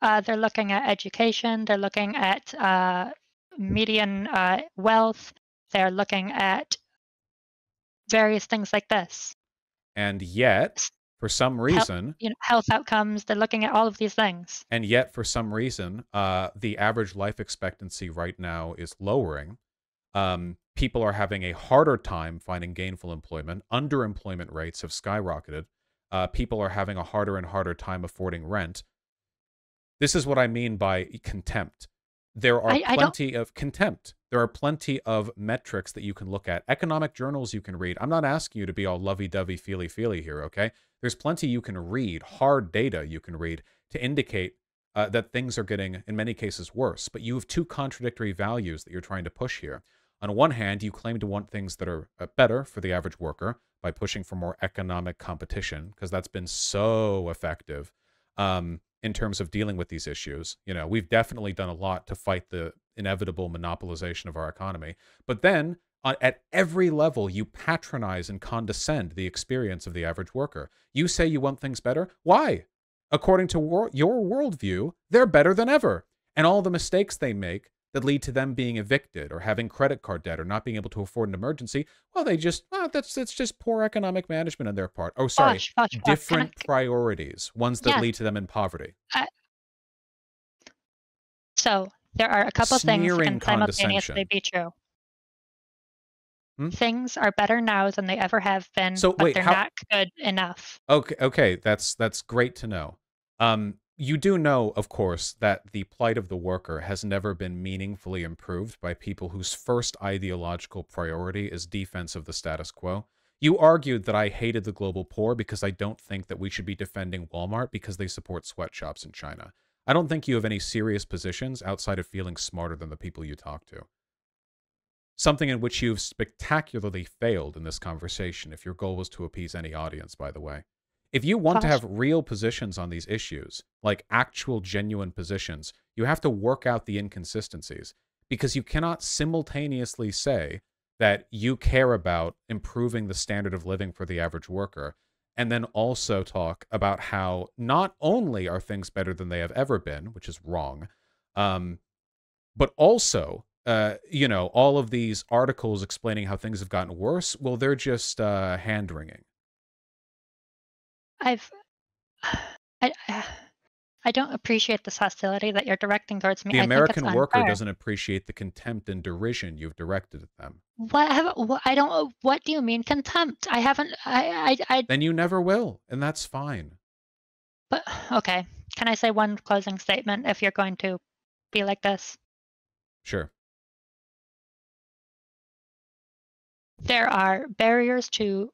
Uh, they're looking at education. They're looking at uh, median uh, wealth. They're looking at various things like this. And yet, for some reason... Health, you know, health outcomes, they're looking at all of these things. And yet, for some reason, uh, the average life expectancy right now is lowering, Um, people are having a harder time finding gainful employment. Underemployment rates have skyrocketed. Uh, people are having a harder and harder time affording rent. This is what I mean by contempt. There are I, plenty I of contempt. There are plenty of metrics that you can look at. Economic journals you can read. I'm not asking you to be all lovey-dovey, feely-feely here, okay? There's plenty you can read, hard data you can read to indicate uh, that things are getting, in many cases, worse. But you have two contradictory values that you're trying to push here. On one hand, you claim to want things that are better for the average worker by pushing for more economic competition, because that's been so effective um, in terms of dealing with these issues. You know, we've definitely done a lot to fight the inevitable monopolization of our economy. But then uh, at every level, you patronize and condescend the experience of the average worker. You say you want things better. Why? According to wor- your worldview, they're better than ever. And all the mistakes they make that lead to them being evicted or having credit card debt or not being able to afford an emergency, well, they just, well, that's, it's just poor economic management on their part. Oh, sorry, Vaush, Vaush, Vaush. different I, priorities, ones that yes. lead to them in poverty. Uh, so there are a couple Sneering things that can simultaneously be true. Hmm? Things are better now than they ever have been, so, but wait, they're how... not good enough. Okay, okay, that's that's great to know. Um, you do know, of course, that the plight of the worker has never been meaningfully improved by people whose first ideological priority is defense of the status quo. You argued that I hated the global poor because I don't think that we should be defending Walmart because they support sweatshops in China. I don't think you have any serious positions outside of feeling smarter than the people you talk to. Something in which you've spectacularly failed in this conversation, if your goal was to appease any audience, by the way. If you want Gosh. to have real positions on these issues, like actual genuine positions, you have to work out the inconsistencies, because you cannot simultaneously say that you care about improving the standard of living for the average worker and then also talk about how not only are things better than they have ever been, which is wrong, um, but also, uh, you know, all of these articles explaining how things have gotten worse, well, they're just uh, hand-wringing. I've, I, I don't appreciate this hostility that you're directing towards me. The I American think worker doesn't appreciate the contempt and derision you've directed at them. What, have, what I don't. What do you mean contempt? I haven't. I, I. I. Then you never will, and that's fine. But okay, can I say one closing statement if you're going to be like this? Sure. There are barriers to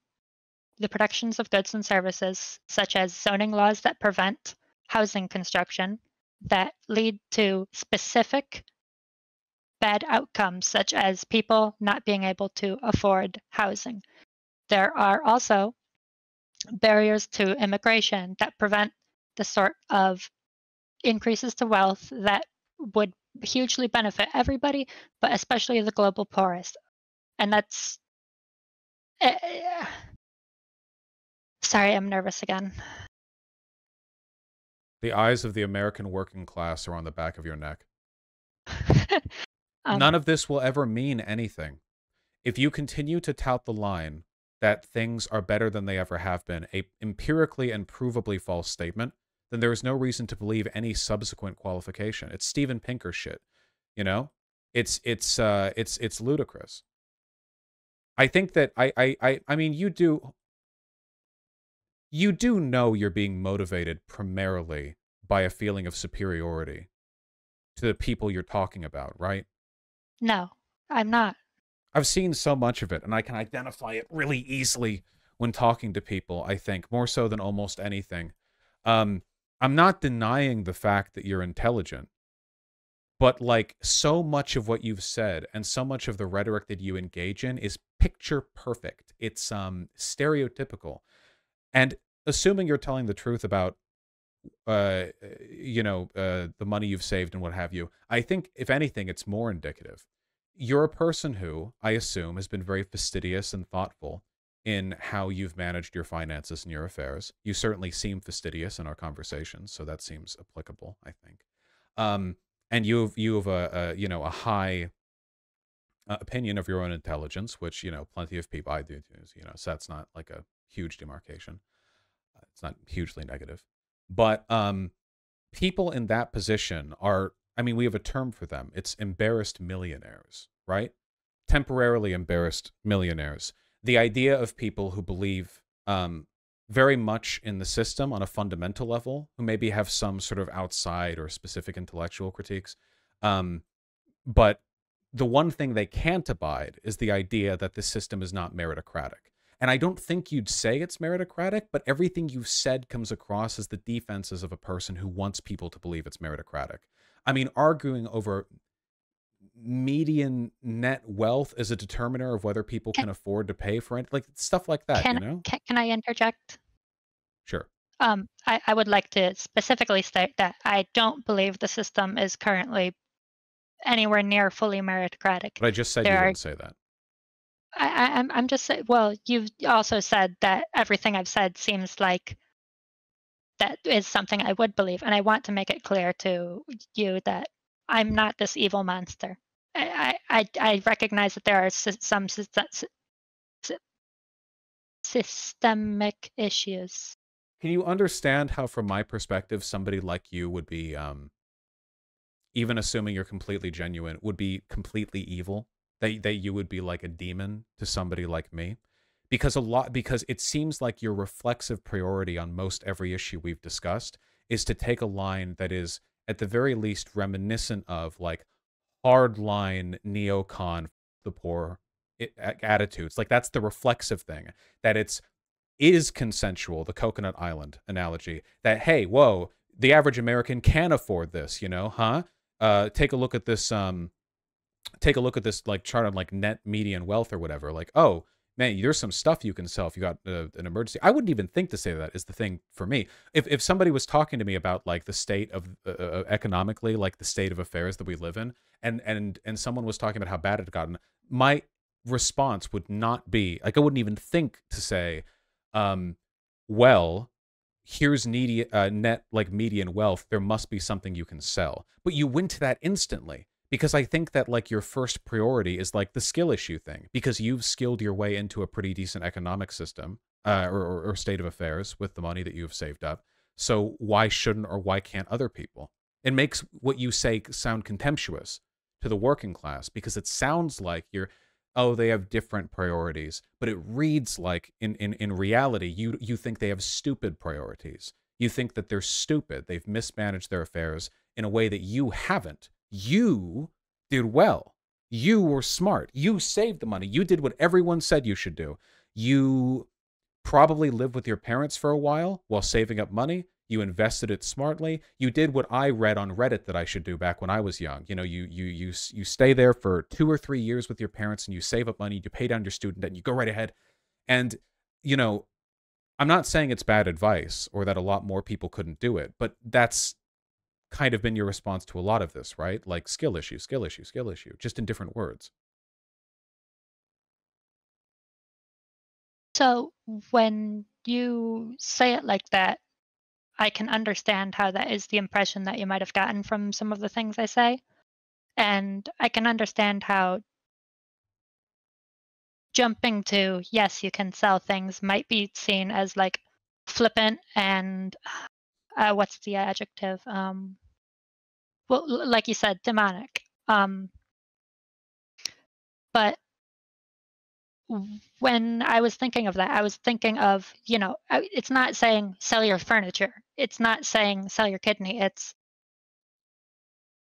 the productions of goods and services, such as zoning laws that prevent housing construction, that lead to specific bad outcomes, such as people not being able to afford housing. There are also barriers to immigration that prevent the sort of increases to wealth that would hugely benefit everybody, but especially the global poorest. And that's... Uh, Sorry, I'm nervous again. The eyes of the American working class are on the back of your neck. um, None of this will ever mean anything. If you continue to tout the line that things are better than they ever have been, an empirically and provably false statement, then there is no reason to believe any subsequent qualification. It's Steven Pinker shit, you know? It's, it's, uh, it's, it's ludicrous. I think that, I, I, I, I mean, you do... You do know you're being motivated primarily by a feeling of superiority to the people you're talking about, right? No, I'm not. I've seen so much of it, and I can identify it really easily when talking to people, I think, more so than almost anything. Um, I'm not denying the fact that you're intelligent, but like so much of what you've said and so much of the rhetoric that you engage in is picture perfect. It's um, stereotypical. And assuming you're telling the truth about, uh, you know, uh, the money you've saved and what have you, I think, if anything, it's more indicative. You're a person who, I assume, has been very fastidious and thoughtful in how you've managed your finances and your affairs. You certainly seem fastidious in our conversations, so that seems applicable, I think. Um, and you've you have a, a you know a high uh, opinion of your own intelligence, which you know plenty of people I do too. You know, so that's not like a huge demarcation. Uh, it's not hugely negative, but um, people in that position are, I mean, we have a term for them. It's embarrassed millionaires, right? temporarily embarrassed millionaires. The idea of people who believe um, very much in the system on a fundamental level, who maybe have some sort of outside or specific intellectual critiques. Um, but the one thing they can't abide is the idea that the system is not meritocratic. And I don't think you'd say it's meritocratic, but everything you've said comes across as the defenses of a person who wants people to believe it's meritocratic. I mean, arguing over median net wealth as a determiner of whether people can, can afford to pay for it, like stuff like that, can, you know? Can, can I interject? Sure. Um, I, I would like to specifically state that I don't believe the system is currently anywhere near fully meritocratic. But I just said there you are, didn't say that. I, I'm, I'm just saying, well, you've also said that everything I've said seems like that is something I would believe. And I want to make it clear to you that I'm not this evil monster. I, I, I recognize that there are some systemic issues. Can you understand how, from my perspective, somebody like you would be, um, even assuming you're completely genuine, would be completely evil? That, that you would be like a demon to somebody like me, because a lot because it seems like your reflexive priority on most every issue we've discussed is to take a line that is at the very least reminiscent of like hardline neocon the poor it, attitudes. Like that's the reflexive thing, that it's it is consensual, the Coconut Island analogy, that hey, whoa, the average American can afford this, you know, huh? Uh, take a look at this. Um, take a look at this like chart on like net median wealth or whatever, like, oh man, there's some stuff you can sell if you got uh, an emergency. I wouldn't even think to say that is the thing for me. If, if somebody was talking to me about like the state of uh, economically, like the state of affairs that we live in, and, and, and someone was talking about how bad it had gotten, my response would not be like, I wouldn't even think to say, um, well, here's needy, uh, net like median wealth. There must be something you can sell, but you went to that instantly. Because I think that like your first priority is like the skill issue thing, because you've skilled your way into a pretty decent economic system uh, or, or state of affairs with the money that you've saved up. So why shouldn't or why can't other people? It makes what you say sound contemptuous to the working class, because it sounds like you're, oh, they have different priorities, but it reads like in, in, in reality, you, you think they have stupid priorities. You think that they're stupid. They've mismanaged their affairs in a way that you haven't. You did well. You were smart. You saved the money. You did what everyone said you should do. You probably lived with your parents for a while while saving up money. You invested it smartly. You did what I read on Reddit that I should do back when I was young. You know, you you you you stay there for two or three years with your parents, and you save up money. You pay down your student debt, and you go right ahead. And you know, I'm not saying it's bad advice or that a lot more people couldn't do it, but that's kind of been your response to a lot of this, right? Like skill issue, skill issue, skill issue, just in different words. So when you say it like that, I can understand how that is the impression that you might have gotten from some of the things I say. And I can understand how jumping to, yes, you can sell things might be seen as like flippant and Uh, what's the adjective? Um, well, like you said, demonic. Um, but when I was thinking of that, I was thinking of, you know, it's not saying sell your furniture. It's not saying sell your kidney. It's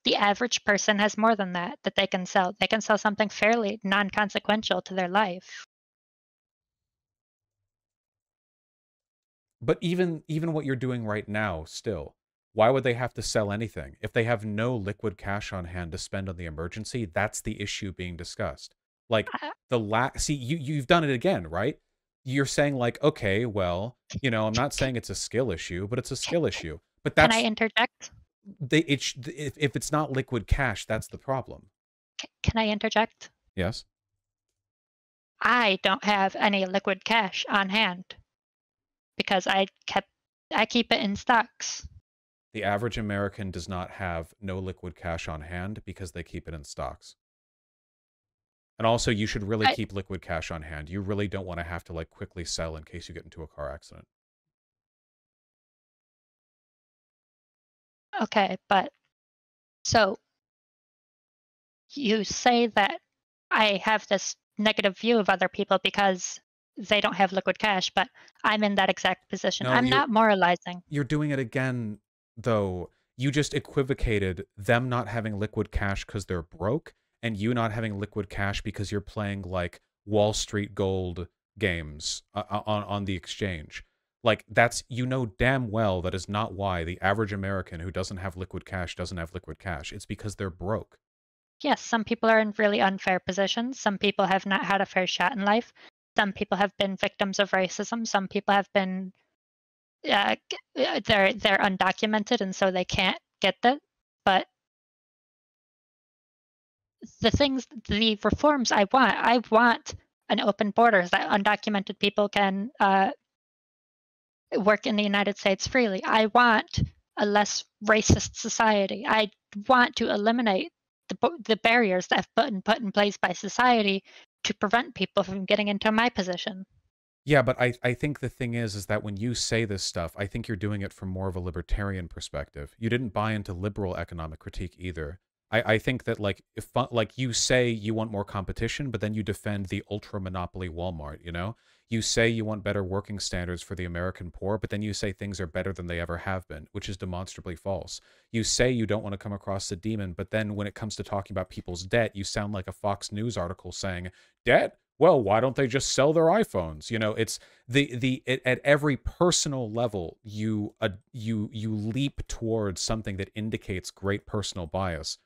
the average person has more than that, that they can sell. They can sell something fairly non-consequential to their life. But even even what you're doing right now, still, why would they have to sell anything? If they have no liquid cash on hand to spend on the emergency, that's the issue being discussed. Like the la- see, you, you've done it again, right? You're saying like, okay, well, you know, I'm not saying it's a skill issue, but it's a skill issue. But that's- Can I interject? They, it, if, if it's not liquid cash, that's the problem. Can I interject? Yes. I don't have any liquid cash on hand, because I kept, I keep it in stocks. The average American does not have no liquid cash on hand because they keep it in stocks. And also, you should really I, keep liquid cash on hand. You really don't want to have to like quickly sell in case you get into a car accident. Okay, but so you say that I have this negative view of other people because they don't have liquid cash, but I'm in that exact position. No, I'm not moralizing. You're doing it again, though. You just equivocated them not having liquid cash because they're broke and you not having liquid cash because you're playing like Wall Street gold games uh, on, on the exchange. Like, that's, you know damn well that is not why the average American who doesn't have liquid cash doesn't have liquid cash. It's because they're broke. Yes, some people are in really unfair positions. Some people have not had a fair shot in life. Some people have been victims of racism. Some people have been, uh, they're, they're undocumented, and so they can't get that. But the things, the reforms I want, I want an open border that undocumented people can uh, work in the United States freely. I want a less racist society. I want to eliminate the, the barriers that have been put in place by society to prevent people from getting into my position. Yeah, but I, I think the thing is, is that when you say this stuff, I think you're doing it from more of a libertarian perspective. You didn't buy into liberal economic critique either. I, I think that, like, if, like, you say you want more competition, but then you defend the ultra-monopoly Walmart, you know? You say you want better working standards for the American poor, but then you say things are better than they ever have been, which is demonstrably false. You say you don't want to come across the demon, but then when it comes to talking about people's debt, you sound like a Fox News article saying, debt? Well, why don't they just sell their iPhones? You know, it's the, the, it, at every personal level, you, uh, you, you leap towards something that indicates great personal bias.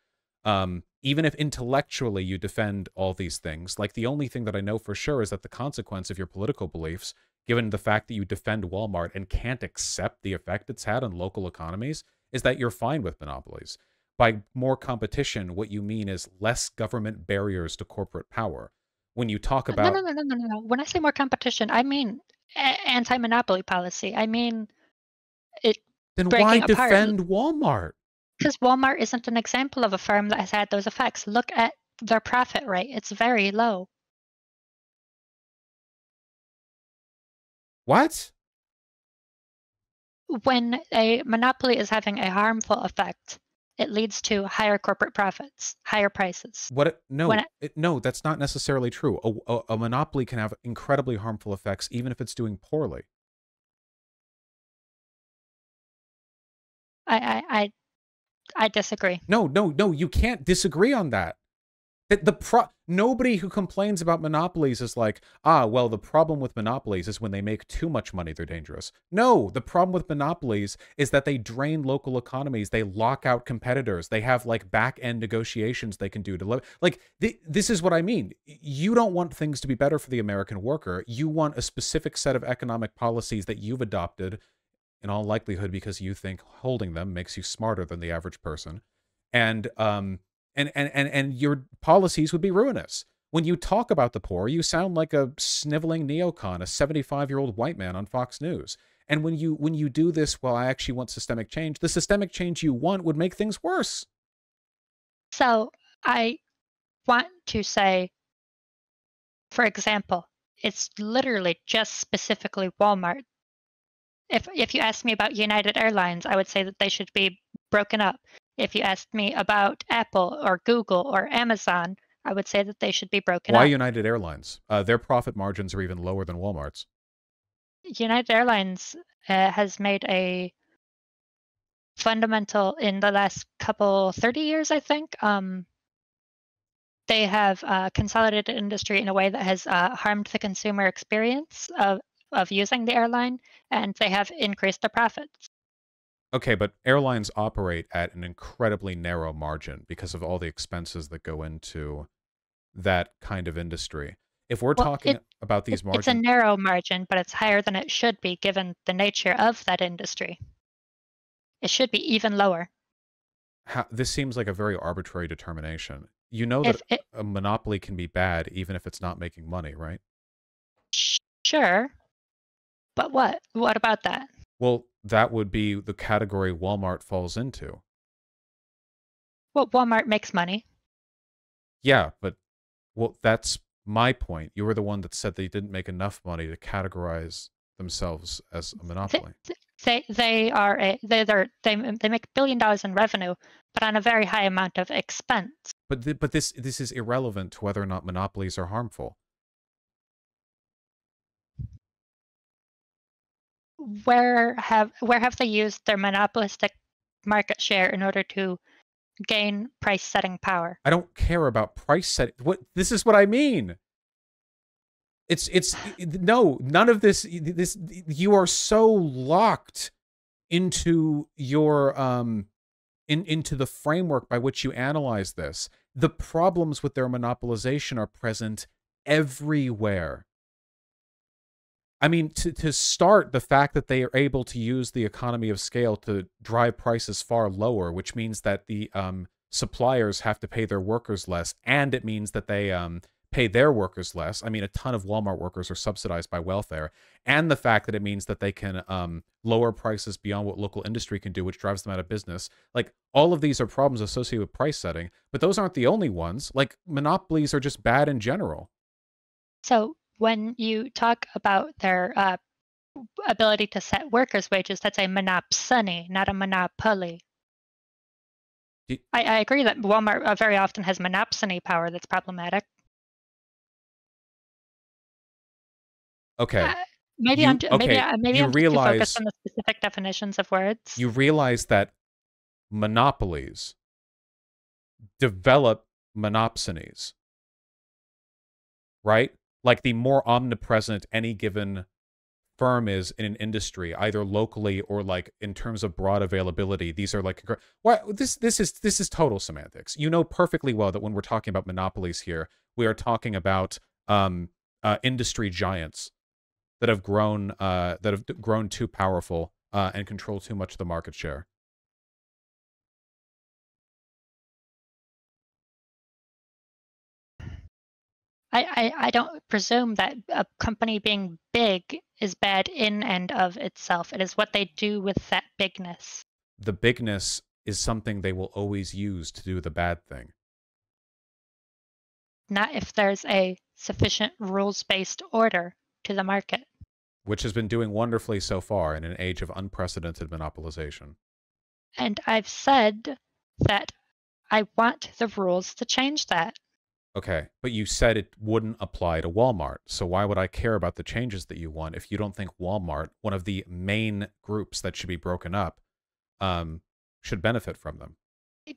Um, even if intellectually you defend all these things, like, the only thing that I know for sure is that the consequence of your political beliefs, given the fact that you defend Walmart and can't accept the effect it's had on local economies, is that you're fine with monopolies. By more competition, what you mean is less government barriers to corporate power. When you talk about... No, no, no, no, no, no. When I say more competition, I mean anti-monopoly policy. I mean it breaking apart. Then why defend Walmart? Because Walmart isn't an example of a firm that has had those effects. Look at their profit rate. It's very low. What? When a monopoly is having a harmful effect, it leads to higher corporate profits, higher prices. What? It, no, it, it, no, that's not necessarily true. A, a, a monopoly can have incredibly harmful effects, even if it's doing poorly. I... I, I I disagree. No, no, no, you can't disagree on that. The, the pro Nobody who complains about monopolies is like, ah, well, the problem with monopolies is when they make too much money, they're dangerous. No, the problem with monopolies is that they drain local economies. They lock out competitors. They have, like, back-end negotiations they can do to... Like, th this is what I mean. You don't want things to be better for the American worker. You want a specific set of economic policies that you've adopted in all likelihood because you think holding them makes you smarter than the average person. And, um, and, and, and, and your policies would be ruinous. When you talk about the poor, you sound like a sniveling neocon, a seventy-five-year-old white man on Fox News. And when you, when you do this, well, I actually want systemic change, the systemic change you want would make things worse. So I want to say, for example, it's literally just specifically Walmart. If if you asked me about United Airlines, I would say that they should be broken up. If you asked me about Apple or Google or Amazon, I would say that they should be broken up. Why United Airlines? Uh, their profit margins are even lower than Walmart's. United Airlines uh, has made a fundamental in the last couple thirty years, I think. Um, they have uh, consolidated industry in a way that has uh, harmed the consumer experience of. of using the airline, and they have increased the profits. Okay, but airlines operate at an incredibly narrow margin because of all the expenses that go into that kind of industry. If we're well, talking it, about these it, margins... It's a narrow margin, but it's higher than it should be given the nature of that industry. It should be even lower. How, this seems like a very arbitrary determination. You know that it, a monopoly can be bad even if it's not making money, right? Sure. But what? What about that? Well, that would be the category Walmart falls into. Well, Walmart makes money. Yeah, but well, that's my point. You were the one that said they didn't make enough money to categorize themselves as a monopoly. Th th They they are a, they they're, they they make a billion dollars in revenue, but on a very high amount of expense. But th but this this is irrelevant to whether or not monopolies are harmful. Where have where have they used their monopolistic market share in order to gain price setting power? I don't care about price setting. What this is what I mean. It's it's no, none of this this you are so locked into your um in into the framework by which you analyze this. The problems with their monopolization are present everywhere. I mean, to to start, the fact that they are able to use the economy of scale to drive prices far lower, which means that the um suppliers have to pay their workers less, and it means that they um pay their workers less. I mean, a ton of Walmart workers are subsidized by welfare, and the fact that it means that they can um, lower prices beyond what local industry can do, which drives them out of business. Like, all of these are problems associated with price setting, but those aren't the only ones. Like, monopolies are just bad in general. So when you talk about their uh, ability to set workers' wages, that's a monopsony, not a monopoly. You... I, I agree that Walmart uh, very often has monopsony power that's problematic. Okay. Uh, maybe you, I'm okay. maybe I maybe you I'm realize, too focused on the specific definitions of words. You realize that monopolies develop monopsonies, right? Like, the more omnipresent any given firm is in an industry, either locally or like in terms of broad availability, these are like well, this this is this is total semantics. You know perfectly well that when we're talking about monopolies here, we are talking about um uh industry giants that have grown uh that have grown too powerful uh and control too much of the market share. I, I, I don't presume that a company being big is bad in and of itself. It is what they do with that bigness. The bigness is something they will always use to do the bad thing. Not if there's a sufficient rules-based order to the market. Which has been doing wonderfully so far in an age of unprecedented monopolization. And I've said that I want the rules to change that. Okay, but you said it wouldn't apply to Walmart, so why would I care about the changes that you want if you don't think Walmart, one of the main groups that should be broken up, um, should benefit from them? It...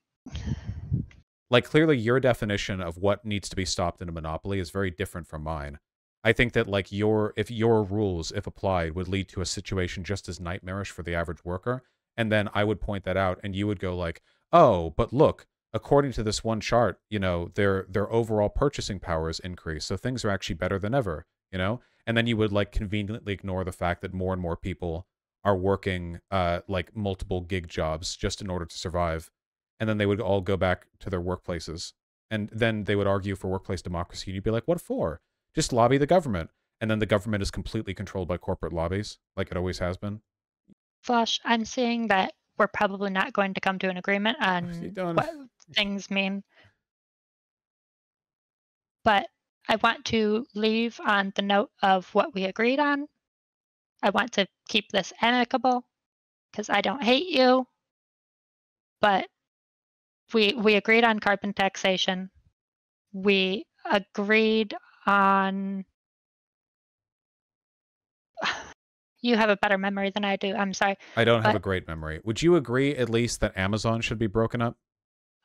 Like, clearly your definition of what needs to be stopped in a monopoly is very different from mine. I think that, like, your if your rules, if applied, would lead to a situation just as nightmarish for the average worker, and then I would point that out, and you would go like, oh, but look, according to this one chart, you know, their their overall purchasing power is increased, so things are actually better than ever, you know? And then you would, like, conveniently ignore the fact that more and more people are working, uh, like, multiple gig jobs just in order to survive. And then they would all go back to their workplaces. And then they would argue for workplace democracy. And you'd be like, what for? Just lobby the government. And then the government is completely controlled by corporate lobbies, like it always has been. Vaush, I'm seeing that we're probably not going to come to an agreement on what things mean. But I want to leave on the note of what we agreed on. I want to keep this amicable because I don't hate you. But We we agreed on carbon taxation. We agreed on. You have a better memory than I do. I'm sorry. I don't but... have a great memory. Would you agree at least that Amazon should be broken up?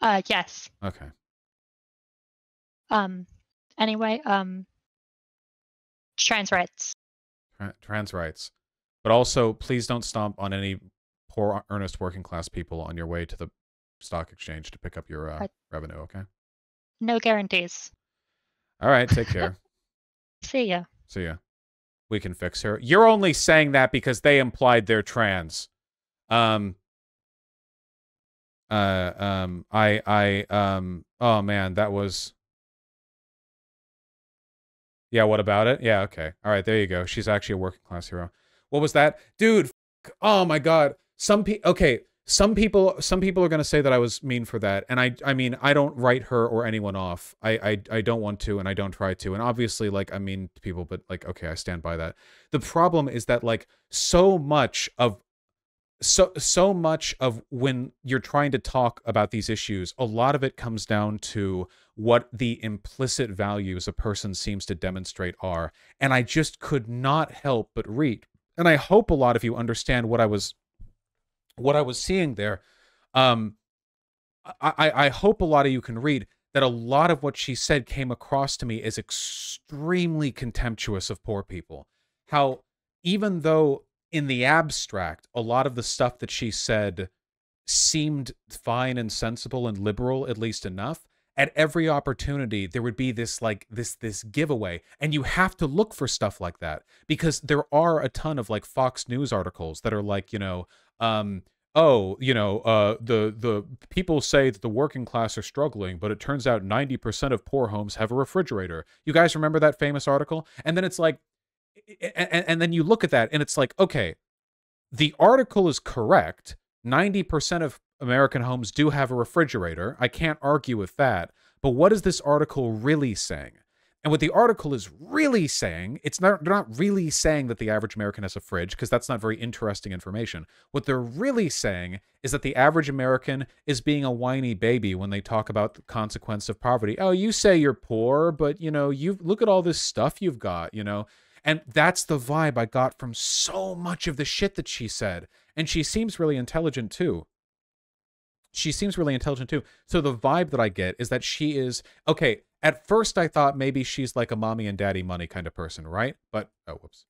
Uh, yes. Okay. Um. Anyway, um. Trans rights. Trans rights, but also please don't stomp on any poor, earnest working class people on your way to the stock exchange to pick up your uh, revenue, okay? No guarantees. All right, take care. See ya. See ya. We can fix her. You're only saying that because they implied they're trans. Um. Uh. Um. I. I. Um. Oh man, that was. Yeah. What about it? Yeah. Okay. All right. There you go. She's actually a working class hero. What was that, dude? F oh my god. Some people. Okay. Some people, some people are going to say that I was mean for that, and I, I mean, I don't write her or anyone off. I, I, I don't want to, and I don't try to, and obviously, like, I mean to people, but like, okay, I stand by that. The problem is that, like, so much of so so much of when you're trying to talk about these issues, a lot of it comes down to what the implicit values a person seems to demonstrate are. And I just could not help but read. And I hope a lot of you understand what I was what I was seeing there. Um, I, I hope a lot of you can read that a lot of what she said came across to me as extremely contemptuous of poor people. How even though in the abstract, a lot of the stuff that she said seemed fine and sensible and liberal, at least enough, at every opportunity, there would be this like this this giveaway. And you have to look for stuff like that, because there are a ton of like Fox News articles that are like, you know, um, oh, you know, uh, the, the people say that the working class are struggling, but it turns out ninety percent of poor homes have a refrigerator. You guys remember that famous article? And then it's like, and, and then you look at that and it's like, okay, the article is correct. ninety percent of American homes do have a refrigerator. I can't argue with that. But what is this article really saying? And what the article is really saying, it's not, they're not really saying that the average American has a fridge, because that's not very interesting information. What they're really saying is that the average American is being a whiny baby when they talk about the consequence of poverty. Oh, you say you're poor, but you know, you look at all this stuff you've got, you know? And that's the vibe I got from so much of the shit that she said. And she seems really intelligent too. She seems really intelligent too. So the vibe that I get is that she is, okay, at first I thought maybe she's like a mommy and daddy money kind of person, right? But, oh, whoops.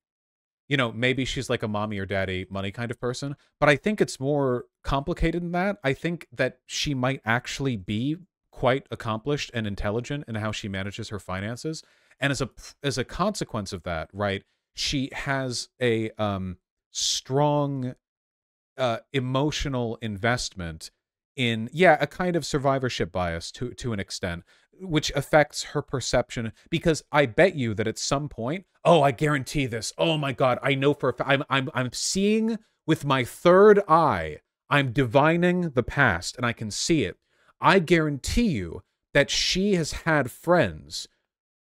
You know, maybe she's like a mommy or daddy money kind of person. But I think it's more complicated than that. I think that she might actually be quite accomplished and intelligent in how she manages her finances. And as a, as a consequence of that, right, she has a um, strong uh, emotional investment in, yeah, a kind of survivorship bias to, to an extent, which affects her perception. Because I bet you that at some point, oh, I guarantee this. Oh my God, I know for a fact, I'm, I'm, I'm seeing with my third eye, I'm divining the past and I can see it. I guarantee you that she has had friends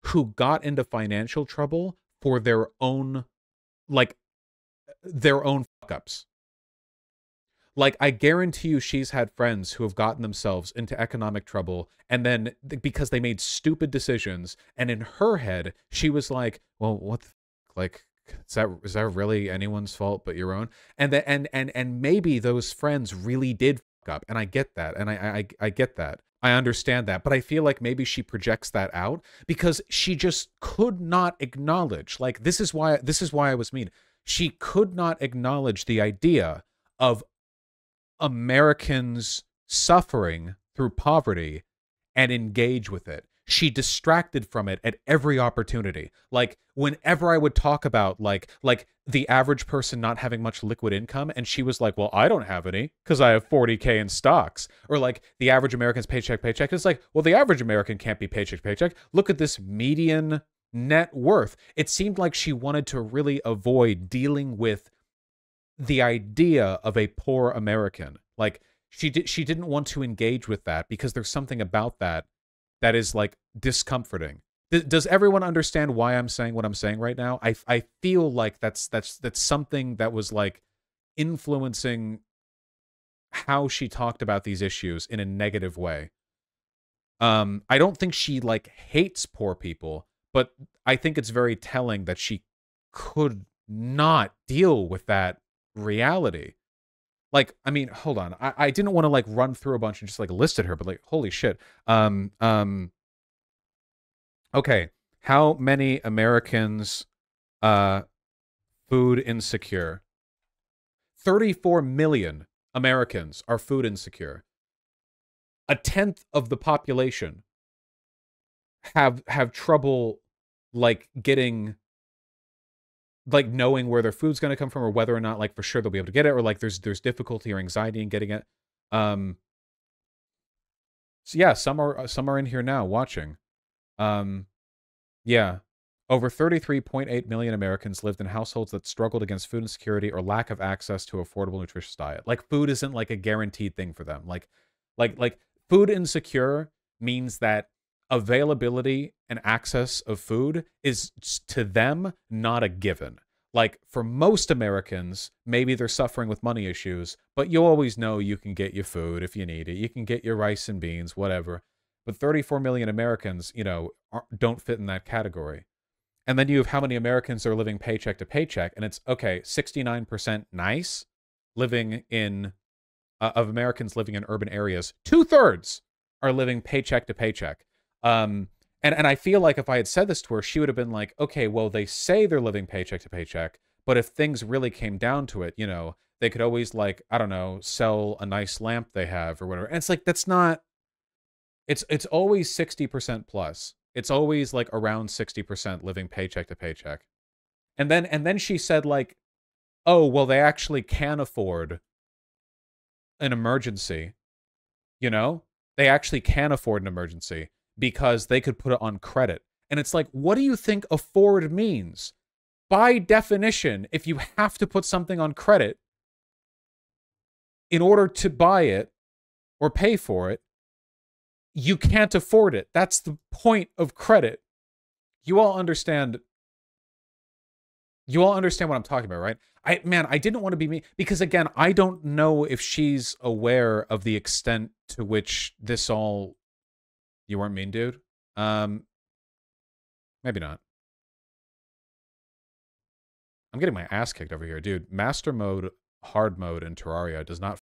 who got into financial trouble for their own, like, their own fuck-ups. Like, I guarantee you she's had friends who have gotten themselves into economic trouble, and then, because they made stupid decisions, and in her head, she was like, well, what the fuck? Like, is that, is that really anyone's fault but your own? And, the, and, and, and maybe those friends really did fuck up, and I get that, and I, I, I get that. I understand that, but I feel like maybe she projects that out because she just could not acknowledge, like, this is why, this is why I was mean. She could not acknowledge the idea of Americans suffering through poverty and engage with it. She distracted from it at every opportunity. Like, whenever I would talk about like, like the average person not having much liquid income, and she was like, well, I don't have any because I have forty K in stocks. Or like the average American's paycheck, paycheck. It's like, well, the average American can't be paycheck, paycheck. Look at this median net worth. It seemed like she wanted to really avoid dealing with the idea of a poor American. Like, she did, she didn't want to engage with that because there's something about that that is like discomforting. Th does everyone understand why I'm saying what I'm saying right now? I, I feel like that's, that's, that's something that was like influencing how she talked about these issues in a negative way. Um, I don't think she like hates poor people, but I think it's very telling that she could not deal with that reality. Like, I mean, hold on. I, I didn't want to like run through a bunch and just like listed her, but like, holy shit. Um, um, okay. How many Americans, uh, food insecure? thirty-four million Americans are food insecure. A tenth of the population have, have trouble like getting, like knowing where their food's going to come from, or whether or not like for sure they'll be able to get it, or like there's there's difficulty or anxiety in getting it. Um, so yeah, some are some are in here now watching. Um, yeah, over thirty-three point eight million Americans lived in households that struggled against food insecurity or lack of access to affordable nutritious diet. Like, food isn't like a guaranteed thing for them. Like, like like food insecure means that availability and access of food is to them not a given. Like, for most Americans, maybe they're suffering with money issues, but you always know you can get your food if you need it. You can get your rice and beans, whatever. But thirty-four million Americans, you know, don't fit in that category. And then you have how many Americans are living paycheck to paycheck, and it's, okay, sixty-nine percent nice living in, uh, of Americans living in urban areas. Two-thirds are living paycheck to paycheck. Um, And and I feel like if I had said this to her, she would have been like, okay, well, they say they're living paycheck to paycheck, but if things really came down to it, you know, they could always, like, I don't know, sell a nice lamp they have or whatever. And it's like, that's not, it's, it's always sixty percent plus. It's always like around sixty percent living paycheck to paycheck. And then, and then she said, like, oh, well, they actually can afford an emergency, you know? They actually can afford an emergency, because they could put it on credit. And it's like, what do you think afford means? By definition, if you have to put something on credit in order to buy it or pay for it, you can't afford it. That's the point of credit. You all understand. You all understand what I'm talking about, right? I, man, I didn't want to be mean, because again, I don't know if she's aware of the extent to which this all... You weren't mean, dude? Um, maybe not. I'm getting my ass kicked over here, dude. Master mode, hard mode in Terraria does not...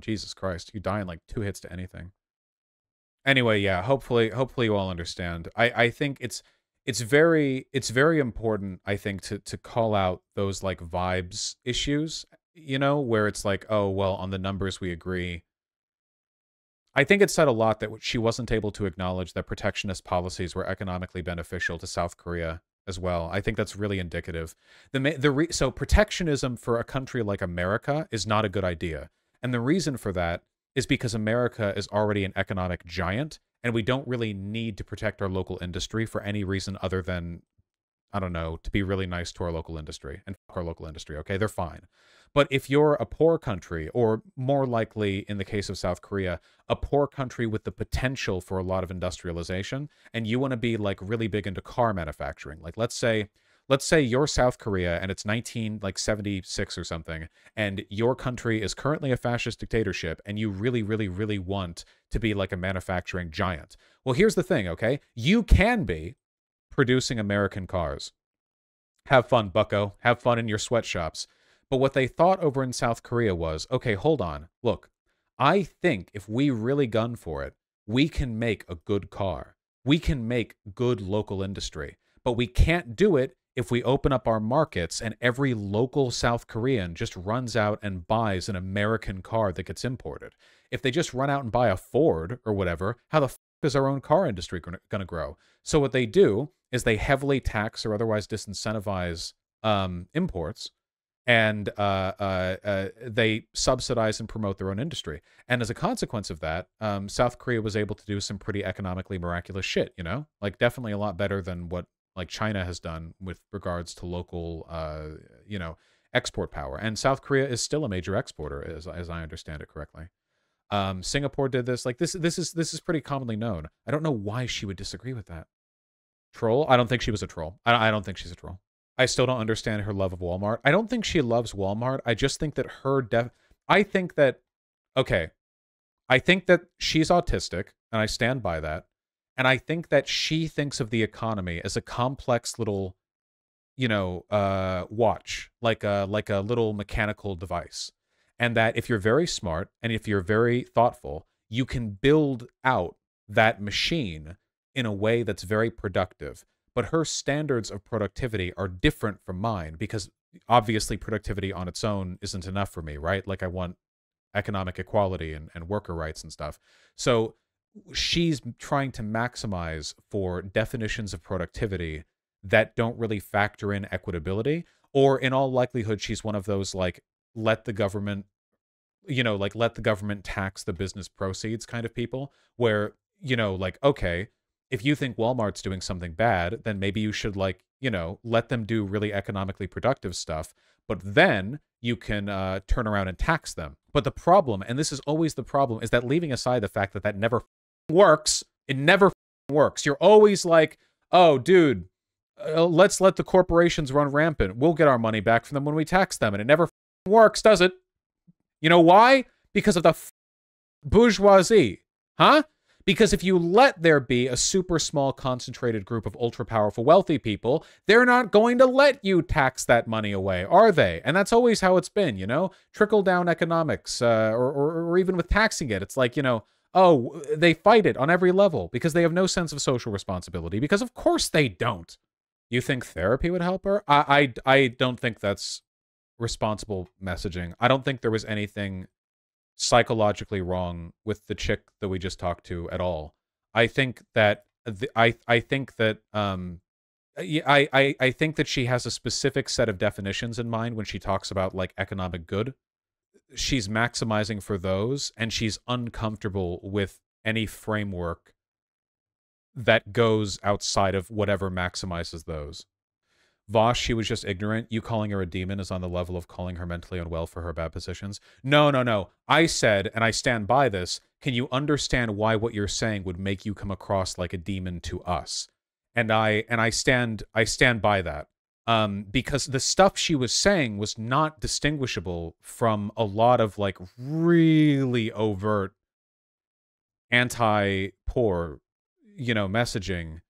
Jesus Christ, you die in like two hits to anything. Anyway, yeah, hopefully hopefully you all understand. I, I think it's it's very it's very important, I think, to, to call out those, like, vibes issues, you know, where it's like, oh, well, on the numbers we agree. I think it said a lot that she wasn't able to acknowledge that protectionist policies were economically beneficial to South Korea as well. I think that's really indicative. The, the re, so protectionism for a country like America is not a good idea. And the reason for that is because America is already an economic giant, and we don't really need to protect our local industry for any reason other than, I don't know, to be really nice to our local industry and fuck our local industry, okay? They're fine. But if you're a poor country, or more likely in the case of South Korea, a poor country with the potential for a lot of industrialization, and you want to be, like, really big into car manufacturing, like, let's say, let's say you're South Korea and it's nineteen like seventy-six or something, and your country is currently a fascist dictatorship, and you really, really, really want to be like a manufacturing giant. Well, here's the thing, okay? You can be producing American cars. Have fun, bucko. Have fun in your sweatshops. But what they thought over in South Korea was, okay, hold on. Look, I think if we really gun for it, we can make a good car. We can make good local industry. But we can't do it if we open up our markets and every local South Korean just runs out and buys an American car that gets imported. If they just run out and buy a Ford or whatever, how the f is our own car industry going to grow? So what they do is they heavily tax or otherwise disincentivize um, imports. And uh, uh, uh, they subsidize and promote their own industry. And as a consequence of that, um, South Korea was able to do some pretty economically miraculous shit, you know? Like, definitely a lot better than what, like, China has done with regards to local, uh, you know, export power. And South Korea is still a major exporter, as, as I understand it correctly. Um, Singapore did this. Like, this, this, is, this is pretty commonly known. I don't know why she would disagree with that. Troll? I don't think she was a troll. I, I don't think she's a troll. I still don't understand her love of Walmart. I don't think she loves Walmart. I just think that her def... I think that... Okay. I think that she's autistic, and I stand by that. And I think that she thinks of the economy as a complex little, you know, uh, watch. Like a, like a little mechanical device. And that if you're very smart, and if you're very thoughtful, you can build out that machine in a way that's very productive. But her standards of productivity are different from mine, because obviously productivity on its own isn't enough for me, right? Like, I want economic equality and, and worker rights and stuff. So she's trying to maximize for definitions of productivity that don't really factor in equitability, or in all likelihood, she's one of those, like, let the government, you know, like, let the government tax the business proceeds kind of people, where, you know, like, okay, if you think Walmart's doing something bad, then maybe you should, like, you know, let them do really economically productive stuff, but then you can uh, turn around and tax them. But the problem, and this is always the problem, is that leaving aside the fact that that never works, it never works. You're always like, oh, dude, uh, let's let the corporations run rampant. We'll get our money back from them when we tax them. And it never works, does it? You know why? Because of the bourgeoisie, huh? Because if you let there be a super small concentrated group of ultra-powerful wealthy people, they're not going to let you tax that money away, are they? And that's always how it's been, you know? Trickle-down economics, uh, or, or, or even with taxing it. It's like, you know, oh, they fight it on every level because they have no sense of social responsibility, because of course they don't. You think therapy would help her? I, I, I don't think that's responsible messaging. I don't think there was anything psychologically wrong with the chick that we just talked to at all. I think that the, I I think that um I, I I think that she has a specific set of definitions in mind when she talks about like economic good. She's maximizing for those, and she's uncomfortable with any framework that goes outside of whatever maximizes those. Vaush, she was just ignorant. You calling her a demon is on the level of calling her mentally unwell for her bad positions. No, no, no. I said, and I stand by this, can you understand why what you're saying would make you come across like a demon to us? And I and I stand I stand by that. Um, because the stuff she was saying was not distinguishable from a lot of like really overt anti-poor, you know, messaging.